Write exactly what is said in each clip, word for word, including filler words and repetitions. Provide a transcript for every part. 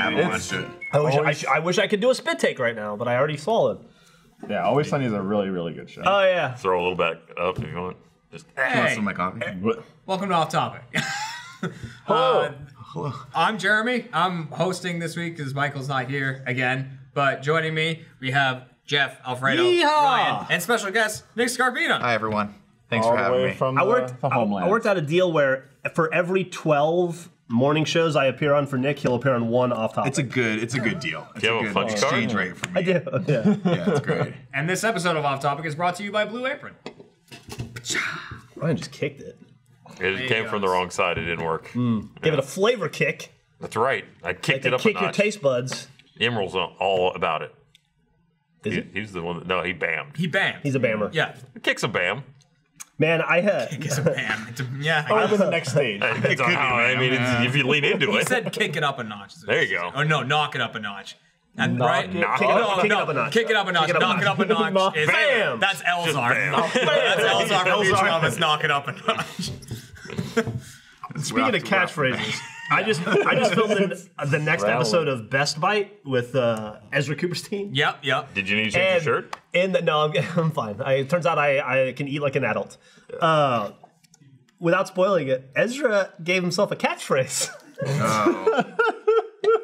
haven't watched it. I wish always, I, I wish I could do a spit take right now, but I already saw it. Yeah, Always Sunny is a really, really good show. Oh yeah. Throw a little back up if you want. Just hey. Some of my coffee. Hey. Welcome to Off Topic. Hello. Uh, Hello. I'm Jeremy. I'm hosting this week because Michael's not here again. But joining me, we have Geoff, Alfredo, Yeehaw! Ryan, and special guest Nick Scarpino. Hi everyone. Thanks All for having me. From I worked. The, the I, I worked out a deal where for every twelve morning shows I appear on for Nick, he'll appear on one Off Topic. It's a good. It's a good deal. It's do you a have good a flex exchange card? Rate for me. I do. Yeah. Yeah, it's great. And this episode of Off Topic is brought to you by Blue Apron. Ryan just kicked it. It there came from the wrong side. It didn't work. Mm. Yeah. Give it a flavor kick. That's right. I kicked like it up kick a notch. Kick your taste buds. Emerald's all about it. Is he, it? He's the one that, no, he bammed. He bammed. He's a bammer. Yeah. Kick's a bam. Man, I had. Kick is a bam. It's a, yeah. I guess. Oh, the next stage. It could be, I mean, yeah. It's, if you lean into it. He said kick it up a notch. There you go. Oh, no, knock it up a notch. And knock, right? Knock, kick, it, no, kick no, it up a notch. Kick it up a notch. It up knock a notch. It up a notch. Is, bam! That's Elzar. Bam. That's Elzar from each one of us. Knock it up a notch. Speaking of catchphrases, I just I just filmed in the next Rattling. episode of Best Bite with uh, Ezra Cooperstein. Yep, yep. Did you need to change and, your shirt? And the, no, I'm, I'm fine. I, it turns out I, I can eat like an adult. Uh, without spoiling it, Ezra gave himself a catchphrase. Oh.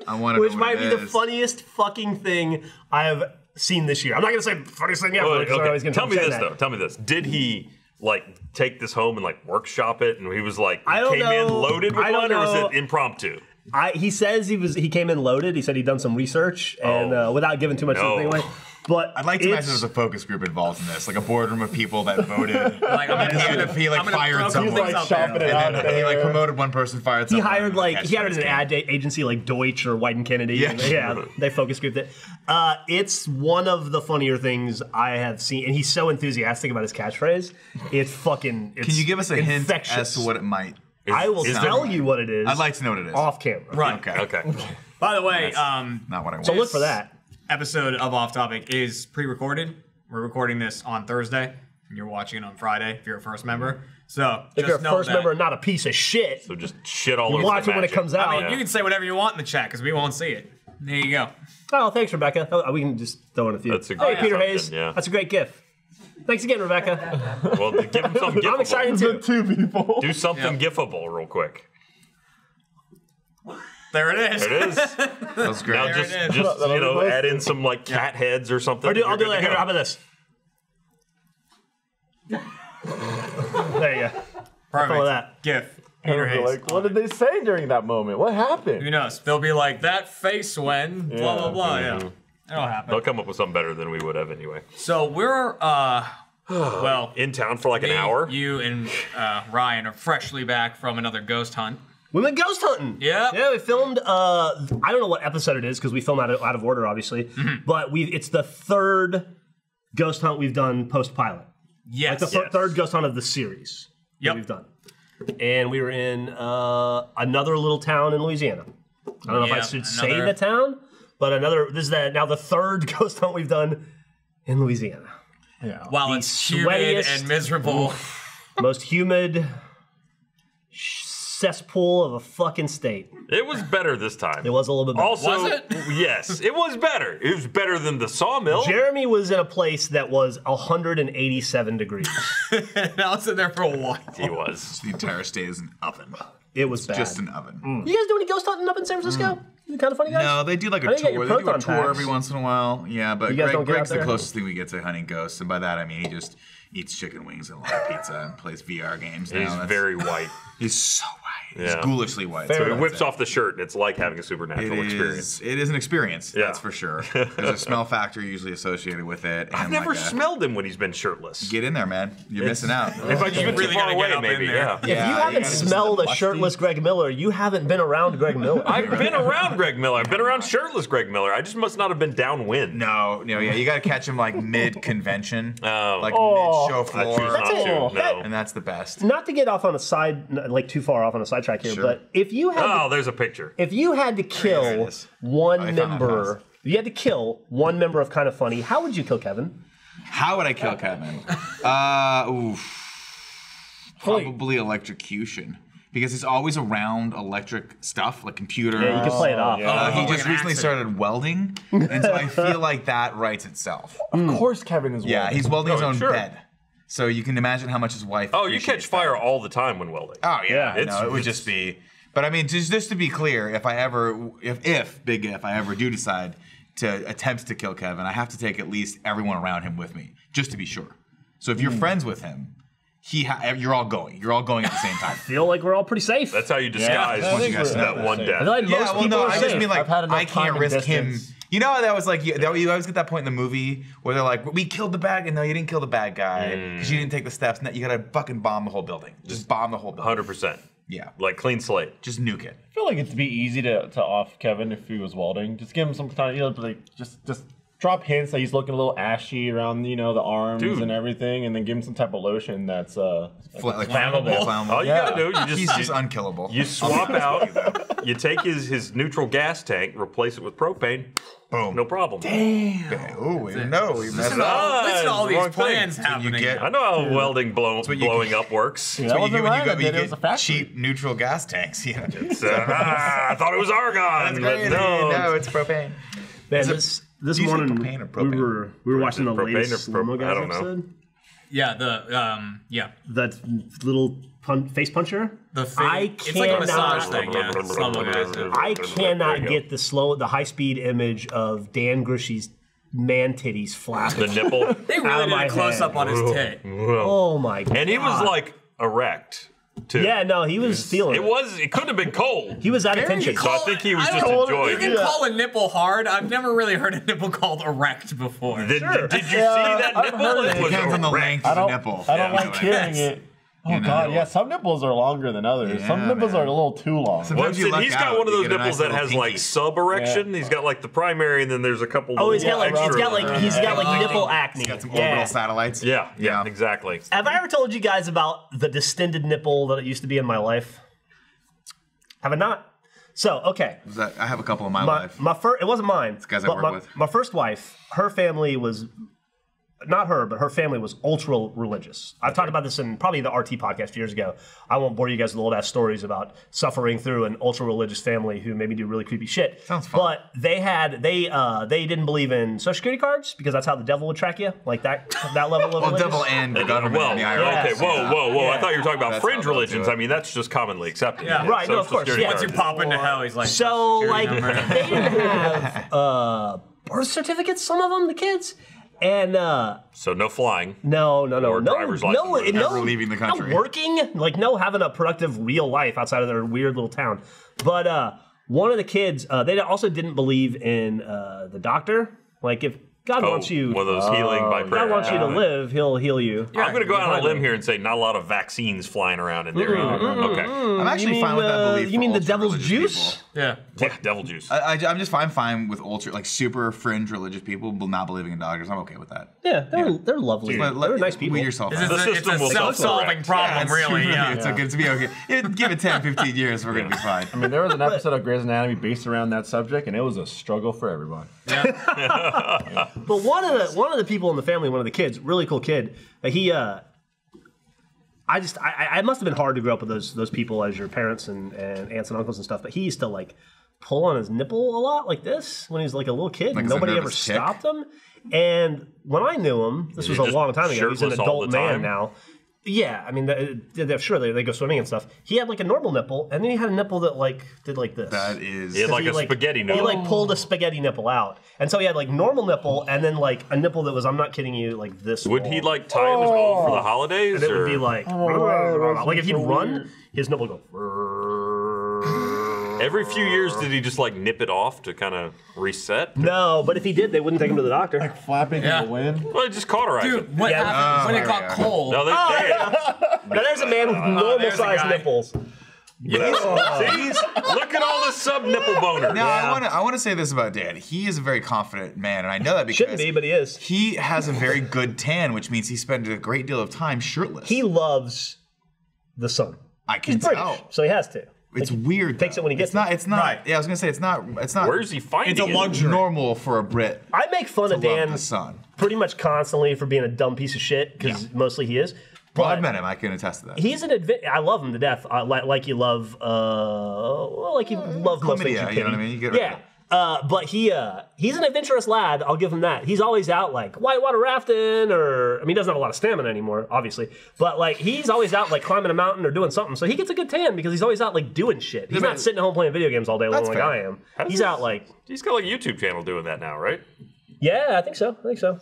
I want to Which might be is. the funniest fucking thing I have seen this year. I'm not going to say funniest thing ever. Well, okay. I was gonna Tell me this, that. though. Tell me this. Did he, like, take this home and, like, workshop it? And he was, like, he came know. in loaded with one, know. or was it impromptu? I, he says he was. He came in loaded. He said he'd done some research, oh, and uh, without giving too much no. of the thing away. But I'd like to imagine there's a focus group involved in this, like a boardroom of people that voted. Like, I'm gonna, he like I'm fired someone, like, and then, and then he like promoted one person, fired someone. He hired like he hired an ad agency like Deutsch or White and Kennedy. Yeah, and they, yeah, they focus grouped it. Uh, it's one of the funnier things I have seen, and he's so enthusiastic about his catchphrase. It's fucking. It's Can you give us a infectious. hint as to what it might? Is, I will tell right. you what it is. I'd like to know what it is. Off camera. Right. Okay. Okay. By the way, um, not what I want. So look for that. Episode of Off Topic is pre-recorded. We're recording this on Thursday, and you're watching it on Friday if you're a first member. So if just you're a know first that. member, and not a piece of shit. So just shit all you over. You watch the it magic. when it comes out. I mean, yeah. you can say whatever you want in the chat because we won't see it. There you go. Oh, thanks, Rebecca. Oh, we can just throw in a few. That's a great oh, yeah. Peter Hayes. Yeah. That's a great gift. Thanks again, Rebecca. Well, give him something giftable. I'm excited to two people. Do something yeah. giftable real quick. There it is. There it is. That's great. Now there just, it is. just you know, add in some like cat yeah. heads or something. Or do, I'll do that. Here, how about this? There you go. Perfect. That. GIF. Like, what did they say during that moment? What happened? Who knows? They'll be like, that face when, yeah. blah, blah, blah. Mm-hmm. Yeah. It'll happen. They'll come up with something better than we would have anyway. So we're, uh, well. in town for like me, an hour. You and uh, Ryan are freshly back from another ghost hunt. We went ghost hunting. Yeah. Yeah, we filmed, uh, I don't know what episode it is because we film out of, out of order, obviously. Mm-hmm. But we it's the third ghost hunt we've done post-pilot. Yes. Like the yes. Th third ghost hunt of the series yep. that we've done. And we were in uh, another little town in Louisiana. I don't yep. know if I should another... say the town. But another, this is the, now the third ghost hunt we've done in Louisiana. Yeah. While the it's humid and miserable. Most humid cesspool of a fucking state. It was better this time. It was a little bit better. Also, was it? Yes, it was better. It was better than the sawmill. Jeremy was in a place that was one hundred eighty-seven degrees. I was in there for a while. He was. The entire state is an oven. It was it's bad. Just an oven. Mm. You guys do any ghost hunting up in San Francisco? Mm. You kind of funny guys? No, they do like a tour. They do a tour every once in a while. Yeah, but Greg, Greg's the closest thing we get to hunting ghosts, and by that I mean he just eats chicken wings and a lot of pizza and plays V R games. Now. He's That's, very white. He's so white. Yeah. He's ghoulishly white. So he whips off the shirt. It's like having a supernatural it experience. Is, it is an experience. Yeah. That's for sure. There's a smell factor usually associated with it. And I've never like a, smelled him when he's been shirtless. Get in there, man. You're it's, missing out. If I just really far away, maybe. Yeah. If you yeah, haven't you smelled a shirtless Greg Miller, you haven't been around Greg Miller. I've been around Greg. Greg Miller. I've been around shirtless Greg Miller. I just must not have been downwind. No, no, yeah, you gotta catch him like mid convention, oh. like oh. mid show floor, that's that's no. that, and that's the best. Not to get off on a side, like too far off on a sidetrack here, sure. but if you had, oh, to, there's a picture. If you had to kill one oh, member, if you had to kill one member of Kind of Funny, how would you kill Kevin? How would I kill Kevin? uh, oof, probably electrocution. because he's always around electric stuff, like computers. Yeah, you can play it off. Yeah. Uh, he just like recently accident. started welding, and so I feel like that writes itself. Of course Kevin is welding. Yeah, he's welding his own sure. bed. So you can imagine how much his wife Oh, you catch fire that. all the time when welding. Oh, yeah. yeah it's, no, it would just be... But I mean, just, just to be clear, if I ever... If, if, big if, I ever do decide to attempt to kill Kevin, I have to take at least everyone around him with me, just to be sure. So if you're mm. friends with him, he ha you're all going. You're all going at the same time. I feel like we're all pretty safe. That's how you disguise yeah, once you guys that one death. I feel like most yeah, well, no, I just mean like, I can't risk distance. him... You know, that was like, you, that, you always get that point in the movie where they're like, we killed the bad guy. No, you didn't kill the bad guy because mm. you didn't take the steps. No, you got to fucking bomb the whole building. Just bomb the whole building. one hundred percent. Yeah. Like clean slate. Just nuke it. I feel like it'd be easy to, to off Kevin if he was welding. Just give him some time, you know, like, just, just drop hints that he's looking a little ashy around, you know, the arms Dude. and everything, and then give him some type of lotion that's uh, like Fla like flammable. flammable. All you yeah. got to do, you just, he's you, just unkillable. You swap out, you take his, his neutral gas tank, replace it with propane. Boom. No problem. Damn. Damn. Oh, we know. We messed up. All, listen to all these plans happening. Get, I know how yeah. welding blow, blowing get, up works. That's what you get when you go, you get it cheap neutral gas tanks. Yeah. It's, uh, ah, I thought it was argon. But no. no, it's propane. It's it's a, this morning we were we were watching the latest promo guys episode. Yeah, the um, yeah, that little pun face puncher. The thing. I it's cannot. Like a massage thing, yeah. Slow I cannot get the slow, the high speed image of Dan Grishy's man titties flapping. The nipple. They really did a close up on his tit. Oh my god! And he was like erect. Too. Yeah, no, he was yes. feeling it. It was. It couldn't have been cold. He was out of tension. So I think he was just enjoying it. You can yeah. call a nipple hard. I've never really heard a nipple called erect before. The, sure. Did you yeah, see that I've nipple? It depends erect. on the length of the nipple. I don't yeah, like hearing yes. it. Oh, you know, God, yeah, some nipples are longer than others. Yeah, some nipples man. are a little too long. Sometimes well, you he's got out, one of those nipples nice that has, pinky. like, sub-erection. Yeah. He's got, like, the primary, and then there's a couple oh, little extra. Oh, he's got, like, yeah. he's got, like, nipple acne. He's got some orbital yeah. satellites. Yeah. yeah, yeah, exactly. Have I ever told you guys about the distended nipple that it used to be in my life? Have I not? So, okay. Was that, I have a couple in my, my life. My first, It wasn't mine. It's guys I work my, with. My first wife, her family was... Not her, but her family was ultra religious. I've talked about this in probably the R T podcast years ago. I won't bore you guys with old ass stories about suffering through an ultra religious family who made me do really creepy shit. Sounds fun. But they had they uh, they didn't believe in social security cards because that's how the devil would track you, like that that level of well, religious. Devil and the government. Well, and the I R S. Okay, whoa, whoa, whoa! Yeah. I thought you were talking about that's fringe religions. I mean, that's just commonly accepted. Yeah, yeah. right. Social no, of course. Yeah. Once you pop into hell, he's like so like number. They didn't have uh, birth certificates. Some of them, the kids. And uh, so no flying. No, no, no, or no, driver's no, no, never leaving the country. No working, like no having a productive real life outside of their weird little town. But uh, one of the kids, uh, they also didn't believe in uh, the doctor. Like if God oh, wants you, one of those healing uh, by prayer. God wants you to live, He'll heal you. Yeah, I'm gonna go out on a limb here and say not a lot of vaccines flying around in there. Mm, either. Mm, okay, mm, I'm actually mean, fine with that belief. Uh, you mean the devil's juice? People. Yeah. What yeah. devil juice? I, I, I'm just fine, fine with ultra, like super fringe religious people not believing in doctors. I'm okay with that. Yeah, they're yeah. they're lovely. Let, let, they're nice people. Yourself it's, the it's a self-solving problem, yeah, really. True, yeah. It's yeah. okay. It's be okay. It, give it ten, fifteen years, we're yeah. gonna be fine. I mean, there was an episode of Grey's Anatomy based around that subject, and it was a struggle for everyone. Yeah. But one of the one of the people in the family, one of the kids, really cool kid. Like he, uh, I just I, I must have been hard to grow up with those those people as your parents and, and aunts and uncles and stuff. But he used to like. pull on his nipple a lot like this when he was like a little kid. Like Nobody ever tick. stopped him. And when I knew him, this was You're a long time ago. He's an adult man now. Yeah, I mean, they're sure they, they go swimming and stuff. He had like a normal nipple, and then he had a nipple that like did like this. That is he had, like he, a like, spaghetti nipple. He like pulled a spaghetti nipple out, and so he had like normal nipple, and then like a nipple that was I'm not kidding you like this. Would long. he like time oh. his own for the holidays? And it or? would be like oh, like if he'd run, his nipple would go. Every few years, did he just like nip it off to kind of reset? No, but if he did, they wouldn't take him to the doctor. Like flapping yeah. in the wind? Well, it just cauterized Dude, it. Dude, what yeah. happened oh, when it got cold? No, they, oh. they, now there's a man with uh, normal-sized nipples. Yeah. Oh. Look at all the sub-nipple boners. Now, yeah. I want to I want to say this about Dan. He is a very confident man, and I know that because... Shouldn't be, but he is. He has a very good tan, which means he spends a great deal of time shirtless. He loves the sun. I can He's tell. British, so he has to. It's like weird. Takes though. it when he gets. It's not. It's not. Right. Yeah, I was gonna say it's not. It's not. Where's he finding? It's a luxury. Normal for a Brit. I make fun of Dan pretty much constantly for being a dumb piece of shit because yeah. mostly he is. Well, I've met him. I can attest to that. He's an advi- I love him to death. I, like, like you love, uh, like you love most things you pity. You know what I mean? You get yeah. Right. Uh, but he, uh, he's an adventurous lad. I'll give him that. He's always out like whitewater rafting, or I mean, he doesn't have a lot of stamina anymore, obviously. But like, he's always out like climbing a mountain or doing something. So he gets a good tan because he's always out like doing shit. He's I mean, not sitting at home playing video games all day long like fair. I am. He's this, out like he's got like a YouTube channel doing that now, right? Yeah, I think so. I think so.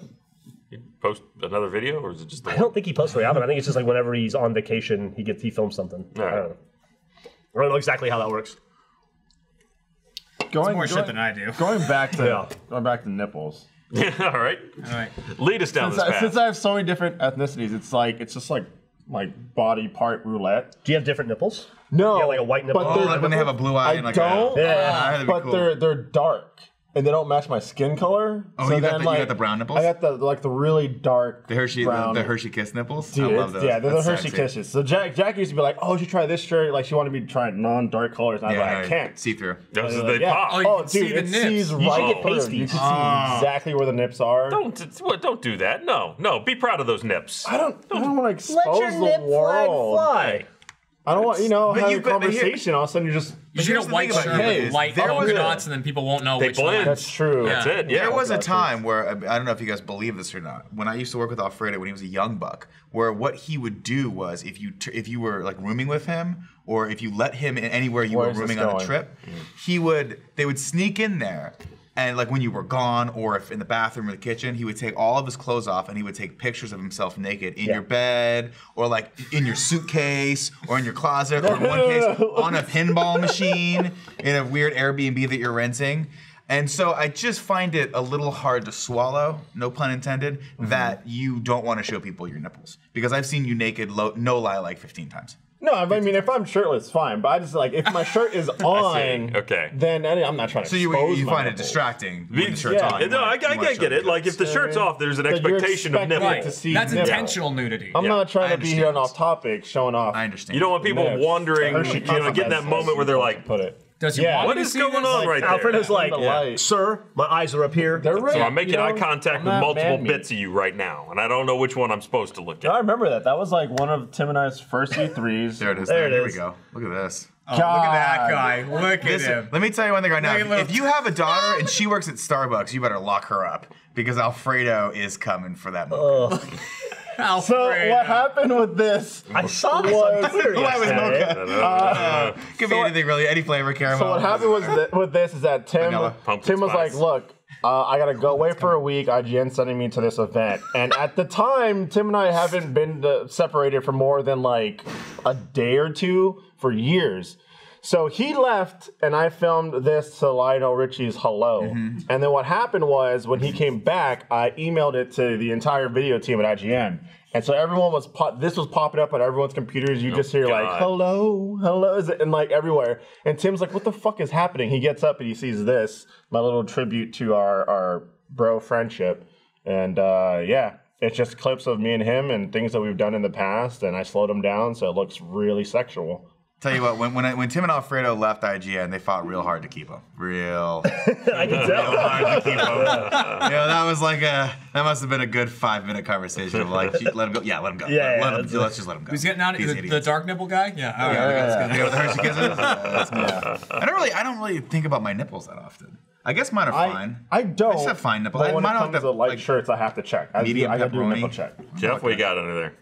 Post another video, or is it just? The I don't think he posts the album. I think it's just like whenever he's on vacation, he gets he films something. Right. I don't know. I don't know exactly how that works. Going it's more going, shit than I do. Going back to yeah. going back to nipples. Yeah, all right, all right. Lead us down since this I, path. Since I have so many different ethnicities, it's like it's just like my body part roulette. Do you have different nipples? No, yeah, like a white nipple. But oh, like when they have a blue eye. I and like don't. A, yeah, uh, but cool. they're they're dark. And they don't match my skin color. Oh, so you, then, got the, like, you got the brown nipples? I got the like the really dark the Hershey brown. The, the Hershey Kiss nipples? Dude, I love those. Yeah, they're That's the Hershey sexy. Kisses. So Jack, Jack used to be like, oh, you should try this shirt. Like she wanted me to try non-dark colors. And I was yeah, like, I can't. See-through. Those are the pop. Oh, oh dude, see it nips. Sees you right through. You can oh. see exactly where the nips are. Don't don't do that. No, no. Be proud of those nips. I don't, don't, I don't want to expose your the nip world. Flag fly. I don't want, you know, having a conversation, here, all of a sudden you're just... You should get a white shirt with light polka dots, and then people won't know they which blend. One. That's true. Yeah. That's it. Yeah. There was a time where, I don't know if you guys believe this or not, when I used to work with Alfredo when he was a young buck, where what he would do was, if you if you were like rooming with him, or if you let him in anywhere you where were rooming on a trip, he would, they would sneak in there, and like when you were gone, or if in the bathroom or the kitchen, he would take all of his clothes off and he would take pictures of himself naked in yeah. your bed, or like in your suitcase, or in your closet, or in one case on a pinball machine in a weird Airbnb that you're renting. And so I just find it a little hard to swallow, no pun intended, mm-hmm. that you don't want to show people your nipples. Because I've seen you naked, low, no lie, like fifteen times. No, I mean, if I'm shirtless, fine. But I just like, if my shirt is on, okay. then I'm not trying to so expose So you, you find nipples. It distracting when the shirt's yeah. on. No, want, I, I, I get it. Like, if the shirt's off, there's an so expectation of nipples. Right. To see That's nipples. Intentional nudity. I'm yeah. not trying to be here on off topic, showing off. I understand. You don't want people nips. Wandering, you know, getting that moment where they're like, put it. Does he yeah. want what is going this? On like, right there? Alfredo's like, yeah. sir, my eyes are up here. They're right. So I'm making you know, eye contact I'm with multiple bits of you right now, and I don't know which one I'm supposed to look at. I remember that. That was like one of Tim and I's first E threes. There it is. There, there. It here is. We go. Look at this. Oh, look at that guy. Look Listen, at him. Let me tell you one thing right now. If, if you have a daughter and she works at Starbucks, you better lock her up because Alfredo is coming for that moment. Uh. Alfredo. So what happened with this? I saw this on Twitter. Well, was mocha. Uh, Could so be anything really, any flavor, caramel. So what happened was th with this is that Tim, Tim was spice. Like, look, uh, I gotta go away for a week. I G N's sending me to this event, and at the time, Tim and I haven't been to, separated for more than like a day or two for years. So he left, and I filmed this to Lionel Richie's Hello. Mm-hmm. And then what happened was, when he came back, I emailed it to the entire video team at I G N. And so everyone was, pop this was popping up on everyone's computers. You oh just hear, God. Like, hello, hello, and like everywhere. And Tim's like, what the fuck is happening? He gets up and he sees this, my little tribute to our, our bro friendship. And uh, yeah. It's just clips of me and him and things that we've done in the past, and I slowed him down, so it looks really sexual. Tell you what, when when, I, when Tim and Alfredo left I G N, they fought real hard to keep him. Real, I can tell. Real hard to keep him. You know, that was like a that must have been a good five minute conversation of like, let him go. Yeah, let him go. Yeah, let, yeah, let him, let's just let him go. Who's getting out? The, the dark nipple guy. Yeah. All right. Yeah. I don't really, I don't really think about my nipples that often. I guess mine are fine. I, I don't. I just have fine nipples. But when I, mine it comes to the light like, shirts, I have to check. I, medium I, I pepperoni. Do a nipple check. Geoff, what you got under there?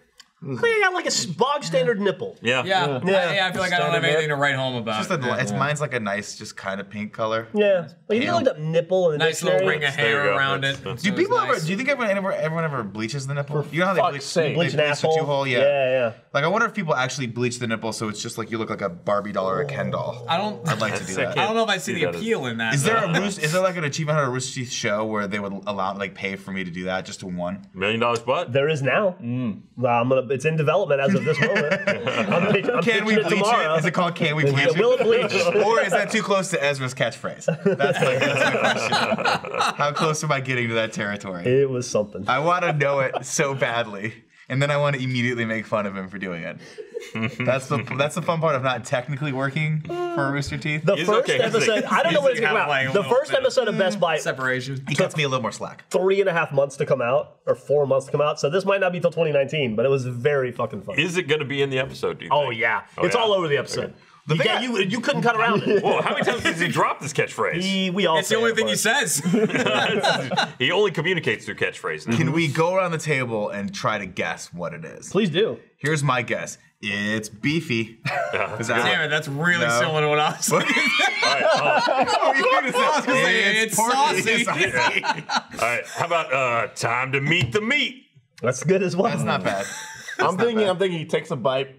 I think I got like a bog standard nipple. Yeah, yeah. yeah. yeah I feel like standard I don't have anything to write home about. It's, just a, it's yeah. mine's like a nice, just kind of pink color. Yeah, like you looked up nipple and nice little ring of hair around it. That's, that's do people nice. Ever? Do you think everyone ever everyone ever bleaches the nipple? You know how they bleach, they bleach the two-hole? Yeah. yeah, yeah. Like I wonder if people actually bleach the nipple so it's just like you look like a Barbie doll or a Ken doll. I don't. I'd like to do that. I don't know if I see the appeal in that. Is there a roost? Is there like an Achievement Hunter Rooster Teeth show where they would allow like pay for me to do that just to one million dollars? But there is now. I'm gonna. It's in development as of this moment. I'm pitch, I'm can we bleach it, it? Is it called Can We Bleach It? Will it bleach? Or is that too close to Ezra's catchphrase? That's my, that's my question. How close am I getting to that territory? It was something. I want to know it so badly. and then I want to immediately make fun of him for doing it. That's the that's the fun part of not technically working for Rooster Teeth. The He's first okay. episode, I don't He's know what it's about. The first episode of Best Bite separation. He cuts me a little more slack. Three and a half months to come out, or four months to come out. So this might not be till twenty nineteen, but it was very fucking funny. Is it going to be in the episode? Do you think? Oh yeah, oh, it's yeah. all over the episode. Okay. The you, got, you, you couldn't cut around it. Whoa, how many times does he drop this catchphrase? He, we all it's the only it, thing he says. He only communicates through catchphrase now. Can we go around the table and try to guess what it is? Please do. Here's my guess. It's beefy. Uh, that Damn it, that's really no. similar to what I was saying. It's saucy. All right, how about uh, time to meet the meat? That's good as well. That's not bad. That's I'm not thinking. Bad. I'm thinking. He takes a bite.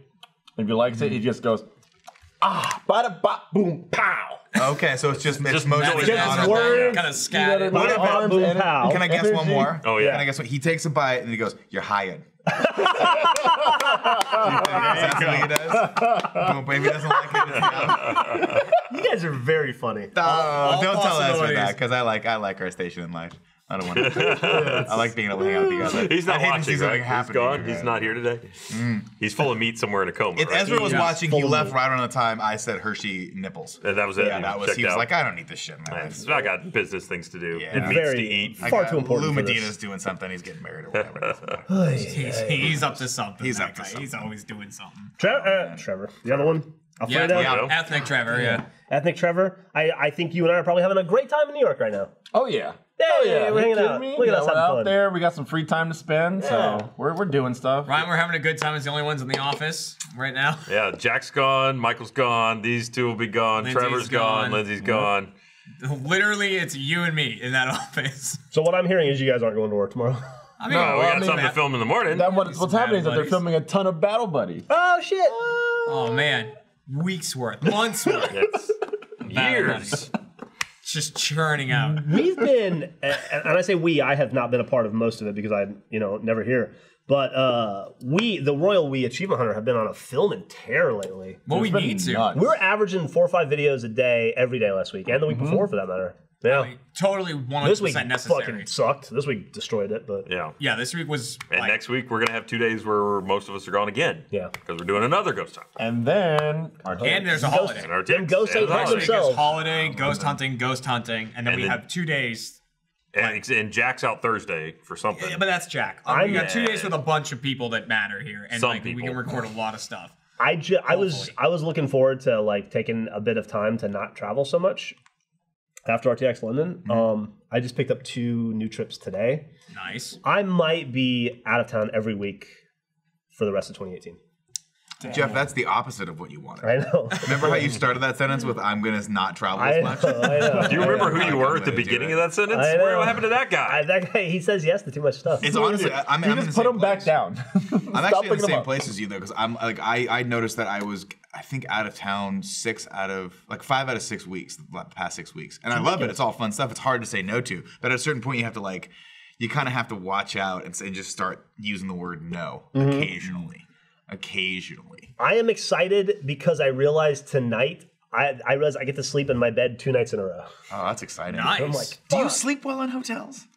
If he likes mm. it, he just goes. Ah, bada bop, boom, pow. Okay, so it's just it's mostly kind of scattered. Can I guess one more? Oh yeah. Can I guess what? He takes a bite and he goes, "You're hired." You guys are very funny. Oh, don't tell Ezra that because I like I like our station in life. I don't want to. I like being able to hang out with you guys. Like, he's not watching, right? He's gone. He's not here today. Mm. He's full of meat somewhere in a coma. If right? Ezra was yeah. watching, he left right around the time I said Hershey nipples. And that was it. Yeah, and that was. He was out. Like, I don't need this shit, man. I got business things to do. Yeah. And meats Very, to eat. Far I got, too important. Lou Medina's doing something. He's getting married or whatever. he's, he's up to something. He's up to something. He's always doing something. Tre uh, Trevor, the other one. Alfredo? Yeah, yeah. Ethnic Trevor, yeah. Ethnic Trevor. I, I think you and I are probably having a great time in New York right now. Oh, yeah. Hey, oh, yeah. We're hanging out. Me? Look at us having fun. Out there. We got some free time to spend, yeah. so we're, we're doing stuff. Ryan, we're having a good time. It's the only ones in the office right now. Yeah, Jack's gone. Michael's gone. These two will be gone. Lindsay's Trevor's gone. gone. Lindsay's gone. Literally, it's you and me in that office. So what I'm hearing is you guys aren't going to work tomorrow. I mean, no, well, we got I mean, something to film in the morning. That what, what's happening is that they're filming a ton of Battle Buddies. Oh, shit. Oh, oh man. Weeks worth, months worth, yes. years. It's just churning out. We've been, and I say we, I have not been a part of most of it because I, you know, never hear. But uh, we, the Royal We Achievement Hunter, have been on a film and tear lately. Well, we need to. Nuts. We were averaging four or five videos a day every day last week, and the week mm-hmm. before, for that matter. Yeah, I mean, totally one hundred percent this week necessary. Fucking sucked. This week destroyed it, but yeah, yeah. This week was. And like, next week we're gonna have two days where most of us are gone again. Yeah, because we're doing another ghost hunt. And then our and there's a holiday. Ghost, and our and ghost hunting themselves. Holiday, ghost hunting, ghost hunting, and then and we then, have two days. And, and Jack's out Thursday for something. Yeah, but that's Jack. Um, we got two days with a bunch of people that matter here, and like, we can record a lot of stuff. I ju I was I was looking forward to like taking a bit of time to not travel so much. After R T X London, mm-hmm. um, I just picked up two new trips today. Nice. I might be out of town every week for the rest of twenty eighteen. Damn. Geoff, that's the opposite of what you wanted. I know. Remember how you started that sentence with, I'm going to not travel I as much? Know, I know, do you I remember know. who you were at the beginning of that sentence? What happened to that guy? I, that guy, he says yes to too much stuff. It's honestly, I'm, I'm in the same place. You just put him back down. I'm actually in the same place as you, though, because I'm like, I, I noticed that I was... I think out of town six out of like five out of six weeks, the past six weeks, and I love it. It's all fun stuff. It's hard to say no to, but at a certain point, you have to like, you kind of have to watch out and, and just start using the word no mm-hmm. occasionally, occasionally. I am excited because I realized tonight I I realized I get to sleep in my bed two nights in a row. Oh, that's exciting! Nice. I'm like, do you sleep well in hotels?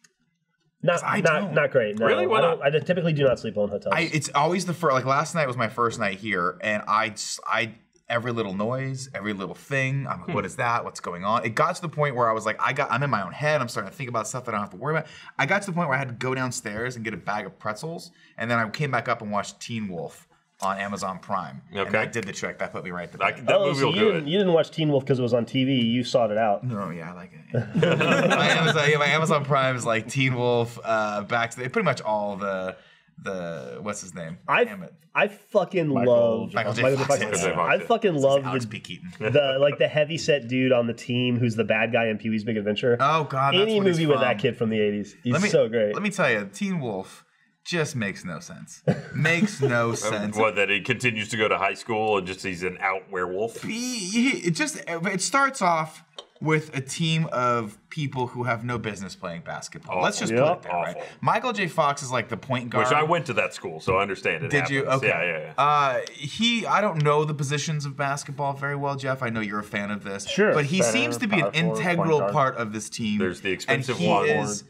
Not, I not, don't. not great. No. Really? Why not? I, I typically do not sleep well in hotels. I, it's always the first. Like last night was my first night here, and I, I, every little noise, every little thing. I'm like, hmm. what is that? What's going on? It got to the point where I was like, I got, I'm in my own head. I'm starting to think about stuff that I don't have to worry about. I got to the point where I had to go downstairs and get a bag of pretzels, and then I came back up and watched Teen Wolf on Amazon Prime. Okay. And that did the trick. That put me right to bed. I, that oh, movie so will you, do didn't, it. you didn't watch Teen Wolf because it was on T V. You sought it out. No, yeah, I like it. Yeah. my, Amazon, yeah, my Amazon Prime is like Teen Wolf, uh, back to the, pretty much all the, the what's his name? I, Damn it. I fucking Michael, love Michael J. Michael J. Fox. Michael J. Fox. I fucking love the, the like the heavyset dude on the team who's the bad guy in Pee Wee's Big Adventure. Oh God, that's Any movie with that kid from the eighties. He's me, so great. Let me tell you, Teen Wolf just makes no sense. Makes no sense. What, that he continues to go to high school and just he's an out werewolf? He, he, it just it starts off with a team of people who have no business playing basketball. Oh, Let's just yeah, put it there, awful. right? Michael J. Fox is like the point guard. Which I went to that school, so I understand it. Did happens. you? Okay. Yeah, yeah, yeah. Uh, he, I don't know the positions of basketball very well, Geoff. I know you're a fan of this. Sure. But he Center, seems to be an integral part of this team. There's the expensive one,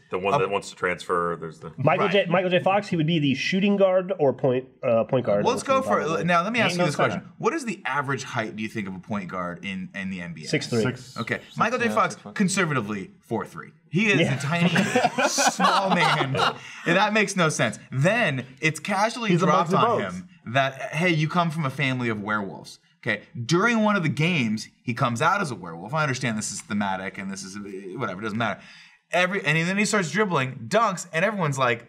the one a, that wants to transfer. There's the Michael right. J. Michael J. Fox. He would be the shooting guard or point uh, point guard. Well, let's go for it. Now, let me ask you this question: what is the average height, do you think, of a point guard in in the N B A? Six three. Six, okay, six, Michael J. Fox, yeah, conservatively four three. He is yeah. a tiny, small man. And that makes no sense. Then it's casually He's dropped on both. him that, hey, you come from a family of werewolves. Okay, during one of the games, he comes out as a werewolf. I understand this is thematic and this is whatever. It doesn't matter. Every and then he starts dribbling, dunks, and everyone's like,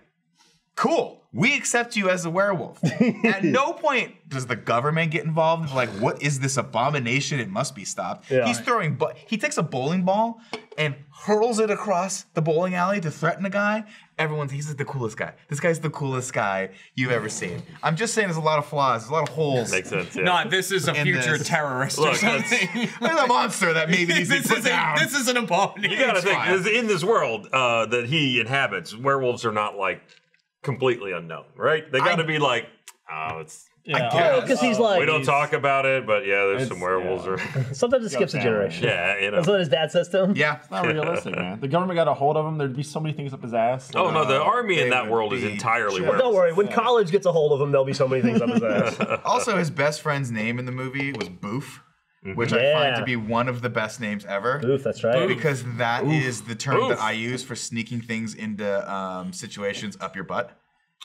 cool. We accept you as a werewolf. At no point does the government get involved. Like, what is this abomination? It must be stopped. Yeah. He's throwing, but he takes a bowling ball and hurls it across the bowling alley to threaten a guy. Everyone's, he's the coolest guy. This guy's the coolest guy you've ever seen. I'm just saying, there's a lot of flaws, there's a lot of holes. Makes sense. Yeah. Not this is a future this. terrorist Look, or something. There's a monster that maybe needs to be put down. This is an abomination. You gotta think, in this world uh, that he inhabits, werewolves are not like completely unknown, right? They got to be like, oh, it's. Yeah, I guess. Oh, he's like, we don't talk about it, but yeah, there's some werewolves. Yeah. Or sometimes it skips a generation. Yeah, you know. That's what his dad says to him. Yeah, it's not yeah. realistic, man. The government got a hold of him. There'd be so many things up his ass. Oh uh, no, the army in that world is entirely werewolves. Don't worry, when yeah. college gets a hold of him, there'll be so many things up his ass. Also, his best friend's name in the movie was Boof. Mm-hmm. Which yeah. I find to be one of the best names ever. Oof, that's right. Because that Oof. is the term Oof. that I use for sneaking things into um, situations up your butt.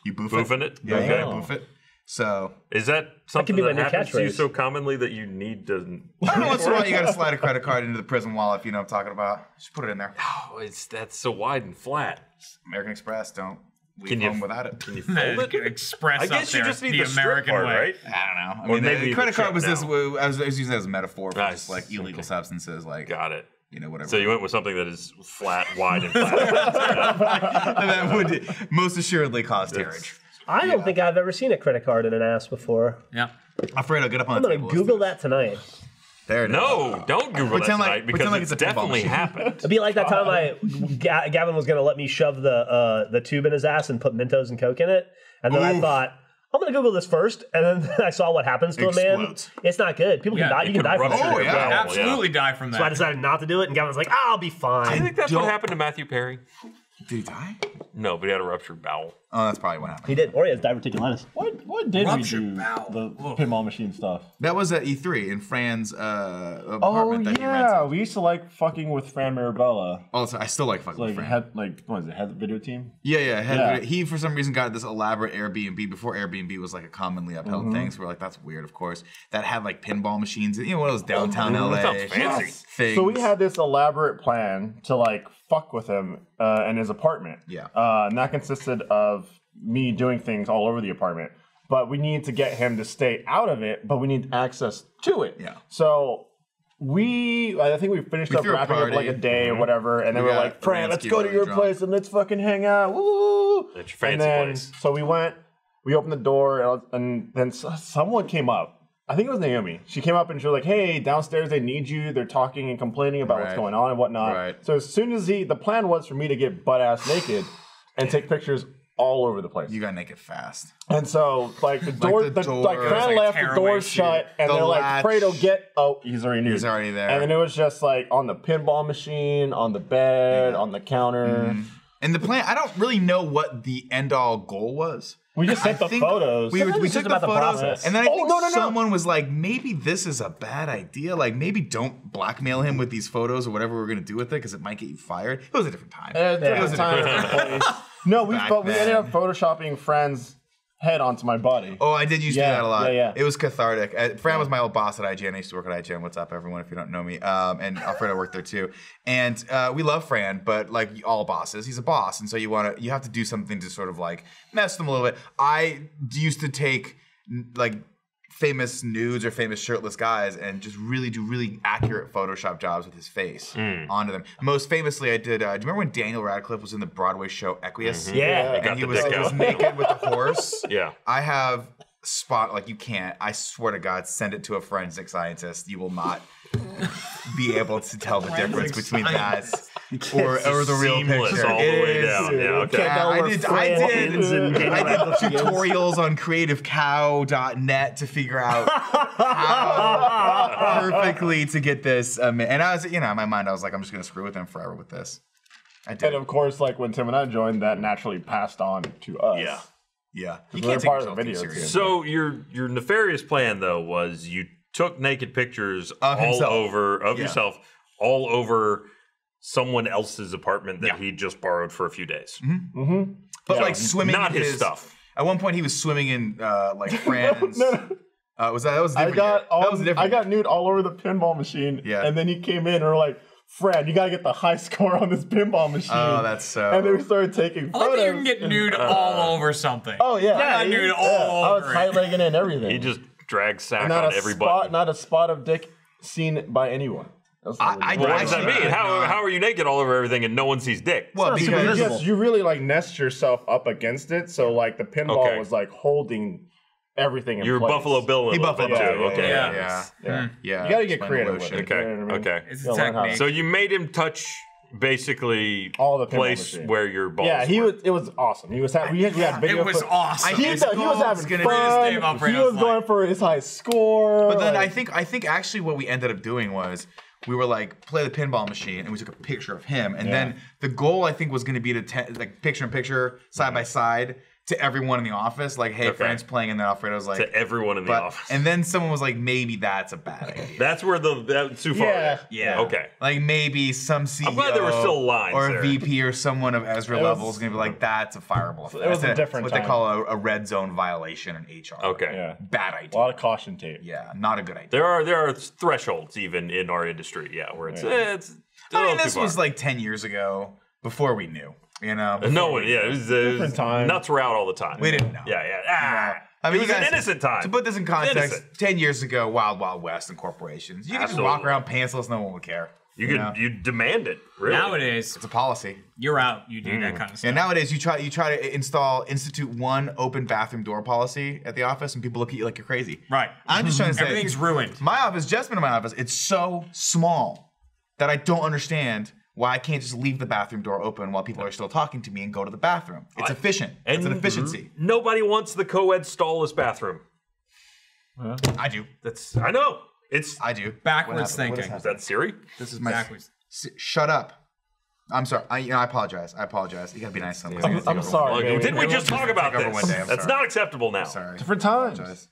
You boof Boofing it. it? Yeah, okay. You boof it. So is that something that, that happens to you so commonly that you need to? Every once in a while, you got to slide a credit card into the prison wallet. If you know what I'm talking about, just put it in there. Oh, it's that's so wide and flat. American Express, don't. Leave can home you, without it. Can you fold it? Express I guess you just need the, the American part, way. Right? I don't know. I or mean, maybe the credit card was now. this. I was, I was using that as a metaphor for nice. just like illegal okay. substances, like got it. You know, whatever. So you went with something that is flat, wide, and flat. And that would most assuredly cause terrorage. I don't yeah. think I've ever seen a credit card in an ass before. Yeah, Alfredo, get up on I'm the table. I'm gonna Google that tonight. There it no, is. don't Google pretend that like, because like it's, it's definitely happened. It'd be like that time I, Ga Gavin was going to let me shove the uh, the tube in his ass and put Mentos and Coke in it. And then Oof. I thought, I'm going to Google this first. And then I saw what happens to Explodes. a man. It's not good. People yeah, can die. You can, can die from that. Oh, yeah. Well, absolutely yeah. die from that. So I decided not to do it. And Gavin was like, I'll be fine. I think that's Don't. what happened to Matthew Perry. Did he die? No, but he had a ruptured bowel. Oh, that's probably what happened. He did. Or he has diverticulitis. What, what did ruptured we do? Bowel. The Ugh. pinball machine stuff. That was at E three in Fran's uh, apartment. Oh, that yeah. He we used to like fucking with Fran Mirabella. Oh, I still like fucking so, like, with Fran. Head, like, what was it? Head Video Team? Yeah, yeah. Head yeah. Video, he, for some reason, got this elaborate Airbnb before Airbnb was like a commonly upheld mm-hmm. thing. So we're like, that's weird, of course. That had like pinball machines. You know, one of those downtown oh, L A sounds fancy yes. things. So we had this elaborate plan to like fuck with him uh, in his apartment. Yeah. Uh, and that consisted of me doing things all over the apartment. But we needed to get him to stay out of it, but we need access to it. Yeah. So we, I think we finished we up wrapping up like a day mm-hmm. or whatever. And then we we're like, Fran, let's go to your drunk. place and let's fucking hang out. Woo! It's your fancy then, place. So we went, we opened the door, and, and then someone came up. I think it was Naomi. She came up and she was like, hey, downstairs they need you. They're talking and complaining about right. what's going on and whatnot. Right. So as soon as he, the plan was for me to get butt-ass naked and take pictures all over the place. You got naked fast. And so, like, the door, like, the the, door like, Fran like left, the door shut, and the they're latch. like, Fredo, get, oh, he's already nude. He's already there. And then it was just, like, on the pinball machine, on the bed, yeah. on the counter. Mm-hmm. And the plan, I don't really know what the end-all goal was. We just took the photos. We, were, we took the photos, and then I oh, think no, no, someone no. was like, "Maybe this is a bad idea. Like, maybe don't blackmail him with these photos or whatever we're gonna do with it, because it might get you fired." It was a different time. Uh, yeah. It was a different time. No, we we ended up photoshopping Fran's head onto my body. Oh, I did used yeah, to do that a lot. Yeah, yeah. It was cathartic. Uh, Fran was my old boss at I G N. I used to work at I G N. What's up, everyone, if you don't know me? Um, and Alfredo worked there, too. And uh, we love Fran, but like all bosses, he's a boss. And so you want to, you have to do something to sort of like mess them a little bit. I used to take like famous nudes or famous shirtless guys and just really do really accurate Photoshop jobs with his face mm. onto them. Most famously, I did, uh, do you remember when Daniel Radcliffe was in the Broadway show Equus? Mm-hmm. Yeah. yeah. And he was, he was naked with the horse. Yeah. I have spot, like you can't, I swear to God, send it to a forensic scientist. You will not be able to tell the difference between that or, or the real picture. All the way down. Yeah, okay. I did, I did, I did tutorials on creative cow dot net to figure out how perfectly to get this. Um, and I was, you know, in my mind, I was like, I'm just going to screw with them forever with this. I did. And of course, like when Tim and I joined, that naturally passed on to us. Yeah. Yeah, you can't take yourself too seriously. So your your nefarious plan though was you took naked pictures of all himself. over of yeah. yourself all over someone else's apartment that yeah. he just borrowed for a few days. Mm-hmm. Mm-hmm. But yeah. like swimming, not his, his stuff. At one point, he was swimming in uh, like France. no, no. Uh, was that that was? A different I got year. All, that was a different I got nude all over the pinball machine. Yeah, and then he came in and we're like, Fred, you gotta get the high score on this pinball machine. Oh, that's so. And then we started taking photos. I think you can get nude uh, all over something. Oh yeah, yeah, yeah nude yeah. all over. I was tight legging and everything. He just dragged sack on every button. Not a spot of dick seen by anyone. I, I, what does that mean? How, how are you naked all over everything and no one sees dick? Well, because, because you, just, you really like nest yourself up against it, so like the pinball okay. was like holding everything in You're place. Buffalo Bill. He Buffalo Bill. Yeah, yeah, okay. Yeah. Yeah. Yeah. yeah. You gotta get creative with it. Okay. You know what I mean? Okay. It's a technique. So you made him touch basically all the place where your balls. Yeah. He were. was. It was awesome. He was having. We had, we had video it was footage. awesome. He, he was having fun. He was flight. going for his high score. But then like, I think I think actually what we ended up doing was, we were like, play the pinball machine, and we took a picture of him. And yeah. then the goal I think was going to be to te like picture in picture, side by side, to everyone in the office, like, hey, okay. Frank's playing, and then Alfredo's like, to everyone in the but, office. And then someone was like, maybe that's a bad idea. That's where the, that's too far. Yeah. yeah. Okay. Like maybe some C E O I'm glad there were still lines or a there. V P or someone of Ezra was, level is going to be like, that's a fireable offense. It was that's a different a, what they call a, a red zone violation in H R. Okay. Yeah. Bad idea. A lot of caution tape. Yeah. Not a good idea. There are, there are thresholds even in our industry, yeah, where it's, yeah. Eh, it's I mean, this was like ten years ago, before we knew. You know, no one, yeah, it was, it was time. Nuts were out all the time. We didn't know. Yeah, yeah. Ah, no. I mean, it was you guys, an innocent time. To put this in context, ten years ago, wild, wild west and corporations, you could just walk around pantsless, no one would care. You, you could, you demand it. Really. Nowadays, it's a policy. You're out. You do mm. that kind of stuff. And nowadays, you try, you try to install, institute one open bathroom door policy at the office, and people look at you like you're crazy. Right. I'm just trying to say everything's ruined. My office, just been in my office, it's so small that I don't understand why I can't just leave the bathroom door open while people are still talking to me and go to the bathroom. It's efficient. And it's an efficiency. Nobody wants the co-ed stallless bathroom. Huh? I do. That's I know. It's I do. Backwards thinking. Is that Siri? This is my backwards. Shut up. I'm sorry. I, you know, I apologize. I apologize. You gotta be nice to somebody. I'm, I'm sorry. Didn't we just talk about this? One day. That's not acceptable now. I'm sorry. Different times.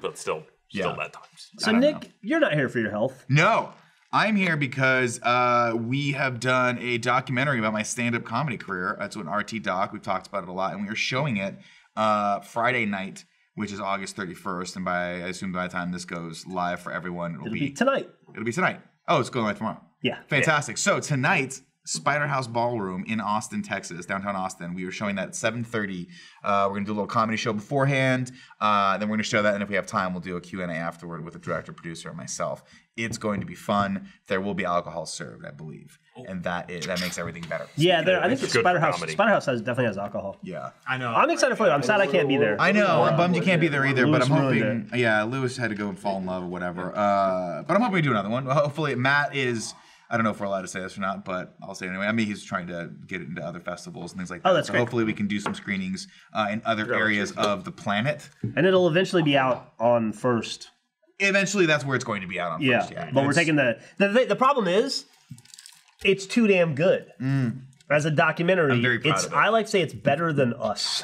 But still, yeah. still bad times. So Nick, know. you're not here for your health. No. I'm here because uh, we have done a documentary about my stand-up comedy career. It's an R T doc. We've talked about it a lot, and we are showing it uh, Friday night, which is August thirty-first. And by I assume by the time this goes live for everyone, it'll, it'll be, be tonight. It'll be tonight. Oh, it's going live tomorrow. Yeah, fantastic. Yeah. So tonight, Spider House Ballroom in Austin, Texas, downtown Austin. We are showing that at seven thirty. Uh, we're going to do a little comedy show beforehand. Uh, then we're going to show that, and if we have time, we'll do a Q and A afterward with the director, producer, and myself. It's going to be fun. There will be alcohol served, I believe, and that is that makes everything better. Yeah, there, I think the Spider House Spider House has, definitely has alcohol. Yeah, I know. I'm excited for you. I'm sad I can't be there. I know. I'm bummed you can't be there either. But I'm hoping. Yeah, Lewis had to go and fall in love or whatever. Uh, but I'm hoping we do another one. Hopefully, Matt is. I don't know if we're allowed to say this or not, but I'll say it anyway. I mean, he's trying to get it into other festivals and things like that. Oh, that's so great. Hopefully we can do some screenings uh, in other yeah, areas sure. of the planet. And it'll eventually be out on first. Eventually, that's where it's going to be out on yeah, first. Yeah, but it's, we're taking the the, the... the problem is, it's too damn good. Mm, As a documentary, I'm very proud it's, of it. I like to say it's better than us.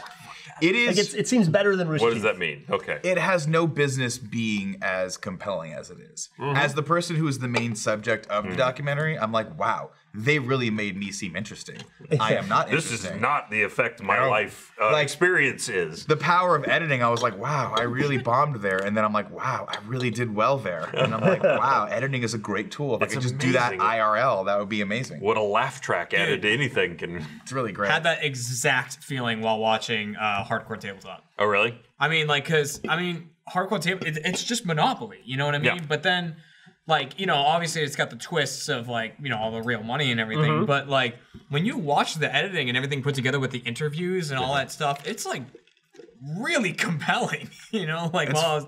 It is. Like it's, it seems better than Rooster Teeth. What does that mean? Okay. It has no business being as compelling as it is. Mm-hmm. As the person who is the main subject of mm-hmm. the documentary, I'm like, wow, they really made me seem interesting. I am not interesting. This is not the effect my no. life uh, like, experience is. The power of editing, I was like, wow, I really bombed there. And then I'm like, wow, I really did well there. And I'm like, wow, editing is a great tool. If That's I could amazing. just do that I R L, that would be amazing. What a laugh track added to anything can... It's really great. I had that exact feeling while watching uh, Hardcore Tabletop. Oh, really? I mean, like, because, I mean, Hardcore Tabletop, it, it's just Monopoly. You know what I mean? Yeah. But then... Like, you know, obviously it's got the twists of, like, you know, all the real money and everything. Mm-hmm. But, like, when you watch the editing and everything put together with the interviews and all that stuff, it's, like, really compelling, you know, like while I was,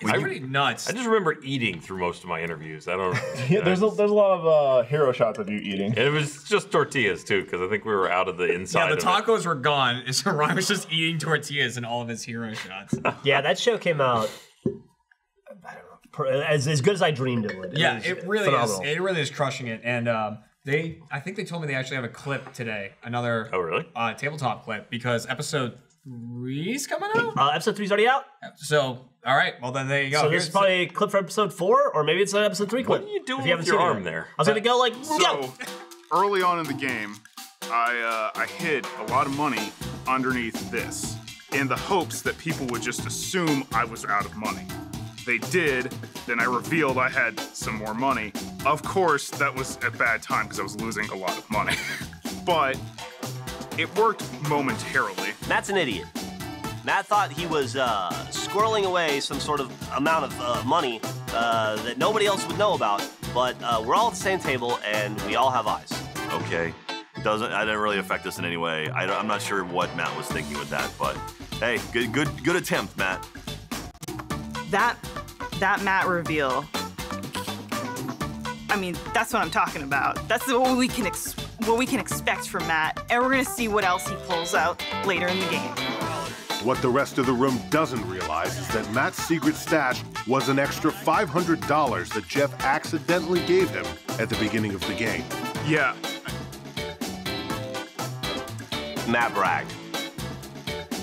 it's I really you, nuts. I just remember eating through most of my interviews. I don't know. Yeah, there's, a, there's a lot of uh, hero shots of you eating. And it was just tortillas, too, because I think we were out of the inside. Yeah, the tacos were gone, so Ryan was just eating tortillas in all of his hero shots. Yeah, that show came out, I don't know, as, as good as I dreamed it would. It yeah, it really phenomenal. is. It really is crushing it. And um, they, I think they told me they actually have a clip today, another oh, really? uh, tabletop clip, because episode three's coming out? Uh, episode three's already out. So... All right, well then there you go. So this is probably a clip for episode four, or maybe it's an episode three clip. What are you doing with your arm there? I was gonna go like, so early on in the game, I uh, I hid a lot of money underneath this in the hopes that people would just assume I was out of money. They did. Then I revealed I had some more money. Of course, that was a bad time because I was losing a lot of money, but it worked momentarily. Matt's an idiot. Matt thought he was uh, squirreling away some sort of amount of uh, money uh, that nobody else would know about, but uh, we're all at the same table and we all have eyes. Okay, doesn't I didn't really affect us in any way. I don't, I'm not sure what Matt was thinking with that, but hey, good, good, good attempt, Matt. That, that Matt reveal. I mean, that's what I'm talking about. That's what we can ex what we can expect from Matt, and we're gonna see what else he pulls out later in the game. What the rest of the room doesn't realize is that Matt's secret stash was an extra five hundred dollars that Geoff accidentally gave him at the beginning of the game. Yeah. Matt bragged.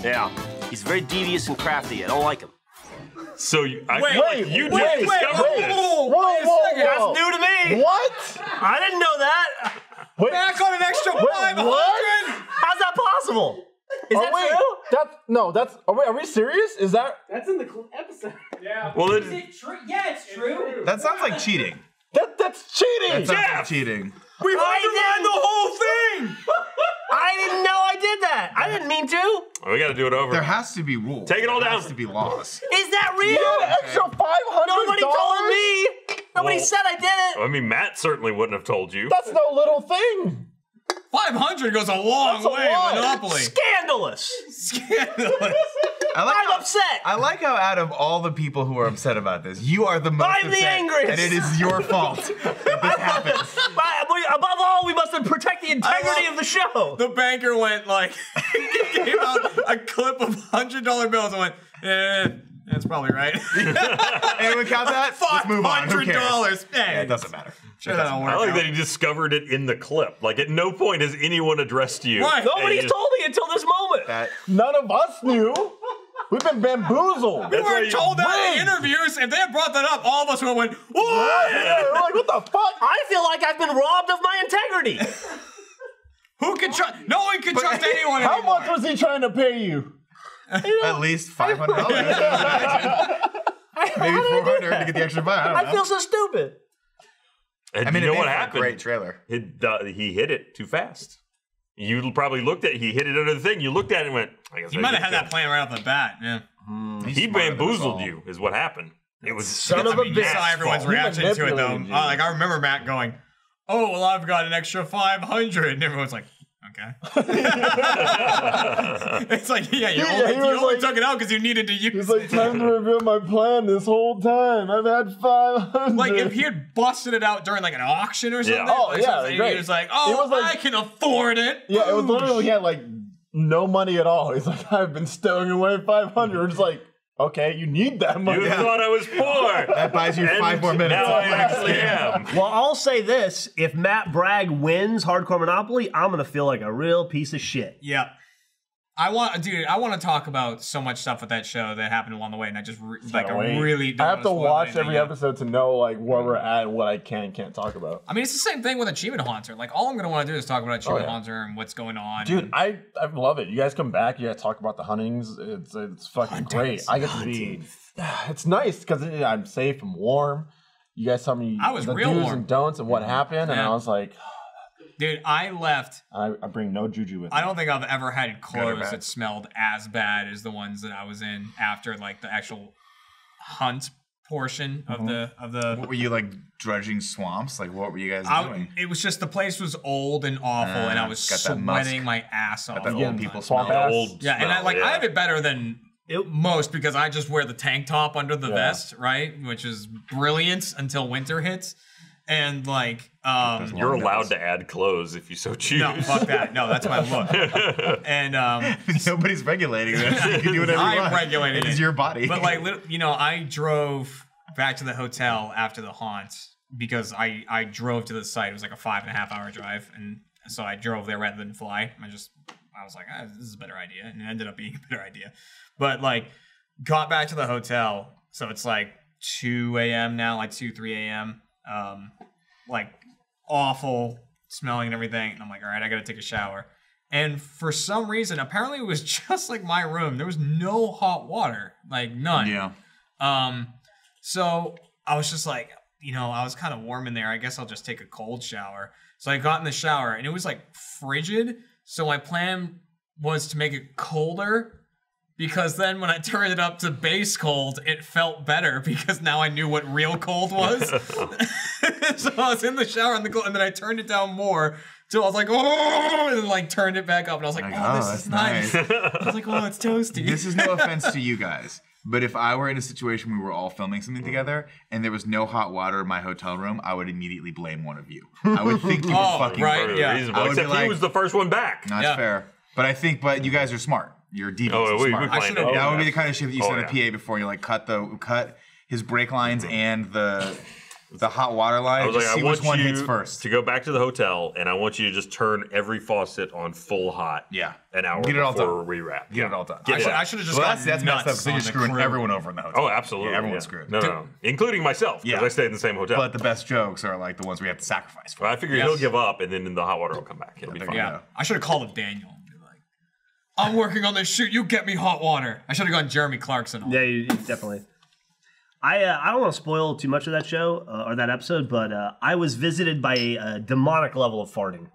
Yeah. He's very devious and crafty. I don't like him. So you, I wait, like wait, you just discovered wait, this. Whoa, whoa, whoa, whoa, that's whoa. new to me. What? I didn't know that. Wait, Matt got an extra wait, five hundred dollars. What? How's that possible? Is oh, that wait, true? That's, no, that's, are we, are we serious? Is that? That's in the episode. Yeah. Well, it, is it true? Yeah, it's true. That sounds like cheating. That, that's cheating. That sounds Geoff. like cheating. We undermined the whole thing. I didn't know I did that. I didn't mean to. Well, we got to do it over. There has to be rules. Take it all there down. Has to be laws. Is that real? Yeah, extra five hundred dollars? Nobody told me. Nobody well, said I did it. I mean, Matt certainly wouldn't have told you. That's no little thing. five hundred goes a long a way in Monopoly. Scandalous. Scandalous. I like I'm how, upset. I like how out of all the people who are upset about this, you are the most I'm upset, the angriest. And it is your fault that this happens. Above all, we must protect the integrity of the show. The banker went like, he gave out a clip of one hundred dollar bills and went, eh. That's probably right. Anyone count that? Let's move on. Who cares? Yeah, it doesn't matter. Sure, it doesn't I like out. that he discovered it in the clip. Like, at no point has anyone addressed you. Right. Nobody's just, told me until this moment. That. None of us knew. We've been bamboozled. We That's weren't told that in interviews. If they had brought that up, all of us would have went, what? Yeah, we're like, what the fuck? I feel like I've been robbed of my integrity. Who could trust? No one could trust anyone How anymore. much was he trying to pay you? You know, at least five hundred dollars. Maybe four hundred to get the extra buy. I, I feel so stupid. And I mean, you know it what happened? A great trailer. It, uh, he hit it too fast. You probably looked at. He hit it under the thing. You looked at it and went. I guess he I might have had that go. plan right off the bat. Yeah. Mm, he bamboozled you, is what happened. It was son of a bitch. I saw everyone's reaction to it though. Uh, like I remember Matt going, "Oh, well, I've got an extra five hundred," and everyone's like. Okay. It's like, yeah, you only, yeah, you only like, took it out because you needed to use it. It's like, time to reveal my plan this whole time. I've had five hundred. Like, if he had busted it out during, like, an auction or something. Yeah. Oh, like, yeah, something, he was like, oh, was like, I can afford it. Yeah, Boosh. It was literally, he had, like, no money at all. He's like, I've been stowing away five hundred. We're just like, okay, you need that money. You yeah. thought I was poor. That buys you and five more minutes. Now I actually am. Well, I'll say this. If Matt Bragg wins Hardcore Monopoly, I'm going to feel like a real piece of shit. Yeah. I want, dude, I want to talk about so much stuff with that show that happened along the way, and I just, re like, I really don't I have to watch every yet. episode to know, like, where we're at and what I can and can't talk about. I mean, it's the same thing with Achievement Hunter. Like, all I'm going to want to do is talk about Achievement oh, yeah. Hunter and what's going on. Dude, I, I love it. You guys come back, you guys talk about the huntings. It's, it's fucking Huntings. great. I get to be, it's nice because it, I'm safe and warm. You guys tell me I was the real do's warm. and don'ts and what happened, yeah. and I was like... Dude, I left. I, I bring no juju with me. I don't think I've ever had clothes that smelled as bad as the ones that I was in after, like, the actual hunt portion of mm-hmm. the of the. What were you like dredging swamps? Like what were you guys I, doing? It was just the place was old and awful, uh, and I was sweating my ass off. Got that old yeah, people swamp smell. Old yeah, smell, and I like yeah. I have it better than it, most because I just wear the tank top under the yeah. vest, right, which is brilliant until winter hits. And like, um, you're allowed to add clothes if you so choose. No, fuck that. No, that's my look. And um, nobody's regulating this. You can do whatever I'm you want. I'm regulating it. It's your body. But like, you know, I drove back to the hotel after the haunt because I I drove to the site. It was like a five and a half hour drive, and so I drove there rather than fly. I just I was like, ah, this is a better idea, and it ended up being a better idea. But like, got back to the hotel, so it's like two a m now, like two, three a m Um, like awful smelling and everything. And I'm like, all right, I gotta take a shower. And for some reason, apparently it was just like my room. There was no hot water, like none. Yeah. Um, so I was just like, you know, I was kind of warm in there. I guess I'll just take a cold shower. So I got in the shower and it was like frigid. So my plan was to make it colder, because then when I turned it up to base cold, it felt better because now I knew what real cold was. So I was in the shower in the cold, and then I turned it down more till I was like, oh, and then like turned it back up, and I was like, like oh, oh, this is nice. nice. I was like, oh, it's toasty. This is no offense to you guys, but if I were in a situation where we were all filming something together and there was no hot water in my hotel room, I would immediately blame one of you. I would think you were oh, fucking right, yeah. I would Except be like, he was the first one back. That's yeah. fair. But I think, but you guys are smart. Your defense oh, is we, smart. We I that yeah. would be the kind of shit that you oh, sent yeah. a P A before. You like cut the cut his brake lines and the the hot water line. I was like, I want one you hits first. to go back to the hotel, and I want you to just turn every faucet on full hot. Yeah, an hour Get it all before done. we wrap. Get yeah. it all done. Get I should, I should have just well, gotten that's, that's nuts messed up. So you're screwing crew. everyone over in the hotel. Oh, absolutely. Yeah, everyone's yeah. screwed. No, no, no, including myself. Because yeah. I stayed in the same hotel. But the best jokes are like the ones we have to sacrifice for. Well, I figure yes. he'll give up, and then the hot water will come back. It'll be fine. Yeah, I should have called up Daniel. I'm working on this shoot. You get me hot water. I should have gone Jeremy Clarkson. On. Yeah, you, you definitely. I uh, I don't want to spoil too much of that show uh, or that episode, but uh, I was visited by a, a demonic level of farting.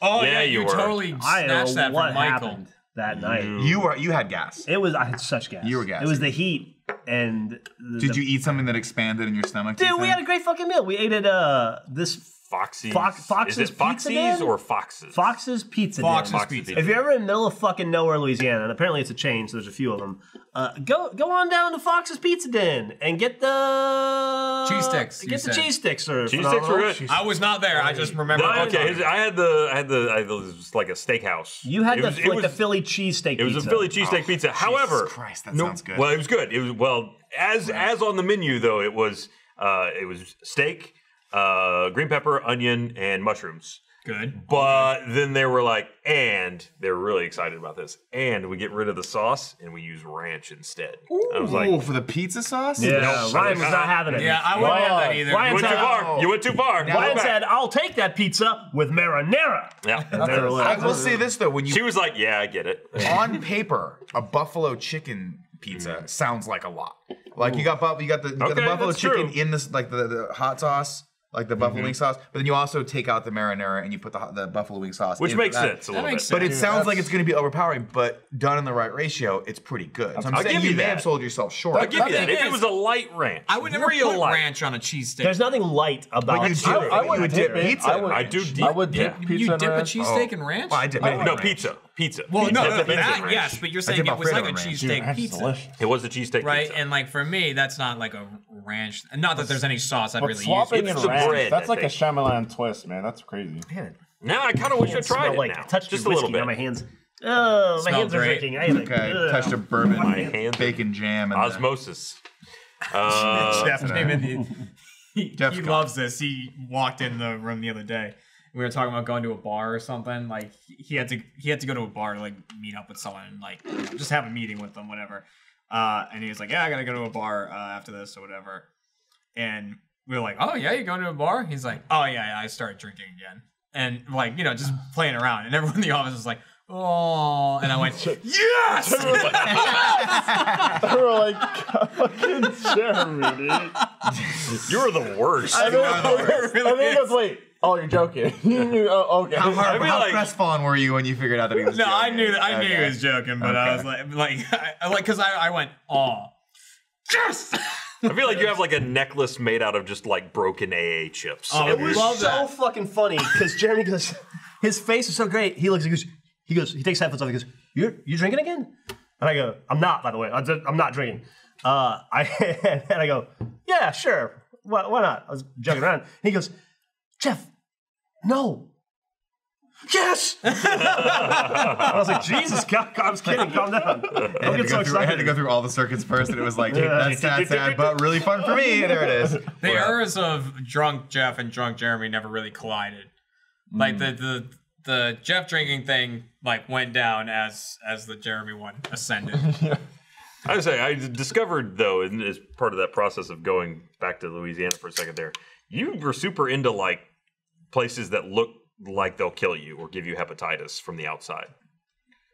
Oh yeah, yeah you, you were. totally I snatched that from Michael that night. You. you were you had gas. It was I had such gas. You were gas. It was the heat and. The, Did the, you eat something that expanded in your stomach? Dude, you we had a great fucking meal. We ate at uh this. Foxes. Fox, Foxes Is it Foxes Pizza or Foxes? Foxes Pizza Den. Foxes Foxes Pizza. If you're ever in the middle of fucking nowhere, Louisiana, and apparently it's a chain, so there's a few of them, uh, go go on down to Foxes Pizza Den and get the cheese sticks. Get the said. cheese sticks or cheese phenomenal. sticks were good. I was not there. I just remember. No, okay, his, I had the I had the I had the, it was like a steakhouse. You had it the was, like was, the Philly cheesesteak. It was pizza. a Philly cheesesteak oh, pizza. Jesus However, Christ, that no, sounds good. Well, it was good. It was well as right. as on the menu though. It was uh, it was steak. Uh, green pepper, onion, and mushrooms. Good. But okay. then they were like, and they were really excited about this. And we get rid of the sauce and we use ranch instead. Ooh, I was like, for the pizza sauce? Yeah, no, Ryan was not having it. Yeah, I wouldn't have that either. Ryan you went said, too far. Oh. You went too far. Ryan said, I'll take that pizza with marinara. Yeah. I will say this though, when you she was like, yeah, I get it. On paper, a buffalo chicken pizza mm. sounds like a lot. Like Ooh. you got you got the you got okay, the buffalo chicken true. in this like the, the hot sauce. Like the buffalo mm-hmm. wing sauce, but then you also take out the marinara and you put the, the buffalo wing sauce, which in makes that. sense a little that bit. Sense. But it Dude, sounds that's... like it's going to be overpowering, but done in the right ratio, it's pretty good. So I'm I'll saying give you, you may have sold yourself short. I'll give you that. If it, it was a light ranch, I would never Real put light. ranch on a cheesesteak. There's nothing light about it. I, I, I would dip it. pizza. I, would, I do. Dip, I would dip yeah. pizza. You dip ranch? a cheesesteak oh. in ranch? Well, I dip it. No pizza. Pizza. Well, no, that yes, but you're saying it was like a cheesesteak pizza. It was a cheesesteak, right? And like for me, that's not like a ranch. Not that there's any sauce I'd really use. Bread, That's I like think. a Shyamalan twist, man. That's crazy. Man. Now I kind of wish I tried it like, now. Touched just a little bit on my hands. Oh, my hands great. are shaking. I okay. Like, touched a bourbon, my hands bacon jam, and osmosis. Uh, Jeff, he, he loves this. He walked in the room the other day. We were talking about going to a bar or something. Like he had to, he had to go to a bar to like meet up with someone and like you know, just have a meeting with them, whatever. Uh, and he was like, "Yeah, I gotta go to a bar uh, after this or whatever," and. We were like, oh, yeah, you're going to a bar? He's like, oh, yeah, yeah, I started drinking again. And, like, you know, just playing around. And everyone in the office was like, oh. And I went, yes! They were like, yes! They were like, fucking Jeremy, dude. You're the worst. I think that's like, oh, you're joking. You knew, oh, okay. How, hard, I mean, how like, crestfallen were you when you figured out that he was no, joking? No, I knew that, I okay. knew he was joking, but okay. I was like, like, because like, I, I went, oh, yes! I feel like you have like a necklace made out of just like broken A A chips. Oh, it was so that. fucking funny because Jeremy goes, his face is so great. He looks, he goes, he goes, he takes headphones off. He goes, "You're you drinking again?" And I go, "I'm not, by the way. I'm not drinking." Uh, I and I go, "Yeah, sure. Why, why not?" I was joking around. And he goes, "Geoff, no." Yes! I was like, Jesus, God, I was kidding, calm down. I had, so through, I had to go through all the circuits first, and it was like, yeah. that's sad, sad, but really fun for me. There it is. The yeah. eras of drunk Geoff and drunk Jeremy never really collided. Mm. Like, the, the the Geoff drinking thing, like, went down as, as the Jeremy one ascended. yeah. I would say, I discovered, though, as part of that process of going back to Louisiana for a second there, you were super into, like, places that look like they'll kill you or give you hepatitis from the outside.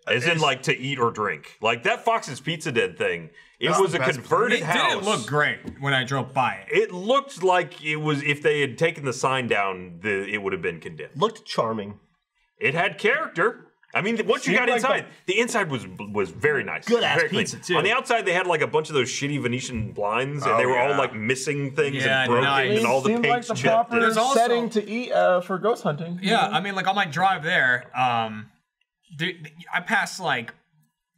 As it's, in like to eat or drink. Like that Foxes Pizza Den thing, it was a converted house. It didn't look great when I drove by it. It looked like it was, if they had taken the sign down, the, it would have been condemned. Looked charming. It had character. I mean, once you got inside, the inside was was very nice. Good ass pizza too. On the outside, they had like a bunch of those shitty Venetian blinds, and they were all like missing things and broken, and all the paint's chipped. It seemed like the proper setting to eat uh, for ghost hunting. Yeah, I mean, like on my drive there, um, I passed like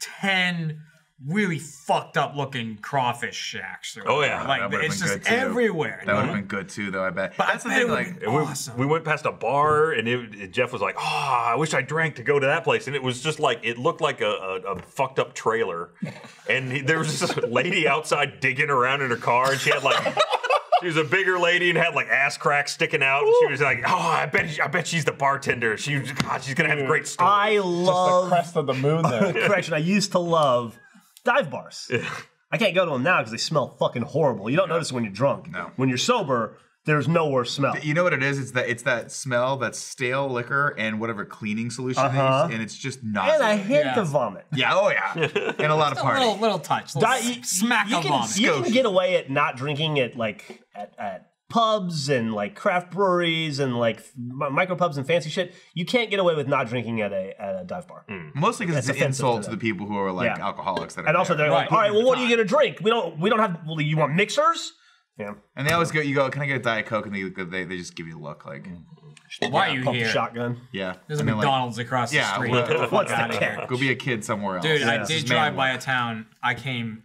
ten really fucked up looking crawfish shacks. Oh yeah, like it's just everywhere. That would have been good too, though. I bet. But that's the thing. Like we went past a bar, and it, Geoff was like, "Oh, I wish I drank to go to that place," and it was just like it looked like a, a, a fucked up trailer, and he, there was this lady outside digging around in her car, and she had like. She was a bigger lady and had like ass cracks sticking out. And she was like, "Oh, I bet, she, I bet she's the bartender. She, God, she's gonna have a great story." I love just the crest of the moon. There, correction. I used to love dive bars. Yeah. I can't go to them now because they smell fucking horrible. You don't yeah. notice when you're drunk. No. When you're sober, there's no worse smell. You know what it is? It's that it's that smell, that stale liquor and whatever cleaning solution uh-huh. is, and it's just nauseous. And I hate yeah. the vomit. Yeah, oh yeah. And a lot just of party. A little, little touch, little Di you, smack you of can, vomit. You can get away at not drinking at like at, at pubs and like craft breweries and like micro pubs and fancy shit. You can't get away with not drinking at a at a dive bar. Mm. Mostly because it's an insult to, to the people who are like yeah. alcoholics. That are and also there. They're like, right. all right, well, what are you gonna drink? We don't we don't have. Well, you want mixers? Yeah. And they always go, you go, can I get a Diet Coke? And they they, they just give you a look like, why yeah, are you pump here? Shotgun. Yeah. There's a McDonald's like, across yeah, the street. Well, what's that care? Go be a kid somewhere else. Dude, yeah. I did just drive by work. a town. I came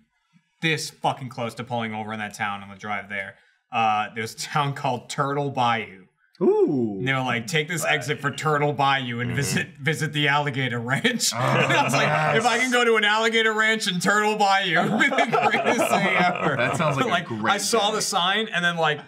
this fucking close to pulling over in that town on the drive there. Uh, there's a town called Turtle Bayou. Ooh. And they were like, take this exit for Turtle Bayou and mm. visit visit the alligator ranch. Oh, I was like, yes. if I can go to an alligator ranch in Turtle Bayou, it would be the greatest thing ever. That sounds like, like a great I saw day. the sign and then like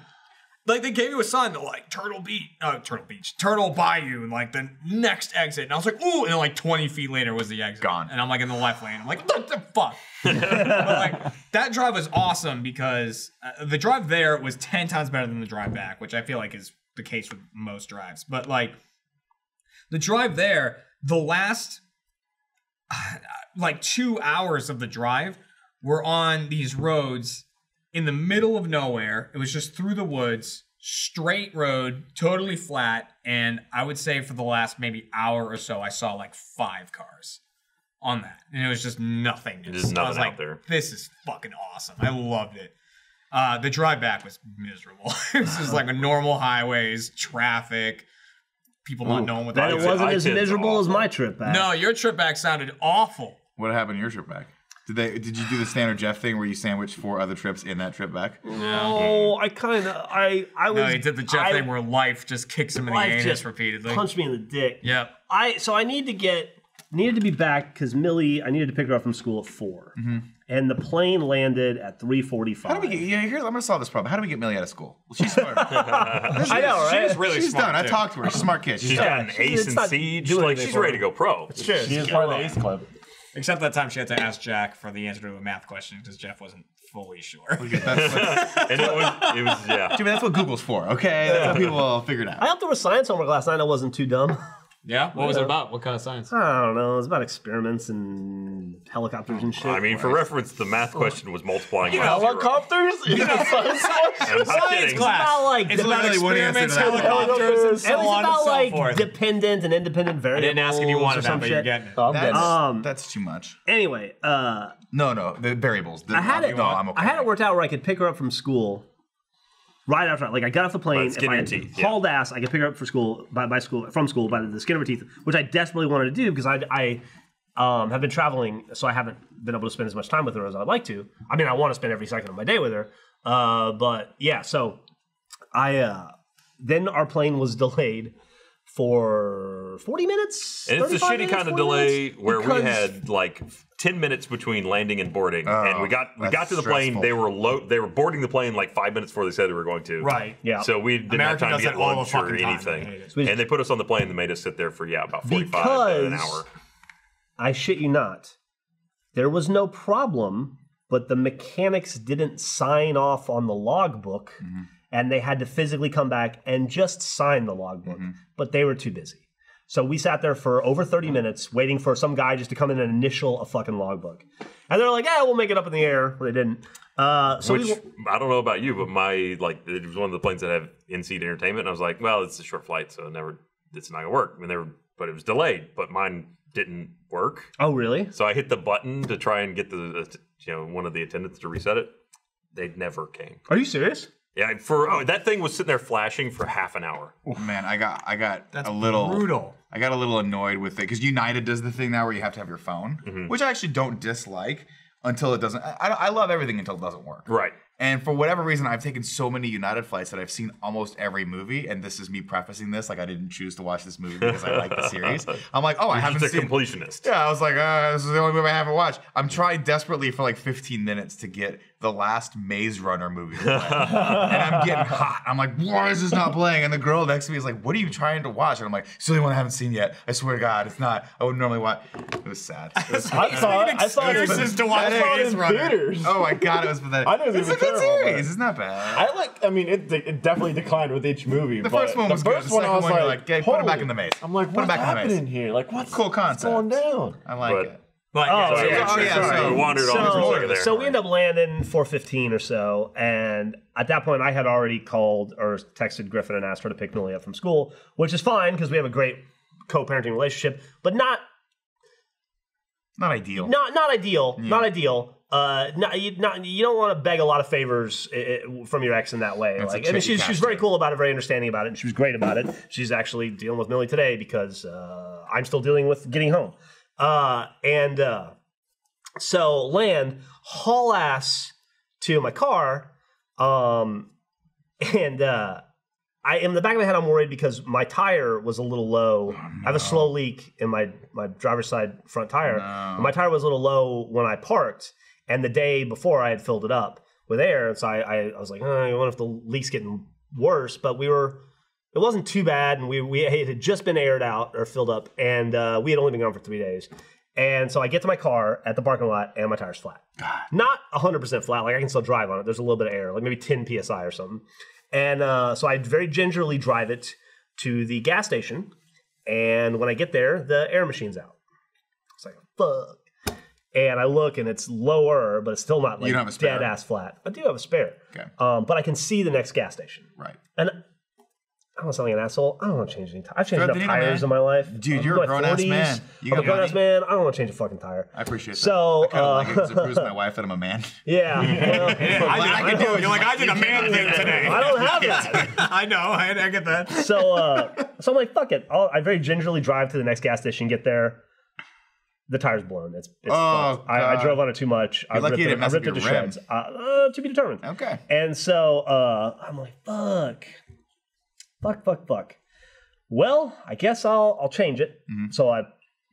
like they gave you a sign that like Turtle Beach, uh, Turtle Beach, Turtle Bayou, and like the next exit. And I was like, ooh, and then, like twenty feet later was the exit. Gone. And I'm like in the left lane. I'm like, what the fuck? But like that drive was awesome because uh, the drive there was ten times better than the drive back, which I feel like is the case with most drives. But like the drive there, the last uh, like two hours of the drive were on these roads in the middle of nowhere. It was just through the woods, straight road, totally flat. And I would say for the last maybe hour or so, I saw like five cars on that. And it was just nothing. It is nothing I was like, out there. This is fucking awesome. I loved it. Uh, the drive back was miserable. This is like a normal highways, traffic, people not Ooh, knowing what that is. It wasn't as miserable as my trip back. No, your trip back sounded awful. What happened to your trip back? Did they? Did you do the standard Geoff thing where you sandwiched four other trips in that trip back? No, I kind of. I I was. No, he did the Geoff I, thing where life just kicks him in the anus repeatedly. Punched me in the dick. Yep. I so I need to get needed to be back because Millie. I needed to pick her up from school at four. Mm-hmm. And the plane landed at three forty-five. How do we get, yeah, here, I'm going to solve this problem. How do we get Millie out of school? Well, she's smart. I know, right? She's really she's smart. She's done. Too. I talked to her. She's a smart kid. She's, she's got an ace and siege. Like, she's ready to go pro. It's true. She's part of the ace club. Except that time she had to ask Jack for the answer to a math question because Geoff wasn't fully sure. And it was, it was, yeah. Dude, that's what Google's for, okay? That's what people figured out. I helped her with science homework last night. I wasn't too dumb. Yeah? What was it about? What kind of science? I don't know. It was about experiments and helicopters and shit. I mean, for reference, the math question was multiplying. You know, helicopters? You know, science class. It's about, like, it's literally what he answered. Helicopters and so on and so forth. It was about, like, dependent and independent variables. I didn't ask if you wanted that, but you're getting it. That's too much. Anyway. No, no. The variables. I had it worked out where I could pick her up from school. Right after, like I got off the plane, if I teeth, hauled yeah. ass, I could pick her up for school by, by school from school by the skin of her teeth, which I desperately wanted to do because I, I um, have been traveling, so I haven't been able to spend as much time with her as I'd like to. I mean, I want to spend every second of my day with her, uh, but yeah. So I uh, then our plane was delayed for forty minutes. And it's a shitty minutes, kind of delay where we had like ten minutes between landing and boarding. Oh, and we got we got to the stressful. plane. They were low, they were boarding the plane like five minutes before they said they were going to. Right. Yeah. So we didn't America have time to get lunch or anything. Time. And they put us on the plane and made us sit there for yeah, about forty-five because, an hour. I shit you not. There was no problem, but the mechanics didn't sign off on the logbook. Mm-hmm. And they had to physically come back and just sign the logbook, mm-hmm. but they were too busy. So we sat there for over thirty minutes waiting for some guy just to come in and initial a fucking logbook. And they're like, yeah, we'll make it up in the air. Well, they didn't. Uh, so Which, we I don't know about you, but my, like, it was one of the planes that have in-seat entertainment. And I was like, well, it's a short flight, so it never, it's not going to work. And they were, but it was delayed, but mine didn't work. Oh, really? So I hit the button to try and get the, you know, one of the attendants to reset it. They never came. Are you serious? Yeah, for oh, that thing was sitting there flashing for half an hour. Man, I got I got That's a little brutal. I got a little annoyed with it because United does the thing now where you have to have your phone, mm-hmm. which I actually don't dislike until it doesn't. I, I love everything until it doesn't work. Right. And for whatever reason, I've taken so many United flights that I've seen almost every movie. And this is me prefacing this like I didn't choose to watch this movie because I like the series. I'm like, oh, I You're haven't just a seen. Completionist. Yeah, I was like, uh, this is the only movie I haven't watched. I'm trying desperately for like fifteen minutes to get the last Maze Runner movie to and I'm getting hot. I'm like, why is this not playing? And the girl next to me is like, what are you trying to watch? And I'm like, it's the only one I haven't seen yet. I swear to God, it's not. I wouldn't normally watch. It was sad. It was I, saw it. I saw it. To watch Maze Runner. Oh my God, it was pathetic. I know it's a good series. It's not bad. I like. I mean, it, it definitely declined with each movie. The but first one was the first good. The second one, one I was like, like hey, put it back in the maze. I'm like, what's happening here? Like, what's cool concept? What's going down? I like but, it. But, oh, so, yeah, oh, yeah, so, so, wandered so, there. so we end up landing four fifteen or so, and at that point I had already called or texted Griffin and asked her to pick Millie up from school, which is fine because we have a great co-parenting relationship, but not not ideal. Not not ideal. Yeah. Not ideal. Uh, not, you, not, you don't want to beg a lot of favors it, it, from your ex in that way. That's like, I mean, she's, she's very cool about it, very understanding about it, and she was great about it. She's actually dealing with Millie today because uh, I'm still dealing with getting home. Uh, and, uh, so land, haul ass to my car. Um, and, uh, I, in the back of my head, I'm worried because my tire was a little low. Oh, no. I have a slow leak in my, my driver's side front tire. No. My tire was a little low when I parked and the day before I had filled it up with air. And so I, I, I was like, oh, I wonder if the leak's getting worse, but we were. It wasn't too bad, and we, we it had just been aired out or filled up, and uh, we had only been gone for three days. And so I get to my car at the parking lot, and my tire's flat. God. Not one hundred percent flat. Like, I can still drive on it. There's a little bit of air, like maybe ten P S I or something. And uh, so I very gingerly drive it to the gas station, and when I get there, the air machine's out. It's like, fuck. And I look, and it's lower, but it's still not like dead-ass flat. I do have a spare. Okay. Um, but I can see the next gas station. Right. And I don't sound like an asshole. I don't want to change any tires. I've changed enough tires in my life. Dude, you're a grown ass man. I'm a grown ass man. I don't want to change a fucking tire. I appreciate that. So, I kind of like it because it proves my wife that I'm a man. Yeah. I can do it. You're like, I did a man thing today. I don't have that. I know. I get that. So, uh, so I'm like, fuck it. I'll, I very gingerly drive to the next gas station, get there. The tire's blown. It's, it's oh, I, I drove on it too much. You're I ripped, it, I ripped it to shreds. Uh, uh, to be determined. Okay. And so uh, I'm like, fuck. Fuck, fuck, fuck. Well, I guess I'll I'll change it. Mm-hmm. So I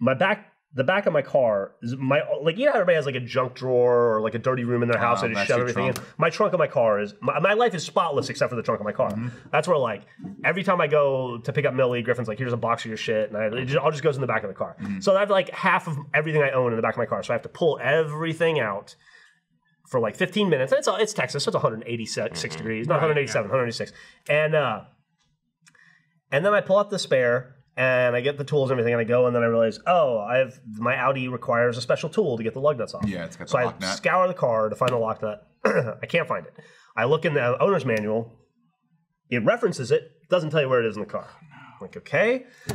my back the back of my car is my like you know how everybody has like a junk drawer or like a dirty room in their house. Oh, I just shove everything trunk. in. My trunk of my car is my, my life is spotless except for the trunk of my car. Mm-hmm. That's where like every time I go to pick up Millie, Griffin's like, here's a box of your shit, and I it just, all just goes in the back of the car. Mm-hmm. So I have like half of everything I own in the back of my car. So I have to pull everything out for like fifteen minutes. It's it's Texas, so it's one hundred eighty-six mm-hmm. degrees, not right, one hundred eighty-seven, yeah. one hundred eighty-six, and uh. And then I pull out the spare, and I get the tools and everything, and I go, and then I realize, oh, I have my Audi requires a special tool to get the lug nuts off. Yeah, it's got so the lock nut. So I scour the car to find the lock nut. I can't find it. I look in the owner's manual. It references it. Doesn't tell you where it is in the car. Oh, no. I'm like, okay. I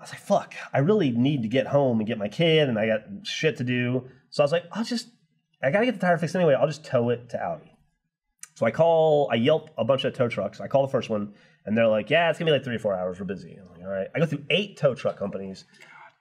was like, fuck, I really need to get home and get my kid, and I got shit to do. So I was like, I'll just, I got to get the tire fixed anyway. I'll just tow it to Audi. So I call, I Yelp a bunch of tow trucks. I call the first one, and they're like, yeah, it's going to be like three or four hours. We're busy. I'm like, all right. I go through eight tow truck companies.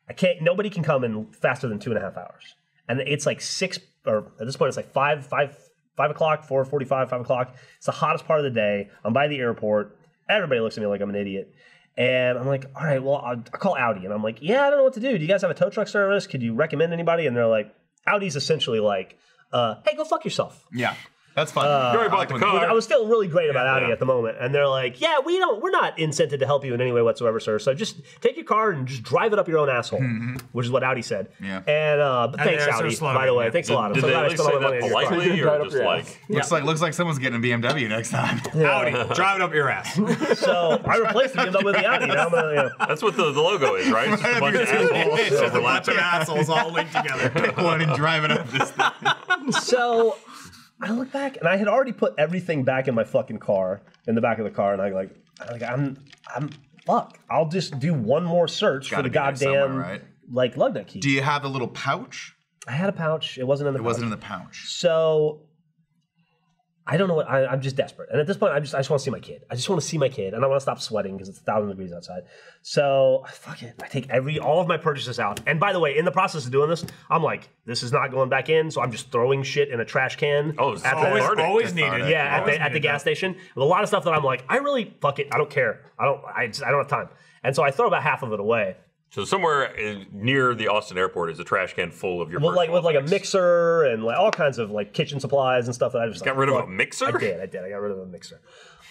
I can't, nobody can come in faster than two and a half hours. And it's like six, or at this point, it's like five, five, five o'clock, four forty-five, five o'clock. It's the hottest part of the day. I'm by the airport. Everybody looks at me like I'm an idiot. And I'm like, all right, well, I'll, I'll call Audi. And I'm like, yeah, I don't know what to do. Do you guys have a tow truck service? Could you recommend anybody? And they're like, Audi's essentially like, uh, hey, go fuck yourself. Yeah, that's fine. Uh, you I, I was still really great yeah, about Audi yeah. at the moment. And they're like, yeah, we don't, we're not incented to help you in any way whatsoever, sir. So just take your car and just drive it up your own asshole, mm-hmm. which is what Audi said. Yeah. And uh, but thanks, and Audi, by the way. Yeah. Thanks did, a lot. I'm so glad I spent all my money on your car. Or just like, looks, yeah. like, looks like someone's getting a B M W next time. Yeah. Audi, drive it up your ass. So I replaced the B M W with the Audi. Now I'm gonna, you know. That's what the, the logo is, right? It's just a bunch of assholes. It's just a bunch of assholes all linked together. Pick one and drive it up this thing. So... I look back, and I had already put everything back in my fucking car, in the back of the car, and I like, like I'm, I'm, fuck. I'll just do one more search for the goddamn, right? like, lug nut key. Do you have a little pouch? I had a pouch. It wasn't in the pouch. It wasn't in the pouch. So, I don't know what, I, I'm just desperate. And at this point, I just, I just want to see my kid. I just want to see my kid, and I want to stop sweating, because it's a thousand degrees outside. So, fuck it. I take every, all of my purchases out. And by the way, in the process of doing this, I'm like, this is not going back in, so I'm just throwing shit in a trash can. Oh, it's always, always needed. Yeah, at the, at the gas station. With a lot of stuff that I'm like, I really, fuck it, I don't care. I don't, I, just, I don't have time. And so I throw about half of it away. So somewhere in, near the Austin airport is a trash can full of your well, like with like things. A mixer and like all kinds of like kitchen supplies and stuff that I just you got like, rid of like, a mixer. I did, I did, I got rid of a mixer.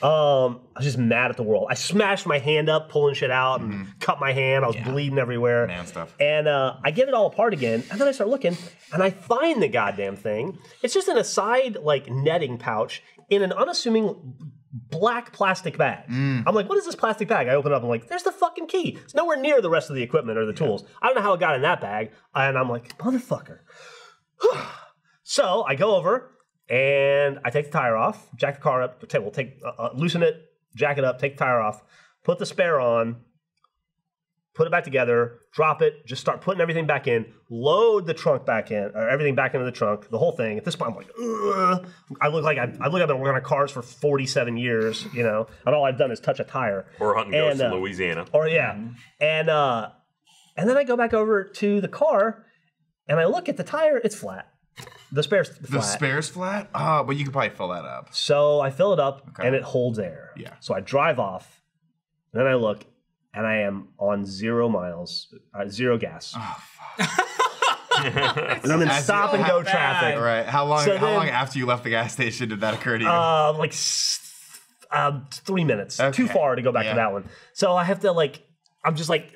Um, I was just mad at the world. I smashed my hand up, pulling shit out, and mm-hmm. cut my hand. I was yeah. bleeding everywhere. Man stuff. And uh, I get it all apart again, and then I start looking, and I find the goddamn thing. It's just an aside like netting pouch in an unassuming. Black plastic bag. Mm. I'm like, what is this plastic bag? I open it up, I'm like, there's the fucking key. It's nowhere near the rest of the equipment or the tools. Yeah. I don't know how it got in that bag. And I'm like, motherfucker. So I go over and I take the tire off, jack the car up, we'll take, uh, uh, loosen it, jack it up, take the tire off, put the spare on, put it back together, drop it, just start putting everything back in, load the trunk back in, or everything back into the trunk, the whole thing. At this point, I'm like, ugh. I look like I've, I look I've been working on cars for forty-seven years, you know, and all I've done is touch a tire. Or hunting and, ghosts uh, in Louisiana. Or, yeah. Mm-hmm. And uh, and then I go back over to the car, and I look at the tire, it's flat. The spare's flat. The spare's flat? Ah, uh, but you could probably fill that up. So I fill it up, okay. and it holds air. Yeah. So I drive off, and then I look, and I am on zero miles, uh, zero gas. Oh, fuck. And I'm in stop and go traffic. Right. How long so How then, long after you left the gas station did that occur to you? Uh, like uh, three minutes. Okay. Too far to go back yeah. to that one. So I have to like, I'm just like,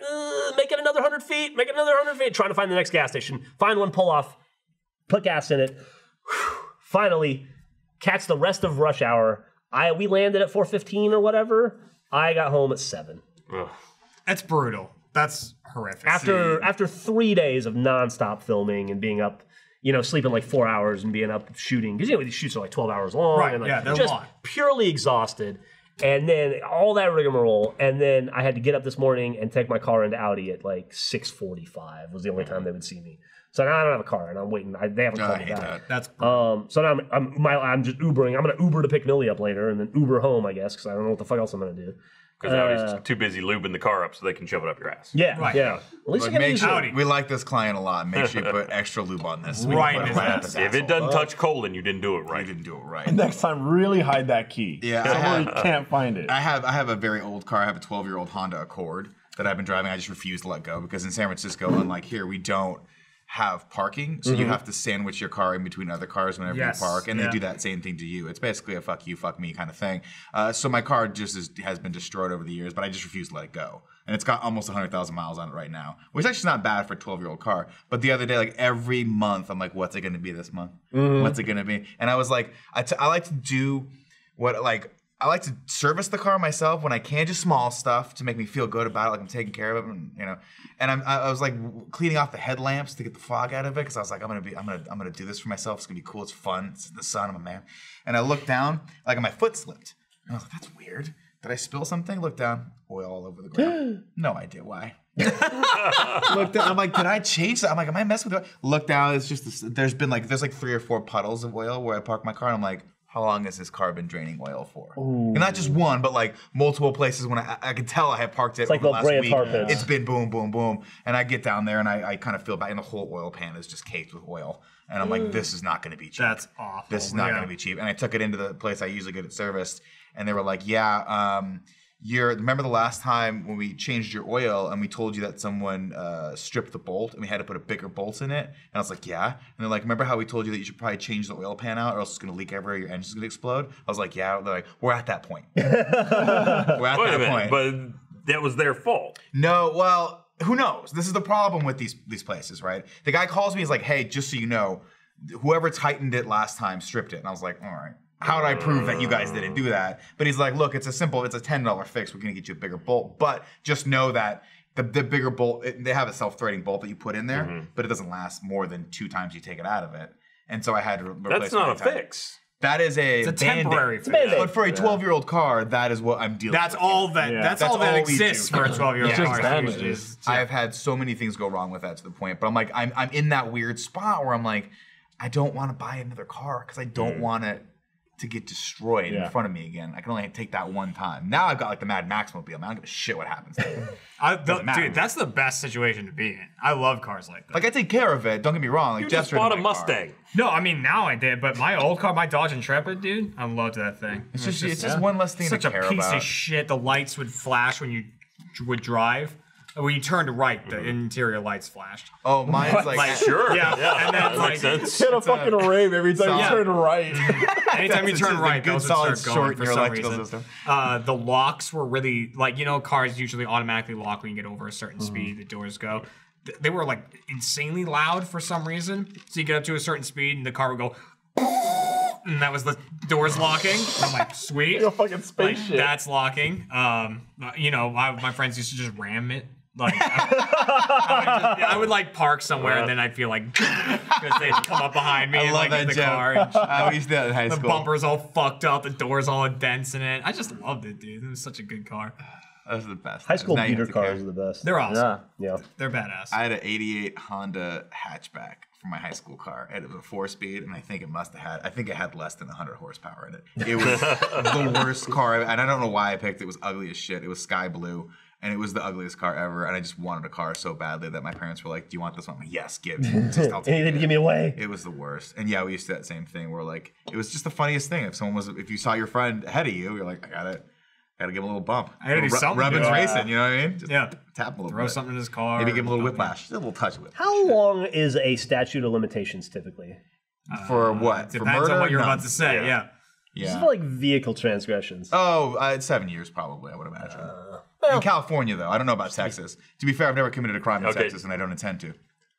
make it another one hundred feet, make it another one hundred feet, trying to find the next gas station. Find one, pull off, put gas in it. Whew. Finally, catch the rest of rush hour. I We landed at four fifteen or whatever. I got home at seven. Ugh. That's brutal. That's horrific. After See. after three days of nonstop filming and being up, you know, sleeping like four hours and being up shooting, because you know these shoots are like twelve hours long, right? And like, yeah, they're just long. Purely exhausted, and then all that rigmarole, and then I had to get up this morning and take my car into Audi at like six forty-five. Was the only time they would see me. So now I don't have a car, and I'm waiting. I, they haven't called me back. That's um, so now I'm I'm, my, I'm just Ubering. I'm gonna Uber to pick Millie up later, and then Uber home, I guess, because I don't know what the fuck else I'm gonna do. Because Audi's uh, too busy lubing the car up so they can shove it up your ass. Yeah, right. Yeah. At least you make sure, we like this client a lot. Make sure you put extra lube on this. Right. If asshole. It doesn't touch colon, you didn't do it right. You didn't do it right. And next time, really hide that key. Yeah. Somewhere you can't find it. I have I have a very old car. I have a twelve-year-old Honda Accord that I've been driving. I just refuse to let go because in San Francisco, unlike here, we don't have parking, so mm-hmm. you have to sandwich your car in between other cars whenever yes, you park, and yeah. they do that same thing to you. It's basically a fuck you, fuck me kind of thing. Uh, so my car just is, has been destroyed over the years, but I just refuse to let it go. And it's got almost one hundred thousand miles on it right now, which actually is not bad for a twelve-year-old car. But the other day, like every month, I'm like, what's it going to be this month? Mm. What's it going to be? And I was like, I, t I like to do what, like, I like to service the car myself when I can, just small stuff to make me feel good about it, like I'm taking care of it, and, you know. And I'm, I was like cleaning off the headlamps to get the fog out of it because I was like, I'm gonna be, I'm gonna, I'm gonna do this for myself. It's gonna be cool. It's fun. It's the sun. I'm a man. And I looked down, like my foot slipped. And I was like, that's weird. Did I spill something? Look down, oil all over the ground. No idea why. Look down, I'm like, did I change that? I'm like, am I messing with it? Look down, it's just, this, there's been like, there's like three or four puddles of oil where I park my car, and I'm like, how long has this car been draining oil for? Ooh. And not just one, but like multiple places when I, I could tell I had parked it it's like over the last week. Carpets. It's been boom, boom, boom. And I get down there and I, I kind of feel bad, and the whole oil pan is just caked with oil. And I'm like, this is not gonna be cheap. That's awful. This is not yeah. gonna be cheap. And I took it into the place I usually get it serviced. And they were like, yeah, um, you're, remember the last time when we changed your oil and we told you that someone uh, stripped the bolt and we had to put a bigger bolt in it? And I was like, yeah. And they're like, remember how we told you that you should probably change the oil pan out or else it's going to leak everywhere, your engine's going to explode? I was like, yeah. They're like, we're at that point. We're at Wait that a minute, point. But that was their fault. No, well, who knows? This is the problem with these, these places, right? The guy calls me, he's like, hey, just so you know, whoever tightened it last time stripped it. And I was like, all right. How do I prove that you guys didn't do that? But he's like, look, it's a simple, it's a ten dollar fix. We're going to get you a bigger bolt. But just know that the, the bigger bolt, it, they have a self-threading bolt that you put in there, mm-hmm. but it doesn't last more than two times you take it out of it. And so I had to replace it. That's not a time. fix. That is a, it's a temporary fix. But for a twelve-year-old car, that is what I'm dealing that's with. All that, yeah. that's, that's all that That's all that exists for a twelve-year-old yeah. car. Just, yeah. I have had so many things go wrong with that to the point. But I'm like, I'm, I'm in that weird spot where I'm like, I don't want to buy another car because I don't mm. want to... to get destroyed yeah. in front of me again. I can only take that one time. Now I've got like the Mad Max mobile. Man, I don't give a shit what happens. I, the, dude, me. that's the best situation to be in. I love cars like that. Like I take care of it. Don't get me wrong. Like, you just bought a Mustang. Car. No, I mean now I did, but my old car, my Dodge Intrepid, dude, I loved that thing. It's, it's just, just it's yeah. just one less thing to care about. Such a piece of shit. The lights would flash when you would drive. When you turned right, the interior lights flashed. Oh, mine's like, like sure, yeah, yeah. And then like, it's a fucking a, rave every time solid. you turn right. Anytime you turn right, those solid short for your some reason. System. Uh, the locks were really like, you know, cars usually automatically lock when you get over a certain mm-hmm. speed. The doors go. They were like insanely loud for some reason. So you get up to a certain speed, and the car would go. And that was the doors locking. I'm like, sweet, you're fucking spaceship. Like, that's locking. Um, you know, I, my friends used to just ram it. Like, I, I, would just, I would like park somewhere yeah. and then I'd feel like because they'd come up behind me I and love like that in the joke. car. And, I used that in high the school. The bumper's all fucked up, the door's all indents in it. I just loved it, dude. It was such a good car. Those are the best. High school beater cars are the best. They're awesome. Yeah. yeah, they're badass. I had an eighty-eight Honda hatchback for my high school car, and it was a four-speed, and I think it must have had, I think it had less than one hundred horsepower in it. It was the worst car, and I don't know why I picked it. It was ugly as shit. It was sky blue. And it was the ugliest car ever, and I just wanted a car so badly that my parents were like, "Do you want this one?" I'm like, "Yes, give me." Just, I'll take and they didn't give me away. It was the worst. And yeah, we used to do that same thing where like it was just the funniest thing. If someone was, if you saw your friend ahead of you, you're like, "I got it, got to give him a little bump." I got to do something. Rubbin's racing, you know what I mean? Just yeah, tap him a little. Throw bit. something in his car. Maybe give him a little whiplash, just a little touch of it. How long is a statute of limitations typically? Uh, For what? Depends For murder? on what you're no. about to say. Yeah. yeah. Yeah. This is like vehicle transgressions. Oh, uh, seven years probably, I would imagine. Uh, well, in California, though. I don't know about Texas. To be fair, I've never committed a crime in okay. Texas, and I don't intend to.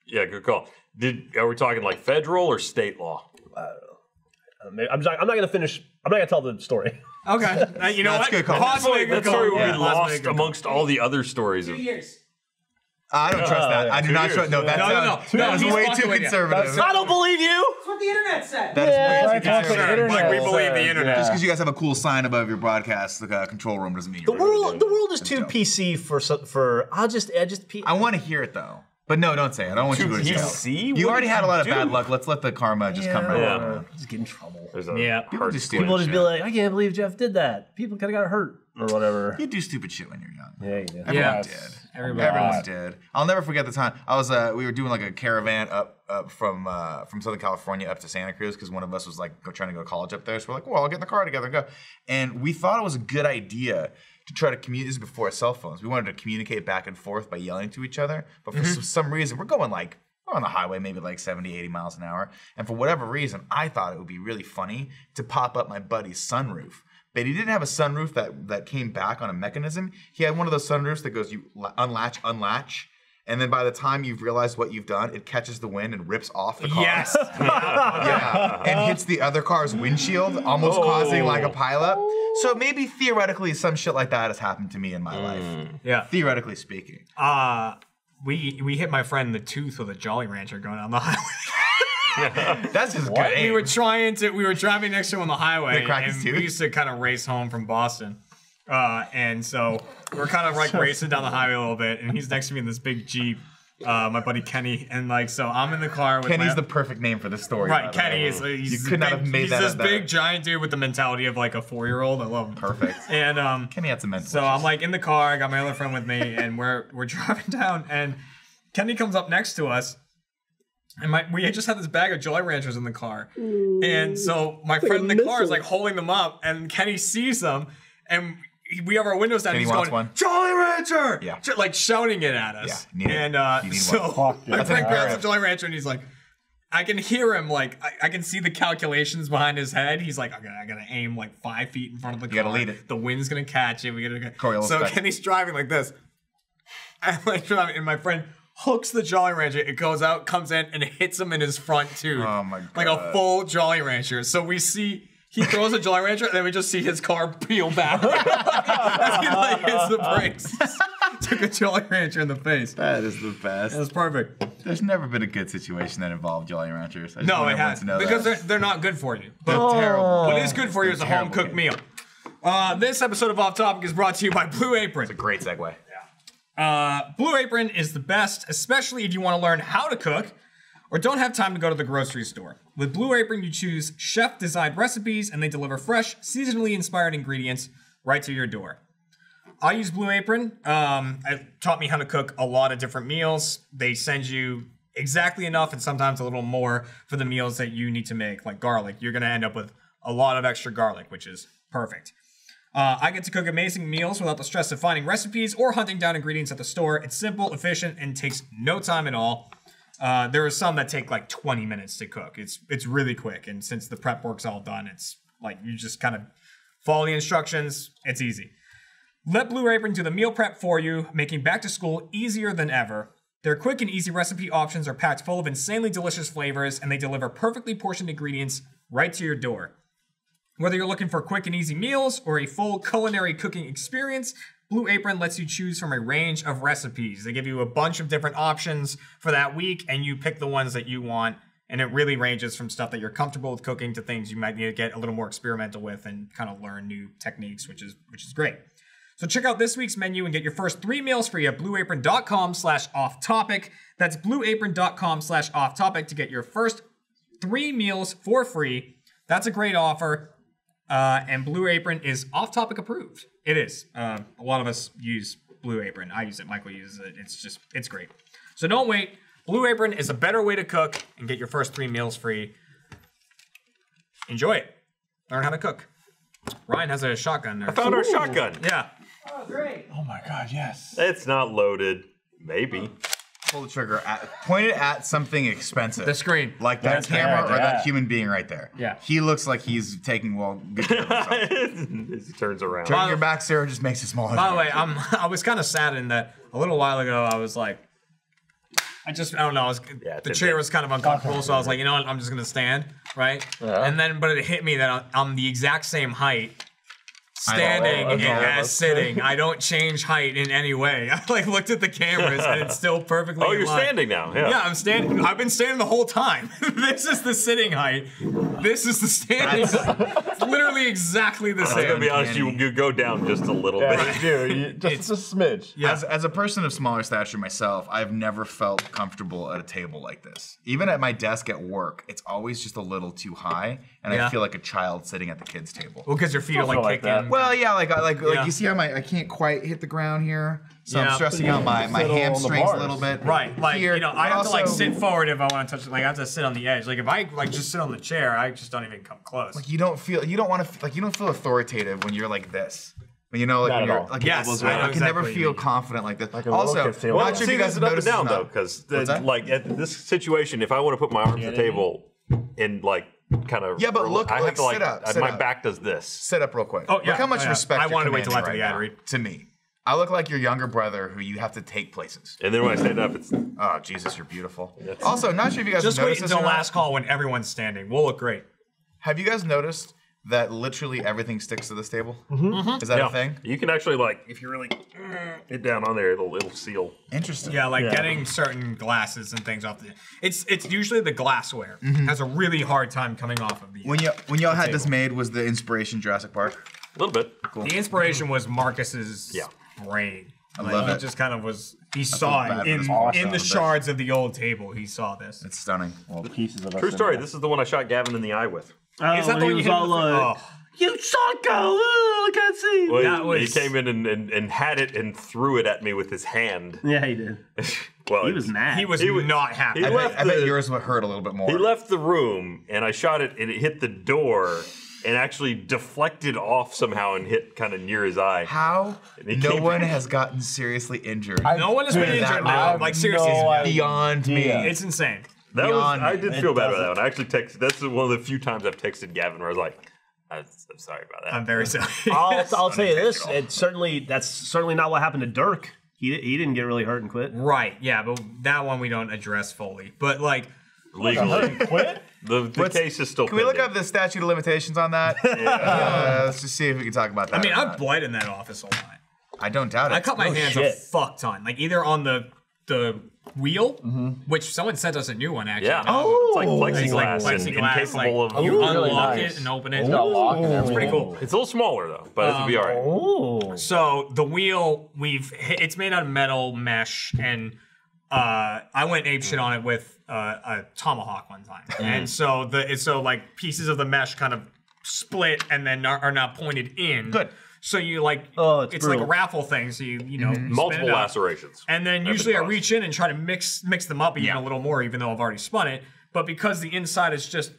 Yeah, good call. Did Are we talking like federal or state law? I don't know. I'm not, I'm not going to finish. I'm not going to tell the story. Okay. Uh, you know That's what? Good call. Possibly that story will yeah. be lost amongst all the other stories. Two years. I don't uh, trust that. I do not years. trust. No, that no, sounds, no, no. That no, was way too conservative. I don't believe you. That's what the internet said. That yeah, is way too conservative. Like we believe the internet. Yeah. Just because you guys have a cool sign above your broadcast, the uh, control room doesn't mean you're the world. Really the world is too dope. P C for for. I'll just I just. I want to hear it though. But no, don't say it. I don't want you to go to jail. You already had a lot of bad luck. Let's let the karma just yeah. come right yeah. over. Just get in trouble. Yeah. People just, people just be like, I can't believe Geoff did that. People kind of got hurt or whatever. You do stupid shit when you're young. Yeah, you do. Everyone yes. did. Everybody. Everyone did. I'll never forget the time. I was, uh, we were doing like a caravan up, up from uh, from Southern California up to Santa Cruz because one of us was like go, trying to go to college up there. So we're like, well, I'll get in the car together and go. And we thought it was a good idea to try to communicate. This is before cell phones. We wanted to communicate back and forth by yelling to each other. But for mm-hmm. some reason, we're going like, we're on the highway, maybe like seventy, eighty miles an hour. And for whatever reason, I thought it would be really funny to pop up my buddy's sunroof. But he didn't have a sunroof that, that came back on a mechanism. He had one of those sunroofs that goes, you unlatch, unlatch, And then by the time you've realized what you've done, it catches the wind and rips off the car. Yes. Yeah. And hits the other car's windshield, almost oh. causing like a pileup. So maybe theoretically some shit like that has happened to me in my mm. life. Yeah. Theoretically speaking. Uh, we we hit my friend in the tooth with a Jolly Rancher going on the highway. Yeah. That's just what? Good. We were trying to, we were driving next to him on the highway, and we used to kind of race home from Boston. Uh, and so we're kind of like racing down the highway a little bit, and he's next to me in this big Jeep, uh, my buddy Kenny, and like, so I'm in the car with Kenny's my, the perfect name for the story. Right, Kenny is, he's, you could not big, have made he's that this big that. giant dude with the mentality of like a four-year-old. I love him. Perfect. And, um, Kenny had some mental So issues. I'm like in the car, I got my other friend with me, and we're, we're driving down, and Kenny comes up next to us. And my, we had just had this bag of Jolly Ranchers in the car. Ooh, and so my friend in the car is like holding them up, and Kenny sees them, and we have our windows down, and he's going, one. Jolly Rancher! Yeah. Like shouting it at us. Yeah, and uh, so one. my That's friend grabs a Jolly Rancher, and he's like, I can hear him, like, I, I can see the calculations behind his head. He's like, okay, I gotta aim like five feet in front of the you car. Gotta lead it. The wind's gonna catch it. We gotta go. So back. Kenny's driving like this. And, like, and my friend hooks the Jolly Rancher, it goes out, comes in, and hits him in his front tooth. Oh my God. Like a full Jolly Rancher. So we see, he throws a Jolly Rancher, and then we just see his car peel back. As he like hits the brakes. Took a Jolly Rancher in the face. That is the best. It was perfect. There's never been a good situation that involved Jolly Ranchers. I just no, it hasn't. Because they're, they're not good for you. But oh. terrible. What is good for you is a home cooked meal. Uh, this episode of Off Topic is brought to you by Blue Apron. It's a great segue. Uh, Blue Apron is the best, especially if you want to learn how to cook or don't have time to go to the grocery store. With Blue Apron, you choose chef-designed recipes, and they deliver fresh, seasonally inspired ingredients right to your door. I use Blue Apron. Um, it taught me how to cook a lot of different meals. They send you exactly enough and sometimes a little more for the meals that you need to make, like garlic. You're going to end up with a lot of extra garlic, which is perfect. Uh, I get to cook amazing meals without the stress of finding recipes or hunting down ingredients at the store. It's simple, efficient, and takes no time at all. Uh, there are some that take like twenty minutes to cook. It's it's really quick, and since the prep work's all done, it's like you just kind of follow the instructions. It's easy. Let Blue Apron do the meal prep for you, making back to school easier than ever. Their quick and easy recipe options are packed full of insanely delicious flavors, and they deliver perfectly portioned ingredients right to your door. Whether you're looking for quick and easy meals or a full culinary cooking experience, Blue Apron lets you choose from a range of recipes. They give you a bunch of different options for that week, and you pick the ones that you want, and it really ranges from stuff that you're comfortable with cooking to things you might need to get a little more experimental with and kind of learn new techniques, which is which is great. So check out this week's menu and get your first three meals free at blue apron dot com slash off topic. That's blue apron dot com slash off topic to get your first three meals for free. That's a great offer. Uh, and Blue Apron is off-topic approved. It is. Uh, a lot of us use Blue Apron. I use it. Michael uses it. It's just, it's great. So don't wait. Blue Apron is a better way to cook and get your first three meals free. Enjoy it. Learn how to cook. Ryan has a shotgun there. I found Ooh. our shotgun. Yeah. Oh, great. Oh my God, yes. It's not loaded. Maybe. Uh, pull the trigger. At, point it at something expensive. The screen. Like that That's camera right or that human being right there. Yeah. He looks like he's taking well good care of himself. He turns around. Turn your back, Sarah, just makes it smaller. By the way, I'm, I was kind of saddened that a little while ago I was like, I just, I don't know, I was, yeah, the chair was kind of uncomfortable, so I was like, you know what, I'm just going to stand, right? Uh-huh. And then, but it hit me that I'm the exact same height standing and as sitting. I don't change height in any way. I like looked at the cameras and it's still perfectly Oh, you're aligned. standing now. Yeah. yeah, I'm standing. I've been standing the whole time. This is the sitting height. This is the standing height. It's literally exactly the same. I'm gonna be honest, you, you go down just a little yeah, bit. You do. You, just it's, a smidge. Yeah. As, as a person of smaller stature myself, I've never felt comfortable at a table like this. Even at my desk at work, it's always just a little too high, and yeah. I feel like a child sitting at the kids' table. Well, because your feet are like, like kicking. That. Well, yeah, like like yeah. like you see how my I can't quite hit the ground here, so yeah. I'm stressing out my my hamstrings a little bit. Right, like here, you know, I have also, to like sit forward if I want to touch it. Like I have to sit on the edge. Like if I like just sit on the chair, I just don't even come close. Like you don't feel you don't want to like you don't feel authoritative when you're like this. When you know like Not when you're like yes, I, know I can exactly never feel confident like this. Like also, not well, sure you guys have noticed down though, because like at this situation, if I want to put my arm to the table and like. Kind of yeah, but look, I look, have to like, sit up, sit my up. back does this. Sit up real quick. Oh, yeah. Look how much oh, yeah. respect I wanted to wait till after the ad read. To me. I look like your younger brother who you have to take places. And then when I stand up, it's... Oh, Jesus, you're beautiful. That's... Also, not sure if you guys just noticed. Just wait until last call when everyone's standing. We'll look great. Have you guys noticed that literally everything sticks to this table? Mm-hmm. Mm-hmm. Is that yeah. a thing? You can actually, like, if you really get down on there, it'll, it'll seal. Interesting. Yeah, like yeah. getting certain glasses and things off the... It's it's usually the glassware. Mm-hmm. Has a really hard time coming off of the When y'all when y'all had table. This made, was the inspiration Jurassic Park? A little bit. Cool. The inspiration was Marcus's... Yeah. Brain. I like, love he it. Just kind of was. He I saw it in, in the shards of the old table. He saw this. It's stunning. All the pieces of True story. This is the one I shot Gavin in the eye with. Oh, is that the one you hit all like, oh. You psycho! Oh, I can't see. Well, that he, was... he came in and, and and had it and threw it at me with his hand. Yeah, he did. Well, he was mad. He was he not happy. He I, left bet, the, I bet yours would hurt a little bit more. He left the room, and I shot it, and it hit the door. And actually deflected off somehow and hit kind of near his eye. How? No one back. has gotten seriously injured. I no one has been injured now. Like seriously, no beyond me. It's insane. That beyond was. I did me. feel it bad doesn't. about that one. I actually texted. That's one of the few times I've texted Gavin where I was like, "I'm, I'm sorry about that. I'm very sorry." I'll, I'll tell you this: it certainly that's certainly not what happened to Dirk. He he didn't get really hurt and quit. Right? Yeah, but that one we don't address fully. But like. Legally. Quit? The, the case is still Can pending. we look up the statute of limitations on that? Yeah. Uh, let's just see if we can talk about that. I mean, I've bled in that office a lot. I don't doubt it. I cut my oh, hands shit. a fuck ton. Like, either on the the wheel, mm-hmm. which someone sent us a new one, actually. Yeah. Oh! It's like plexiglass. It's like plexiglass. And incapable like, of you unlock really nice. it and open it. It's got lock and everything. It's pretty cool. It's a little smaller, though, but um, it'll be all right. Oh. So, the wheel, we've hit, it's made out of metal mesh, and uh, I went apeshit on it with Uh, a tomahawk one time, and so the so like pieces of the mesh kind of split and then are, are not pointed in. Good. So you like oh, it's, it's like a raffle thing. So you you know mm-hmm. multiple lacerations. And then That's usually I reach in and try to mix mix them up even yeah. a little more, even though I've already spun it. But because the inside is just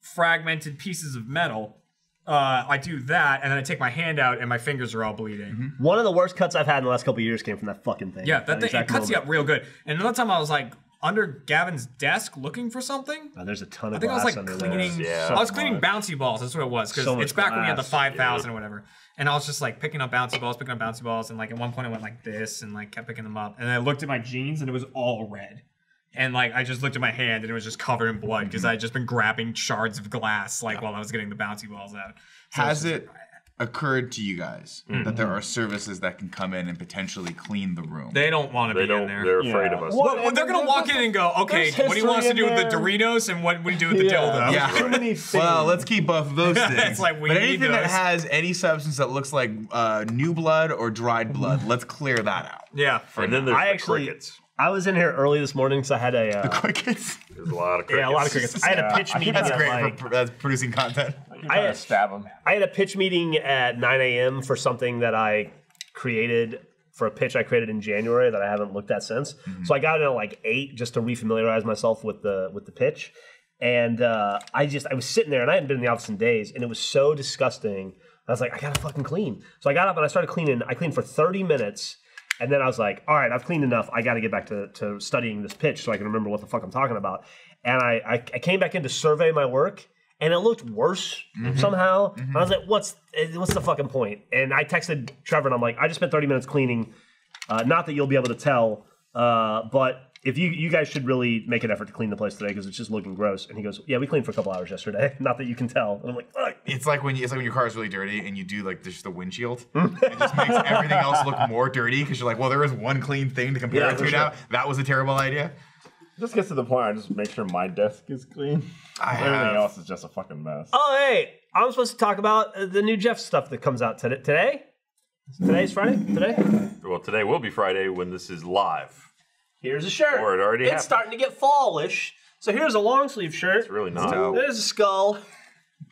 fragmented pieces of metal. Uh, I do that, and then I take my hand out, and my fingers are all bleeding. Mm-hmm. One of the worst cuts I've had in the last couple of years came from that fucking thing. Yeah, that, that thing it cuts you up real good. And another time I was like under Gavin's desk looking for something. Oh, there's a ton of I think glass I was like under cleaning. Yeah. I was cleaning bouncy balls. That's what it was. Because so it's back glass. when we had the five thousand yeah. or whatever. And I was just like picking up bouncy balls, picking up bouncy balls, and like at one point I went like this and like kept picking them up. And I looked at my jeans, and it was all red. And like I just looked at my hand and it was just covered in blood because mm-hmm. I had just been grabbing shards of glass like yeah. while I was getting the bouncy balls out. So Has it occurred to you guys mm-hmm. that there are services that can come in and potentially clean the room? They don't want to be don't, in there. They're afraid yeah. of us. Well, well, they're going to walk in and go, okay, what do you want us to do there. with the Doritos and what do we do with the yeah. dildo? Yeah. yeah. Well, let's keep both of those things. It's like we but anything that has any substance that looks like uh, new blood or dried blood, let's clear that out. Yeah. And now. then there's I the actually, crickets. I was in here early this morning because I had a... Uh, the crickets? There's a lot of crickets. Yeah, a lot of crickets. I had a pitch meeting. That's great like, for that's producing content. I had, stab them. I had a pitch meeting at nine A M for something that I created, for a pitch I created in January that I haven't looked at since. Mm-hmm. So I got in at like eight just to refamiliarize myself with the with the pitch. And uh, I just, I was sitting there and I hadn't been in the office in days and it was so disgusting. I was like, I gotta fucking clean. So I got up and I started cleaning. I cleaned for thirty minutes. And then I was like, all right, I've cleaned enough. I got to get back to, to studying this pitch so I can remember what the fuck I'm talking about. And I, I, I came back in to survey my work, and it looked worse mm-hmm. somehow. Mm-hmm. And I was like, what's what's the fucking point? And I texted Trevor, and I'm like, I just spent thirty minutes cleaning. Uh, not that you'll be able to tell, uh, but if you, you guys should really make an effort to clean the place today because it's just looking gross. And he goes, yeah, we cleaned for a couple hours yesterday. Not that you can tell. And I'm like, fuck. It's like when you, it's like when your car is really dirty and you do like just the windshield. It just makes everything else look more dirty because you're like, well, there was one clean thing to compare yeah, it to sure. now. That was a terrible idea. It just gets to the point I just make sure my desk is clean. I everything have. else is just a fucking mess. Oh, hey, I'm supposed to talk about the new Geoff stuff that comes out today. Today? Today's Friday? Today? Well, today will be Friday when this is live. Here's a shirt. Or it already it's happened. starting to get fallish. So here's a long sleeve shirt. It's really nice. No. There's a skull,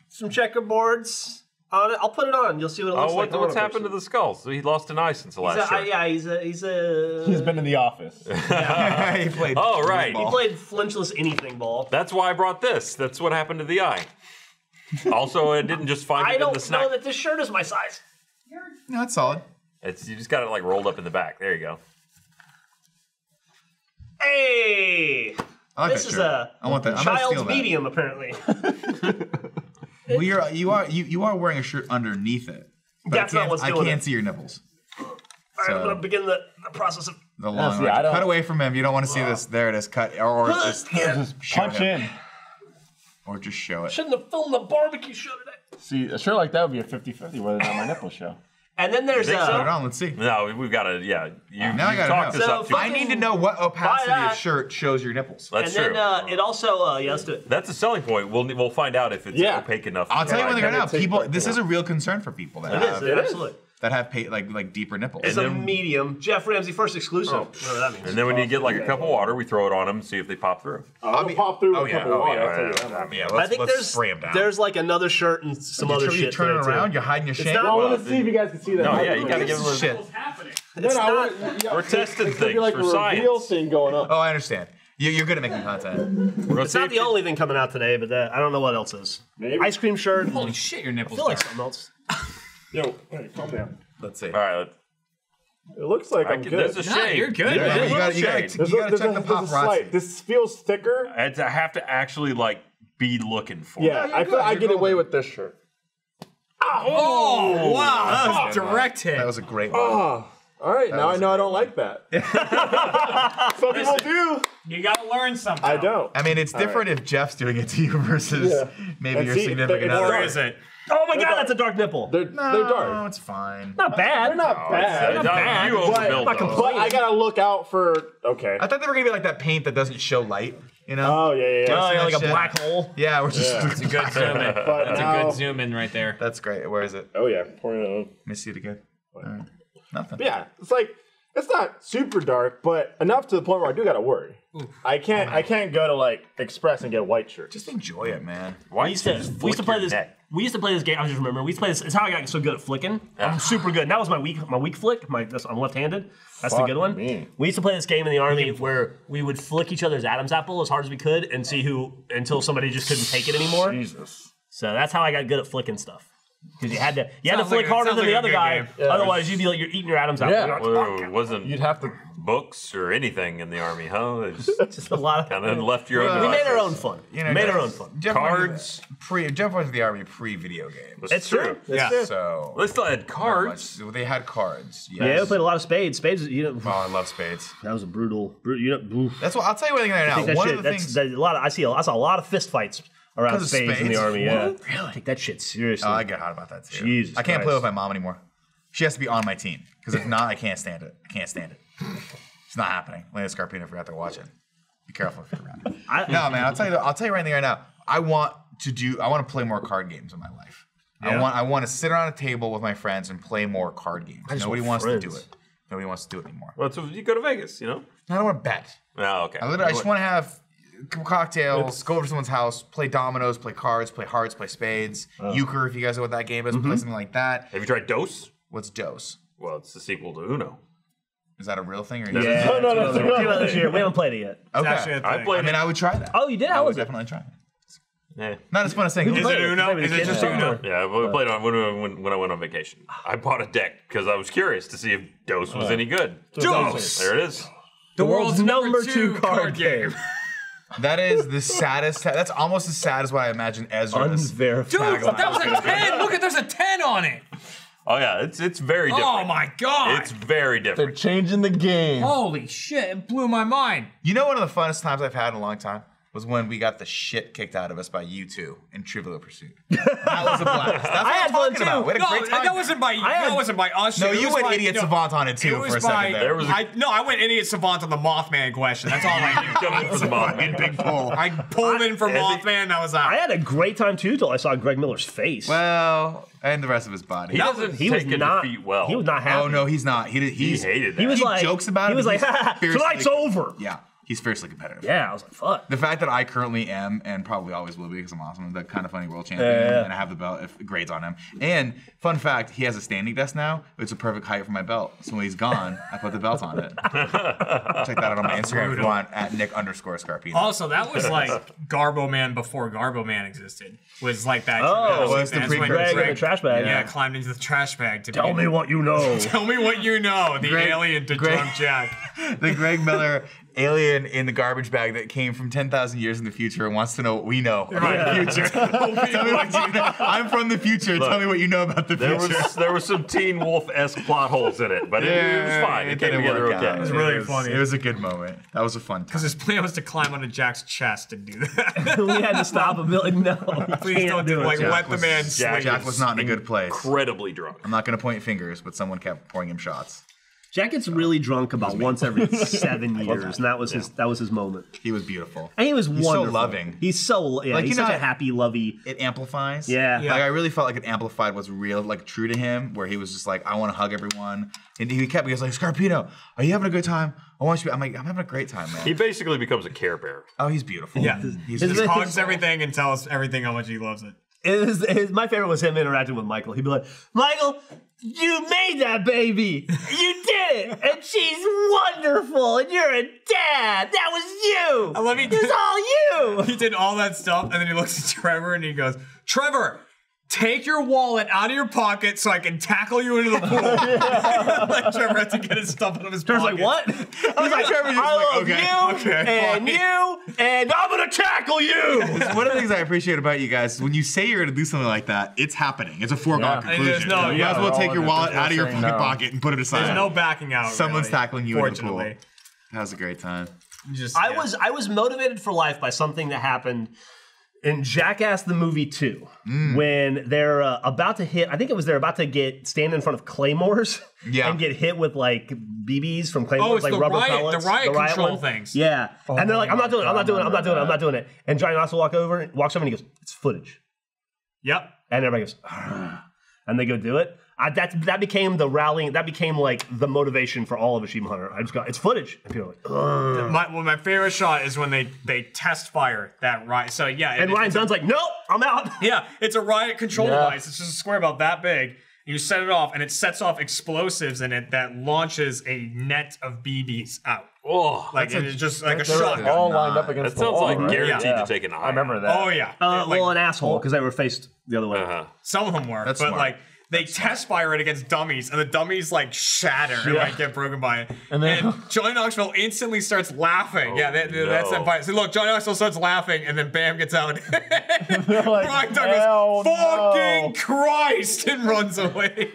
some checkerboards on it. I'll put it on. You'll see what it looks oh, what, like. What's happened to the skull? So he lost an eye since the he's last a, shirt. Yeah, he's a he's a. He's been in the office. Yeah. he played. Oh right. Ball. He played flinchless anything ball. That's why I brought this. That's what happened to the eye. Also, I didn't just find I it in the snack. I don't know that this shirt is my size. No, it's solid. It's you just got it like rolled up in the back. There you go. Hey! Like this is a I want that. child's medium, apparently. well, you're, you, are, you, you are wearing a shirt underneath it. But That's I can't, not what's I doing can't it. see your nipples. So, I'm going to begin the, the process of... The long see, cut away from him. You don't want to see uh, this. There it is. Cut. Or, or just, just punch him. in. Or just show it. Shouldn't have filmed the barbecue show today. See, a show like that would be a fifty fifty whether or not my nipple show. And then there's a... Uh, let's see. No, we've got to, yeah. You, now you I got to know. So I need to know what opacity of shirt shows your nipples. That's and true. And then uh, it also, uh, yes, yeah, that's a selling point. We'll we'll find out if it's yeah. opaque enough. I'll tell you one thing right now. People, this is a real concern for people. That it have, is, it absolutely. That have pay, like like deeper nipples. It's and a then, medium. Jeff Ramsey, first exclusive. Oh. Whatever that means. And then when you get like a cup of water, we throw it on them and see if they pop through. I'll be, pop through oh, a yeah, cup oh, of water. Yeah, yeah, yeah. I think let's there's spray them down. There's like another shirt and some other shit. You turn it around, too. You're hiding your shame. I want to see if you guys can see that. No, yeah, you gotta give them shit. It's not. We're testing things for science. Real thing going up. Oh, I understand. You're good at making content. It's not the only thing coming out today, but I don't know what else is. Ice cream shirt. Holy shit, your nipples. I feel like something else. Yo, hey, calm down. Let's see. All right. Let's... It looks like I I'm can, good. There's a shade. No, you're good. Yeah, yeah, you gotta, you gotta, you gotta a, check a, the paparazzi. This feels thicker. I have to actually like be looking for yeah, it. Yeah, I feel I get golden. away with this shirt. Oh, oh wow, that was, that was a direct hit. That was a great one. Oh, all right, that now I know I don't like that. Some people do. You gotta learn something. I don't. I mean, it's different right. if Jeff's doing it to you versus yeah. maybe and your see, significant other. Or is it? Oh my they're God, dark. That's a dark nipple. They're, no, they're dark. No, it's fine. Not bad. They're not oh, bad. They're not bad. You overbuilt but, but I gotta look out for. Okay. I thought they were gonna be like that paint that doesn't show light. You know? Oh yeah, yeah. yeah. Oh, yeah, like shit. a black hole. Yeah, we're just. Yeah. It's a good zoom in. But that's now, a good zoom in right there. That's great. Where is it? Oh yeah, pour it out. Let me see it again. Right. Nothing. But yeah, it's like it's not super dark, but enough to the point where I do gotta worry. Oof. I can't. Oh, I can't go to like Express and get a white shirt. Just enjoy it, man. Why you said we used to play this. We used to play this game. I just remember we used to play this. It's how I got so good at flicking. I'm super good. And that was my weak, my weak flick. My that's, I'm left-handed. That's Fuck the good one. Me. We used to play this game in the army where we would flick each other's Adam's apple as hard as we could and see who until somebody just couldn't take it anymore. Jesus. So that's how I got good at flicking stuff. Because you had to, you had to flick like, harder than like the other guy. Yeah. Otherwise, you'd be like you're eating your Adam's apple. Yeah. Whoa, it wasn't. You'd have to books or anything in the army, huh? Just, just a lot of. And then left your well, own. We made our own fun. You know, made our own fun. Jeff cards. Pre. Jeff went to the army pre video games. It's true. That's yeah. True. So they still had cards. They had cards. Yes. Yeah, they played a lot of spades. Spades. You know. Oh, I love spades. That was a brutal. brutal you know. That's what I'll tell you one thing right now. One shit, of the things a lot. Of, I see. A, I saw a lot of fist fights. Around spades, spades in the army, yeah. What? Really? Take that shit seriously. Oh, I get hot about that too. Jesus I can't Christ. play with my mom anymore. She has to be on my team. Because if not, I can't stand it. I can't stand it. It's not happening. Lena Scarpino forgot to watch it. Be careful if you're around. No, man, I'll tell you I'll tell you right thing right now. I want to do I want to play more card games in my life. Yeah. I want I want to sit around a table with my friends and play more card games. Nobody want wants friends. to do it. Nobody wants to do it anymore. Well, so you go to Vegas, you know? I don't want to bet. Oh, okay. I literally I just want to have cocktails, go over to someone's house, play dominoes, play cards, play hearts, play spades, oh. Euchre, if you guys know what that game is, mm-hmm. play something like that. Have you tried Dos? What's Dos? Well, it's the sequel to Uno. Is that a real thing? Or yeah. yeah. No, no, no. It's no, no, no. We haven't played it yet. Okay. Actually, I, played I mean, it. I would try that. Oh, you did? I, I would definitely try it. Yeah. Not as fun as saying. Is it Uno? Is it just Uno? Yeah, we played on when, when, when I went on vacation. I bought a deck because I was curious to see if Dos was right. any good. Dos! There it is. The, the world's, world's number two card game. That is the saddest. That's almost as sad as what I imagine Ezra. Unverified. Dude, that was a ten. Look at there's a ten on it. Oh yeah, it's it's very different. Oh my God, it's very different. They're changing the game. Holy shit, it blew my mind. You know, one of the funnest times I've had in a long time was when we got the shit kicked out of us by you two in Trivial Pursuit. That was a blast. That's what I I'm had talking fun about. We had no, a great time. That wasn't by you. That no, wasn't by us. No, you went by, idiot no, savant on it too it for a by, second there. there was a, I, no, I went idiot savant on the Mothman question. That's all I did. Jumping for the Mothman. Big pull. I pulled in for Mothman and I was out. I had a great time too till I saw Greg Miller's face. Well, and the rest of his body. He doesn't he take was a not, defeat well. He was not happy. Oh no, he's not. He did, he's, he hated that. He was he like jokes about it. He was like, tonight's over. Yeah. He's fiercely competitive. Yeah, I was like, fuck. The fact that I currently am, and probably always will be because I'm awesome, the kind of funny world champion, yeah, yeah, yeah. and I have the belt, if grades on him. And fun fact, he has a standing desk now. It's a perfect height for my belt. So when he's gone, I put the belt on it. Check that out on my Instagram if you want, at Nick underscore Scarpino. Also, that was like Garbo Man before Garbo Man existed. Was like that. Oh, well, it's the pre-bag in the trash bag. Yeah, yeah, climbed into the trash bag. To Tell me in. what you know. Tell me what you know. The Greg, alien to Greg, Trump Jack. The Greg Miller alien in the garbage bag that came from ten thousand years in the future and wants to know what we know about yeah. the future. Tell me what you know. I'm from the future. Look, tell me what you know about the there future. Was, there were some Teen Wolf-esque plot holes in it, but it, yeah, it was fine. It, it came together okay. Out. It was really it was, funny. It was a good moment. That was a fun time. Because his plan was to climb onto Jack's chest and do that. We had to stop him. Like, no. Please don't do it. Like, let the man sleep. Jack was not in a good place. Incredibly drunk. I'm not going to point fingers, but someone kept pouring him shots. Jack gets really drunk about once every seven years, and that was yeah. his that was his moment. He was beautiful. And he was he's wonderful. He's so loving. He's so yeah. Like, he's such know, a happy, lovey. It amplifies. Yeah. yeah. Like I really felt like it amplified what's real, like true to him, where he was just like, I want to hug everyone, and he kept. He was like, Scarpino, are you having a good time? I want you. To I'm like, I'm having a great time, man. He basically becomes a Care Bear. Oh, he's beautiful. Yeah. He just hugs everything and tells everything how much he loves it. It was, it was, my favorite was him interacting with Michael. He'd be like, Michael, you made that baby. You did it. And she's wonderful. And you're a dad. That was you. I love you. It was all you. He did all that stuff. And then he looks at Trevor and he goes, Trevor, take your wallet out of your pocket so I can tackle you into the pool. Like Trevor had to get his stuff out of his Trevor's pocket. Trevor's like, what? I was like, Trevor, I love like, okay, you okay, and fine. you and I'm gonna tackle you. One of the things I appreciate about you guys is when you say you're gonna do something like that, it's happening. It's a foregone yeah. conclusion. No, you guys yeah, will take your wallet out of your pocket, no. pocket and put it aside. There's no backing out. Someone's really, tackling you in the pool. That was a great time. Just, I yeah. was I was motivated for life by something that happened in Jackass the Movie two, mm. when they're uh, about to hit, I think it was they're about to get, stand in front of Claymores yeah. and get hit with like B Bs from Claymores, oh, it's like the rubber riot, pellets. the riot the control riot things. Yeah, oh and they're like, I'm not doing it, I'm not doing it, I'm not doing it, I'm not doing it. And Johnny Knoxville walks over, walks over and he goes, it's footage. Yep. And everybody goes, argh. And they go do it. I, that, that became the rallying, that became like the motivation for all of Achievement Hunter. I just got, it's footage. And people are like, ugh. My, well, my favorite shot is when they, they test fire that riot. So yeah. And it, Ryan Dunn's like, nope, I'm out. Yeah, it's a riot control yeah. device. It's just a square about that big. You set it off and it sets off explosives in it that launches a net of B Bs out. Oh, like a, it's just like a shotgun. All lined up against the wall. That sounds like guaranteed yeah. to take an eye. I remember that. Oh yeah. Uh, it, like, well, an asshole because they were faced the other way. Uh-huh. Some of them were, That's but smart. like. They test fire it against dummies, and the dummies like shatter yeah. and like get broken by it. And then and Johnny Knoxville instantly starts laughing. Oh, yeah, that, no. that's that fight. So look, Johnny Knoxville starts laughing, and then bam gets out. Like, Brian Douglas, fucking no. Christ, and runs away.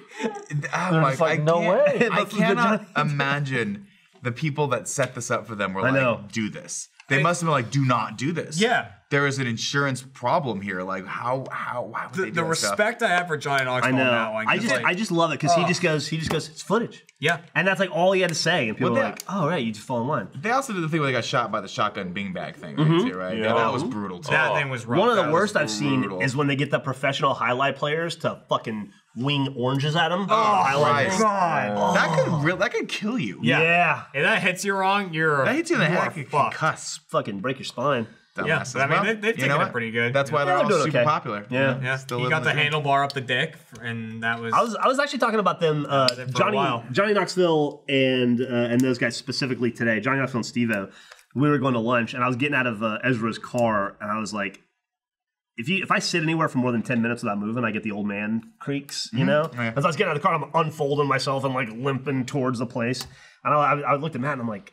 I'm like, like, no way. I cannot imagine the people that set this up for them were I like, know. do this. They it, must have been like, do not do this. Yeah. There is an insurance problem here. Like, how, how, why would the, they do The respect stuff? I have for Johnny Knoxville on that one. I just, like, I just love it because uh, he just goes, he just goes, it's footage. Yeah. And that's like all he had to say. And people well, were like, oh, right, you just fall in line. They also did the thing where they got shot by the shotgun beanbag thing, right? Mm-hmm. too, right? Yeah. Yeah, that was brutal, too. That oh. thing was rough. One of the that worst I've seen is when they get the professional highlight players to fucking wing oranges at them. Oh, highlight. God. Oh. That could real, that could kill you. Yeah. yeah. If that hits you wrong, you're That hits you in the head. You can cuss. Fucking break your spine. Yeah, I mean, they, they've taken it pretty good. That's why they're all super popular. Yeah, yeah. He got the handlebar up the dick, and that was. I was I was actually talking about them, uh, Johnny Johnny Knoxville and uh, and those guys specifically today. Johnny Knoxville and Steve-O. We were going to lunch, and I was getting out of uh, Ezra's car, and I was like, if you if I sit anywhere for more than ten minutes without moving, I get the old man creaks, you mm-hmm. know. Yeah. As I was getting out of the car, I'm unfolding myself and like limping towards the place, and I I looked at Matt, and I'm like,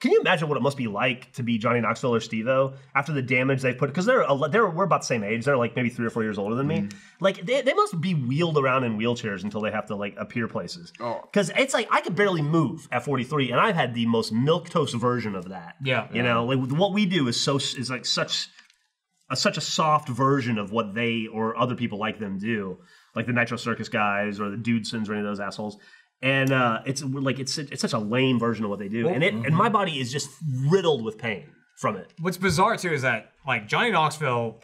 can you imagine what it must be like to be Johnny Knoxville or Steve-O after the damage they've put? Because they're, they're we're about the same age. They're like maybe three or four years older than me. Mm. Like they, they must be wheeled around in wheelchairs until they have to like appear places. Oh, because it's like I could barely move at forty-three, and I've had the most milquetoast version of that. Yeah, you yeah. know, like what we do is so is like such a, such a soft version of what they or other people like them do, like the Nitro Circus guys or the Dudesons or any of those assholes. And uh, it's like it's it's such a lame version of what they do, and it and my body is just riddled with pain from it. What's bizarre too is that like Johnny Knoxville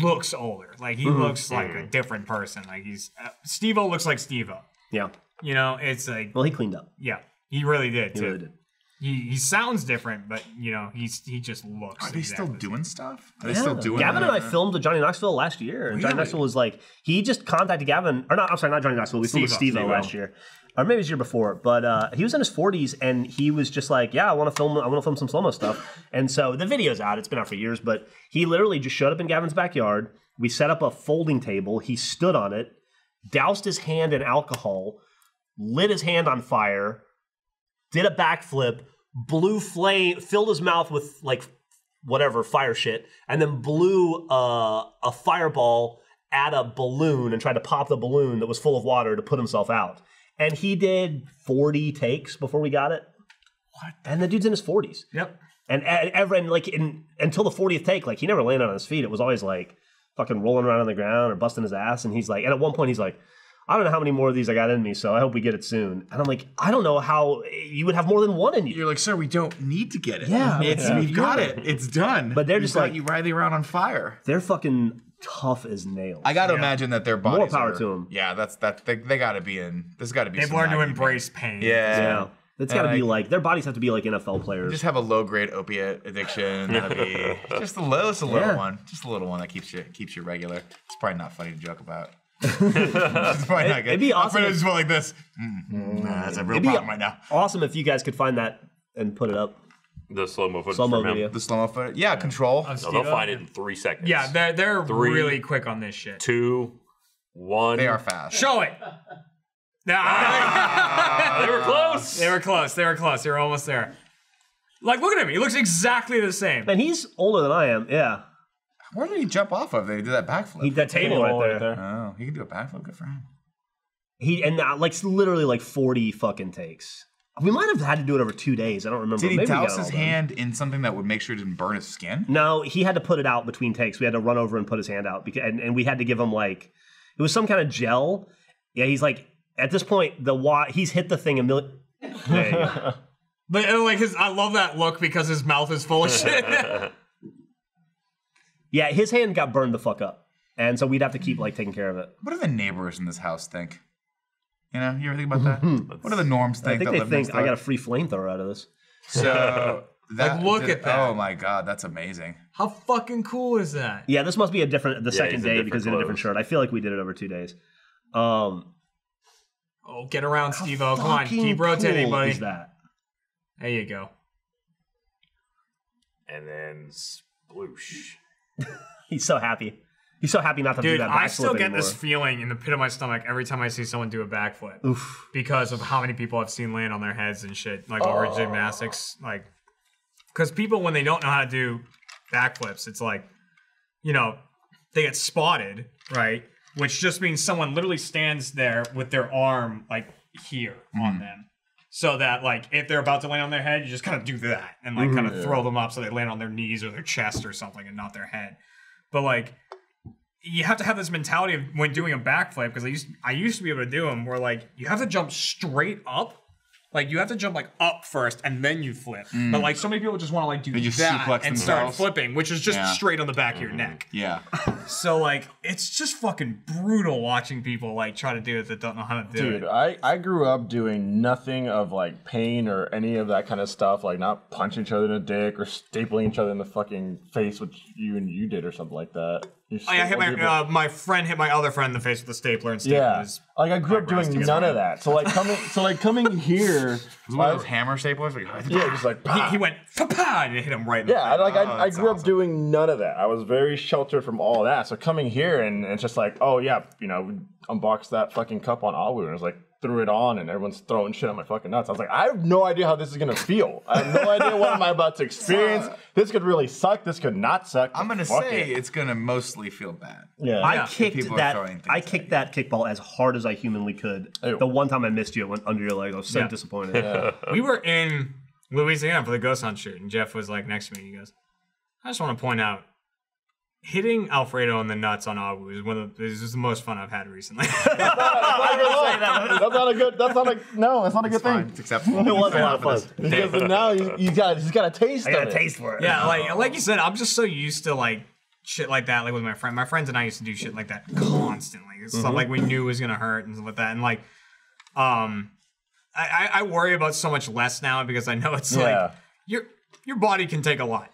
looks older, like he mm-hmm. looks like a different person. Like he's uh, Steve-O looks like Steve-O. Yeah, you know it's like well he cleaned up. Yeah, he really did too. He really did. He, he sounds different, but you know he's he just looks. Are they exactly still doing stuff? Are yeah. they still doing? Gavin and I filmed with Johnny Knoxville last year, and really? Johnny Knoxville was like he just contacted Gavin, or not? I'm sorry, not Johnny Knoxville. We filmed with Steve-O last year, or maybe it was the year before. But uh, he was in his forties, and he was just like, "Yeah, I want to film. I want to film some slow-mo stuff." And so the video's out. It's been out for years, but he literally just showed up in Gavin's backyard. We set up a folding table. He stood on it, doused his hand in alcohol, lit his hand on fire, did a backflip, blew flame, filled his mouth with like whatever fire shit, and then blew uh, a fireball at a balloon and tried to pop the balloon that was full of water to put himself out. And he did forty takes before we got it. What? And the dude's in his forties. Yep. And ever and, and like in, until the fortieth take, like he never landed on his feet. It was always like fucking rolling around on the ground or busting his ass. And he's like, and at one point he's like, I don't know how many more of these I got in me, so I hope we get it soon. And I'm like, I don't know how you would have more than one in you. You're like, sir, we don't need to get it. Yeah, it's, yeah. we've got it. It's done. But they're just like, you riding around on fire. They're fucking tough as nails. I got to yeah. imagine that their bodies more power are, to them. Yeah, that's that. They, they got to be in. There's got to be. They've learned to embrace pain. pain. Yeah. yeah. It's got to be like, their bodies have to be like N F L players. Just have a low-grade opiate addiction. That'd be just a little, just a little yeah. one. Just a little one that keeps you keeps you regular. It's probably not funny to joke about. It's probably it, not good. It'd be awesome. If, just went like this. Mm, nah, that's a real problem right now. Awesome if you guys could find that and put it up. The slow-mo footage. Slow-mo video. The slow-mo footage. Yeah, yeah. Control. No, they'll find it in three seconds. Yeah, they're, they're three, really quick on this shit. Two, one. They are fast. Show it. Ah, they were close. They were close. They were close. They were almost there. Like, look at him. He looks exactly the same. And he's older than I am. Yeah. Where did he jump off of? They did that backflip. He did that table right there. right there. Oh, he can do a backflip. Good for him. He and uh, like literally like forty fucking takes. We might have had to do it over two days. I don't remember. Did he Maybe douse his hand in something that would make sure it didn't burn his skin? No, he had to put it out between takes. We had to run over and put his hand out because, and, and we had to give him like it was some kind of gel. Yeah, he's like. At this point, the wa he's hit the thing a million. But and like his, I love that look because his mouth is full of shit. Yeah, his hand got burned the fuck up, and so we'd have to keep like taking care of it. What do the neighbors in this house think? You know, you ever think about that? What do the norms think? I think that they live think next I got a free flamethrower out of this. So. That, like, look did, at that. Oh my God, that's amazing. How fucking cool is that? Yeah, this must be a different the yeah, second day because in a different shirt. I feel like we did it over two days. Um. Oh, get around, Steve-O. Come on, keep rotating, cool buddy. Is that? There you go. And then sploosh. He's so happy. He's so happy not to Dude, do that backflip anymore. I still get anymore. this feeling in the pit of my stomach every time I see someone do a backflip. Oof. Because of how many people I've seen land on their heads and shit, like over oh. gymnastics. Like, because people, when they don't know how to do backflips, it's like, you know, they get spotted, right? Which just means someone literally stands there with their arm like here mm. on them. So that like if they're about to land on their head, you just kind of do that and like mm, kind of yeah. throw them up so they land on their knees or their chest or something and not their head. But like you have to have this mentality of when doing a backflip, because I used I used to be able to do them where like you have to jump straight up. Like, you have to jump, like, up first, and then you flip. Mm. But, like, so many people just want to, like, do they just that and themselves. start flipping, which is just yeah. straight on the back mm-hmm. of your neck. Yeah. So, like, it's just fucking brutal watching people, like, try to do it that don't know how to do Dude, it. Dude, I, I grew up doing nothing of, like, pain or any of that kind of stuff. Like, not punching each other in the dick or stapling each other in the fucking face, which you and you did or something like that. I hit my, uh, my friend hit my other friend in the face with a stapler and stapled yeah. his like I grew up doing none of that. So like coming, so like coming here, one of those hammer staplers. Like, yeah, just like he, he went pa and it hit him right. In yeah, the I, like oh, I, I grew awesome. up doing none of that. I was very sheltered from all that. So coming here and, and it's just like, oh yeah, you know, we unboxed that fucking cup on Awu and it's like. Threw it on and everyone's throwing shit on my fucking nuts. I was like, I have no idea how this is gonna feel. I have no idea what am I about to experience. This could really suck. This could not suck. I'm gonna say it. it's gonna mostly feel bad. Yeah, I yeah. kicked that. I kicked that kickball as hard as I humanly could. Ew. The one time I missed you, it went under your leg. I was so yeah. disappointed. Yeah. We were in Louisiana for the ghost hunt shoot, and Geoff was like next to me. And he goes, "I just want to point out." Hitting Alfredo in the nuts on Awu is one of the, is the most fun I've had recently. that's, not, that's, not that's not a good. That's not a no. That's not a good fine. thing. It's acceptable. It was a lot of fun because now you, you got you just got a taste. I got of a it. taste for it. Yeah, like like you said, I'm just so used to like shit like that. Like with my friend, my friends and I used to do shit like that constantly. It's mm-hmm. stuff like we knew was gonna hurt and stuff like that. And like, um, I I worry about so much less now because I know it's yeah. like your your body can take a lot.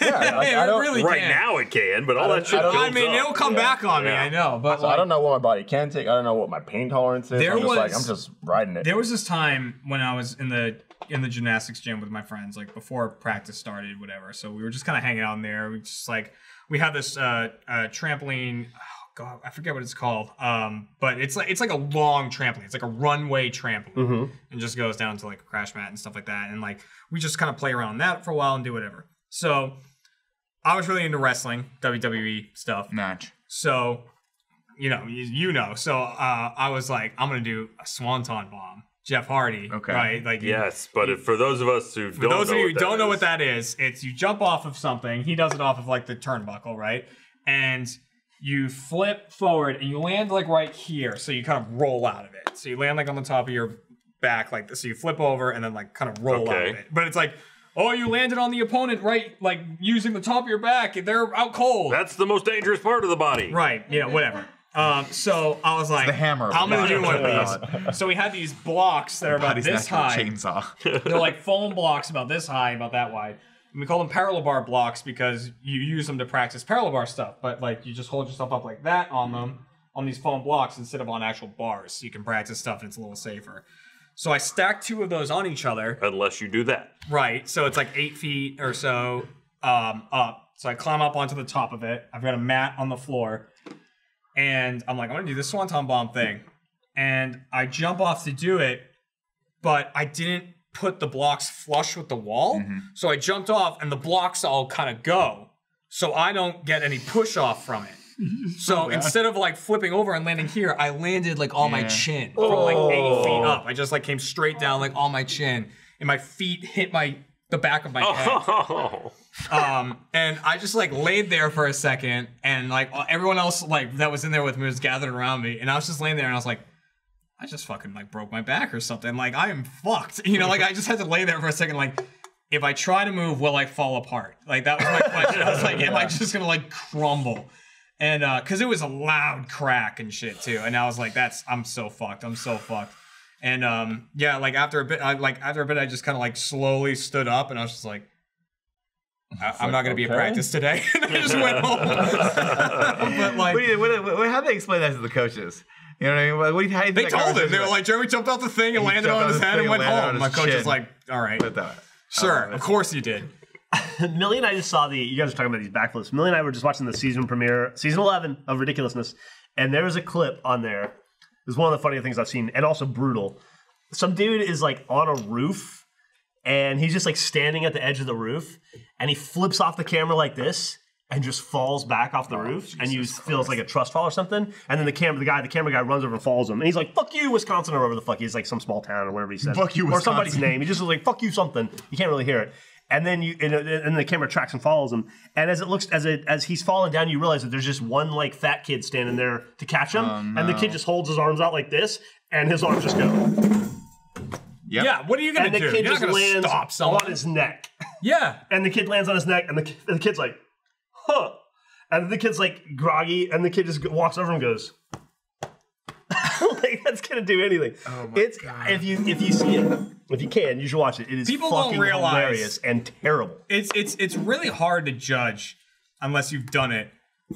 Yeah, like, I don't, really right can. now it can, but all that shit. I, I mean, up. it'll come yeah. back on yeah. me. I know, but so like, I don't know what my body can take. I don't know what my pain tolerance is. There I'm, was, just like, I'm just riding it. There was this time when I was in the in the gymnastics gym with my friends, like before practice started, whatever. So we were just kind of hanging out in there. We just like we had this uh, uh, trampoline. God, I forget what it's called, um, but it's like it's like a long trampoline. It's like a runway trampoline, mm-hmm. and just goes down to like a crash mat and stuff like that. And like we just kind of play around that for a while and do whatever. So I was really into wrestling, W W E stuff. Match. So you know, you, you know. So uh, I was like, I'm gonna do a swanton bomb, Jeff Hardy. Okay. Right. Like yes, you, but you, for those of us who for don't those know of you who don't is. know what that is, it's you jump off of something. He does it off of like the turnbuckle, right? And you flip forward and you land like right here. So you kind of roll out of it. So you land like on the top of your back like this. So you flip over and then like kind of roll okay. out of it. But it's like, oh, you landed on the opponent, right? Like using the top of your back and they're out cold. That's the most dangerous part of the body. Right, you know, whatever. Um, so I was like, the hammer I'm gonna do one of these. So we had these blocks that are about this high. Chainsaw. They're like foam blocks about this high, about that wide. And we call them parallel bar blocks because you use them to practice parallel bar stuff. But like you just hold yourself up like that on them, on these foam blocks instead of on actual bars. So you can practice stuff and it's a little safer. So I stacked two of those on each other. Unless you do that. Right. So it's like eight feet or so um, up. So I climb up onto the top of it. I've got a mat on the floor. And I'm like, I'm going to do this swanton bomb thing. And I jump off to do it, but I didn't put the blocks flush with the wall. Mm-hmm. So I jumped off and the blocks all kind of go. So I don't get any push off from it. So oh, instead of like flipping over and landing here, I landed like on yeah. my chin oh. from like eight feet up. I just like came straight down like on my chin and my feet hit my the back of my head. Oh. Um, and I just like laid there for a second and like everyone else like that was in there with me was gathered around me and I was just laying there and I was like, I just fucking like broke my back or something. Like I am fucked, you know. Like I just had to lay there for a second. Like if I try to move, will I fall apart? Like that was my question. I was like, am I just gonna like crumble? And uh, cause it was a loud crack and shit too. And I was like, that's I'm so fucked. I'm so fucked. And um, yeah, like after a bit, I, like after a bit, I just kind of like slowly stood up and I was just like, I, I'm not going to okay. be at practice today. And I just went home. But like, what do you, what, what, how do they explain that to the coaches? You know what I mean? What, how do you think they told him. They were like, Jeremy jumped off the thing and landed on his head and went home. My coach was like, all right, sure, of course you did. Millie and I just saw the, you guys were talking about these backflips. Millie and I were just watching the season premiere, season eleven of Ridiculousness. And there was a clip on there. It was one of the funniest things I've seen and also brutal. Some dude is like on a roof and he's just like standing at the edge of the roof and he flips off the camera like this and just falls back off the oh, roof Jesus and you feels like a trust fall or something. And then the camera, the guy, the camera guy runs over and follows him. And he's like, fuck you, Wisconsin, or whatever the fuck. He's like some small town or whatever he says. Fuck you, Wisconsin. Or somebody's name. He just was like, fuck you something. You can't really hear it. And then you, and, and the camera tracks and follows him. And as it looks, as it as he's falling down, you realize that there's just one like fat kid standing there to catch him. Oh, no. And the kid just holds his arms out like this, and his arms just go. Yep. Yeah. What are you gonna do? And the do? kid You're just lands stop someone. on his neck. Yeah. And the kid lands on his neck, and the and the kid's like, huh. And the kid's like groggy, and the kid just walks over and goes. Like that's gonna do anything. Oh my it's God. if you if you see it. If you can, you should watch it. It is People fucking don't realize, hilarious and terrible. It's it's it's really hard to judge unless you've done it.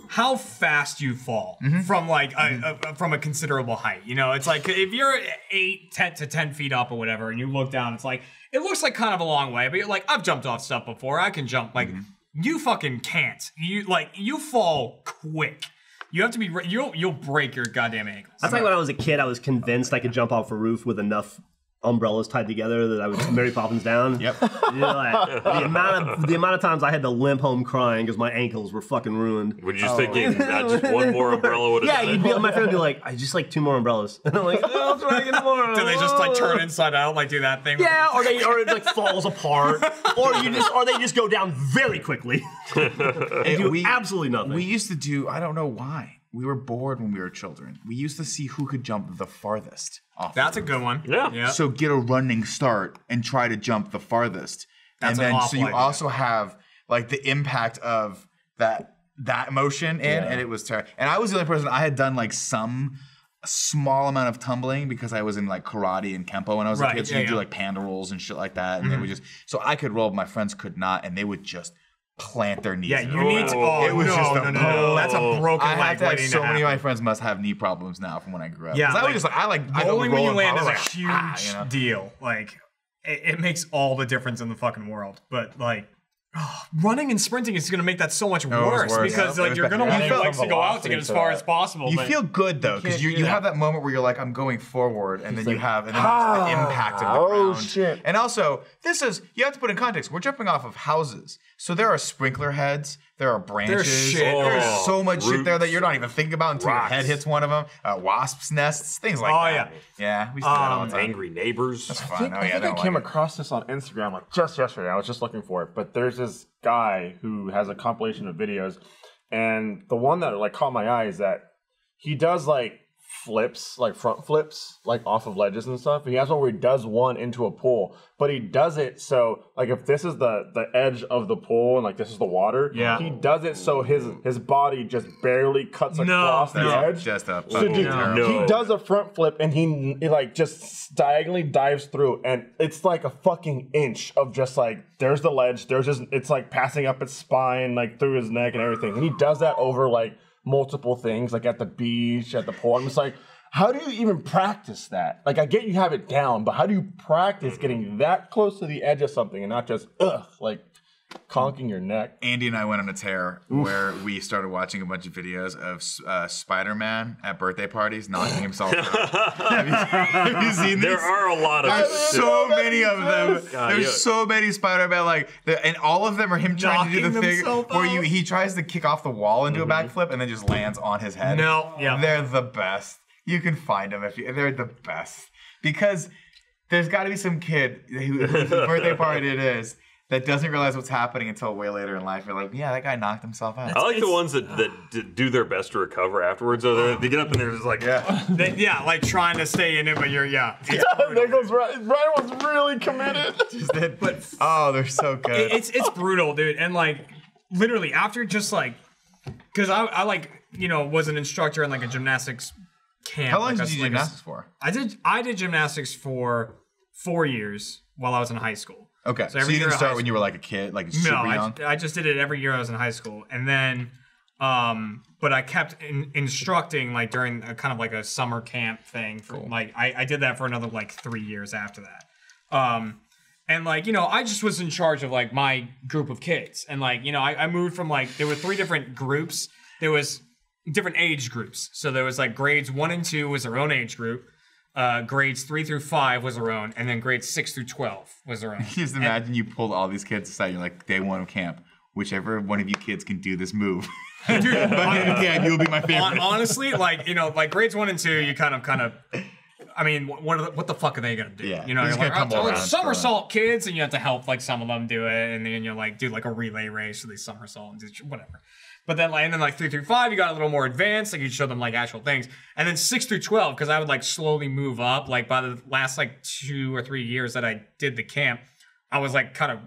How fast you fall mm-hmm. from like mm-hmm. a, a, from a considerable height. You know, it's like if you're eight, ten to ten feet up or whatever, and you look down, it's like it looks like kind of a long way, but you're like, I've jumped off stuff before. I can jump. Like mm-hmm. you fucking can't. You like you fall quick. You have to be. You'll you'll break your goddamn ankles. That's like when I was a kid. I was convinced I could jump off a roof with enough umbrellas tied together that I would Mary Poppins down. Yep. You know, like, the amount of the amount of times I had to limp home crying because my ankles were fucking ruined. Were you just oh. thinking not just one more umbrella would have? Yeah, you'd be my friend would be like, I just like two more umbrellas. And I'm like, oh, I'll try again tomorrow. Do they just like turn inside out, like do that thing? Yeah, or they or it like falls apart. Or you just or they just go down very quickly. And hey, do we, absolutely nothing. We used to do, I don't know why. We were bored when we were children. We used to see who could jump the farthest off. That's a good one. Yeah. yeah. So get a running start and try to jump the farthest. That's and then an awful so you idea. also have like the impact of that that motion in yeah. and it was terrible. And I was the only person I had done like some small amount of tumbling because I was in like karate and kempo when I was right. a kid. So yeah, you yeah. do like panda rolls and shit like that. And mm-hmm. they would just so I could roll, but my friends could not, and they would just plant their knees. Yeah, you oh, need to. Oh, it was no, just a, no, no, no. That's a broken I leg. Like, so many of my friends must have knee problems now from when I grew up. Yeah, like, I was just like, I like rolling, rolling when you land is like, a huge ah, you know? deal. Like, it, it makes all the difference in the fucking world. But like, Running and sprinting is going to make that so much no, worse, worse because yeah. like you're going to want your legs to go out to get as far that. as possible. You feel good though because you, you, you have that moment where you're like, I'm going forward, and then like, you have and then ah, it's the impact of the oh, ground. Oh shit! And also, this is you have to put in context. We're jumping off of houses, so there are sprinkler heads, there are branches, there's, shit. Oh, there's so much roots. shit there that you're not even thinking about until Rocks. your head hits one of them. Uh, wasps' nests, things like oh, that. Oh yeah, yeah. We see um, that all the time. Angry neighbors. That's fun. I think, oh, yeah, I, think I, I like came it. across this on Instagram like just yesterday. I was just looking for it, but there's this guy who has a compilation of videos, and the one that like caught my eye is that he does like flips, like front flips, like off of ledges and stuff. He has one where he does one into a pool, but he does it so like if this is the the edge of the pool and like this is the water, yeah, he does it so his his body just barely cuts no, across the edge. Just a so dude, no. He does a front flip and he, he like just diagonally dives through, and it's like a fucking inch of just like there's the ledge, there's just it's like passing up his spine, like through his neck and everything. And he does that over like multiple things, like at the beach, at the pool. I'm just like, how do you even practice that? Like, I get you have it down, but how do you practice getting that close to the edge of something and not just, ugh, like conking your neck? Andy and I went on a tear Oof. where we started watching a bunch of videos of uh, Spider-Man at birthday parties knocking himself out. Have you, have you seen there these? There are a lot of There's so many of them. God, There's yeah. so many Spider-Man, like, the, and all of them are him trying knocking to do the thing out. where you, he tries to kick off the wall and do mm-hmm. a backflip and then just lands on his head. No, yeah. They're the best. You can find them if you, they're the best. Because there's gotta be some kid who, whose birthday party it is, that doesn't realize what's happening until way later in life. You're like, yeah, that guy knocked himself out. I like it's, the ones that, that do their best to recover afterwards. Or they get up and they're just like, yeah, they, yeah, like trying to stay in it, but you're, yeah. yeah. Nicholas Ryan was really committed. Just that, but oh, they're so good. It, it's it's brutal, dude. And like, literally after just like, because I, I like, you know, was an instructor in like a gymnastics camp. How long like did a, you do like gymnastics a, for? I did I did gymnastics for four years while I was in high school. Okay, so, every so you didn't year start when you were like a kid, like super no, young? No, I, I just did it every year I was in high school. And then, um, but I kept in, instructing like during a kind of like a summer camp thing. For, cool. Like I, I did that for another like three years after that. Um, and like, you know, I just was in charge of like my group of kids. And like, you know, I, I moved from like, there were three different groups. There was different age groups. So there was like grades one and two was their own age group. Uh, grades three through five was their own, and then grades six through twelve was their own. Just imagine and, you pulled all these kids aside. You're like, day one of camp, whichever one of you kids can do this move. Dude, but uh, again, you'll be my favorite. Honestly, like you know, like grades one and two, you kind of, kind of. I mean, what, the, what the fuck are they gonna do? Yeah, you know, you're like, oh, like somersault kids, and you have to help like some of them do it, and then you're like, do like a relay race, so they somersault and do whatever. But then, like, and then like three through five, you got a little more advanced. Like you show them like actual things, and then six through twelve, because I would like slowly move up. Like by the last like two or three years that I did the camp, I was like kind of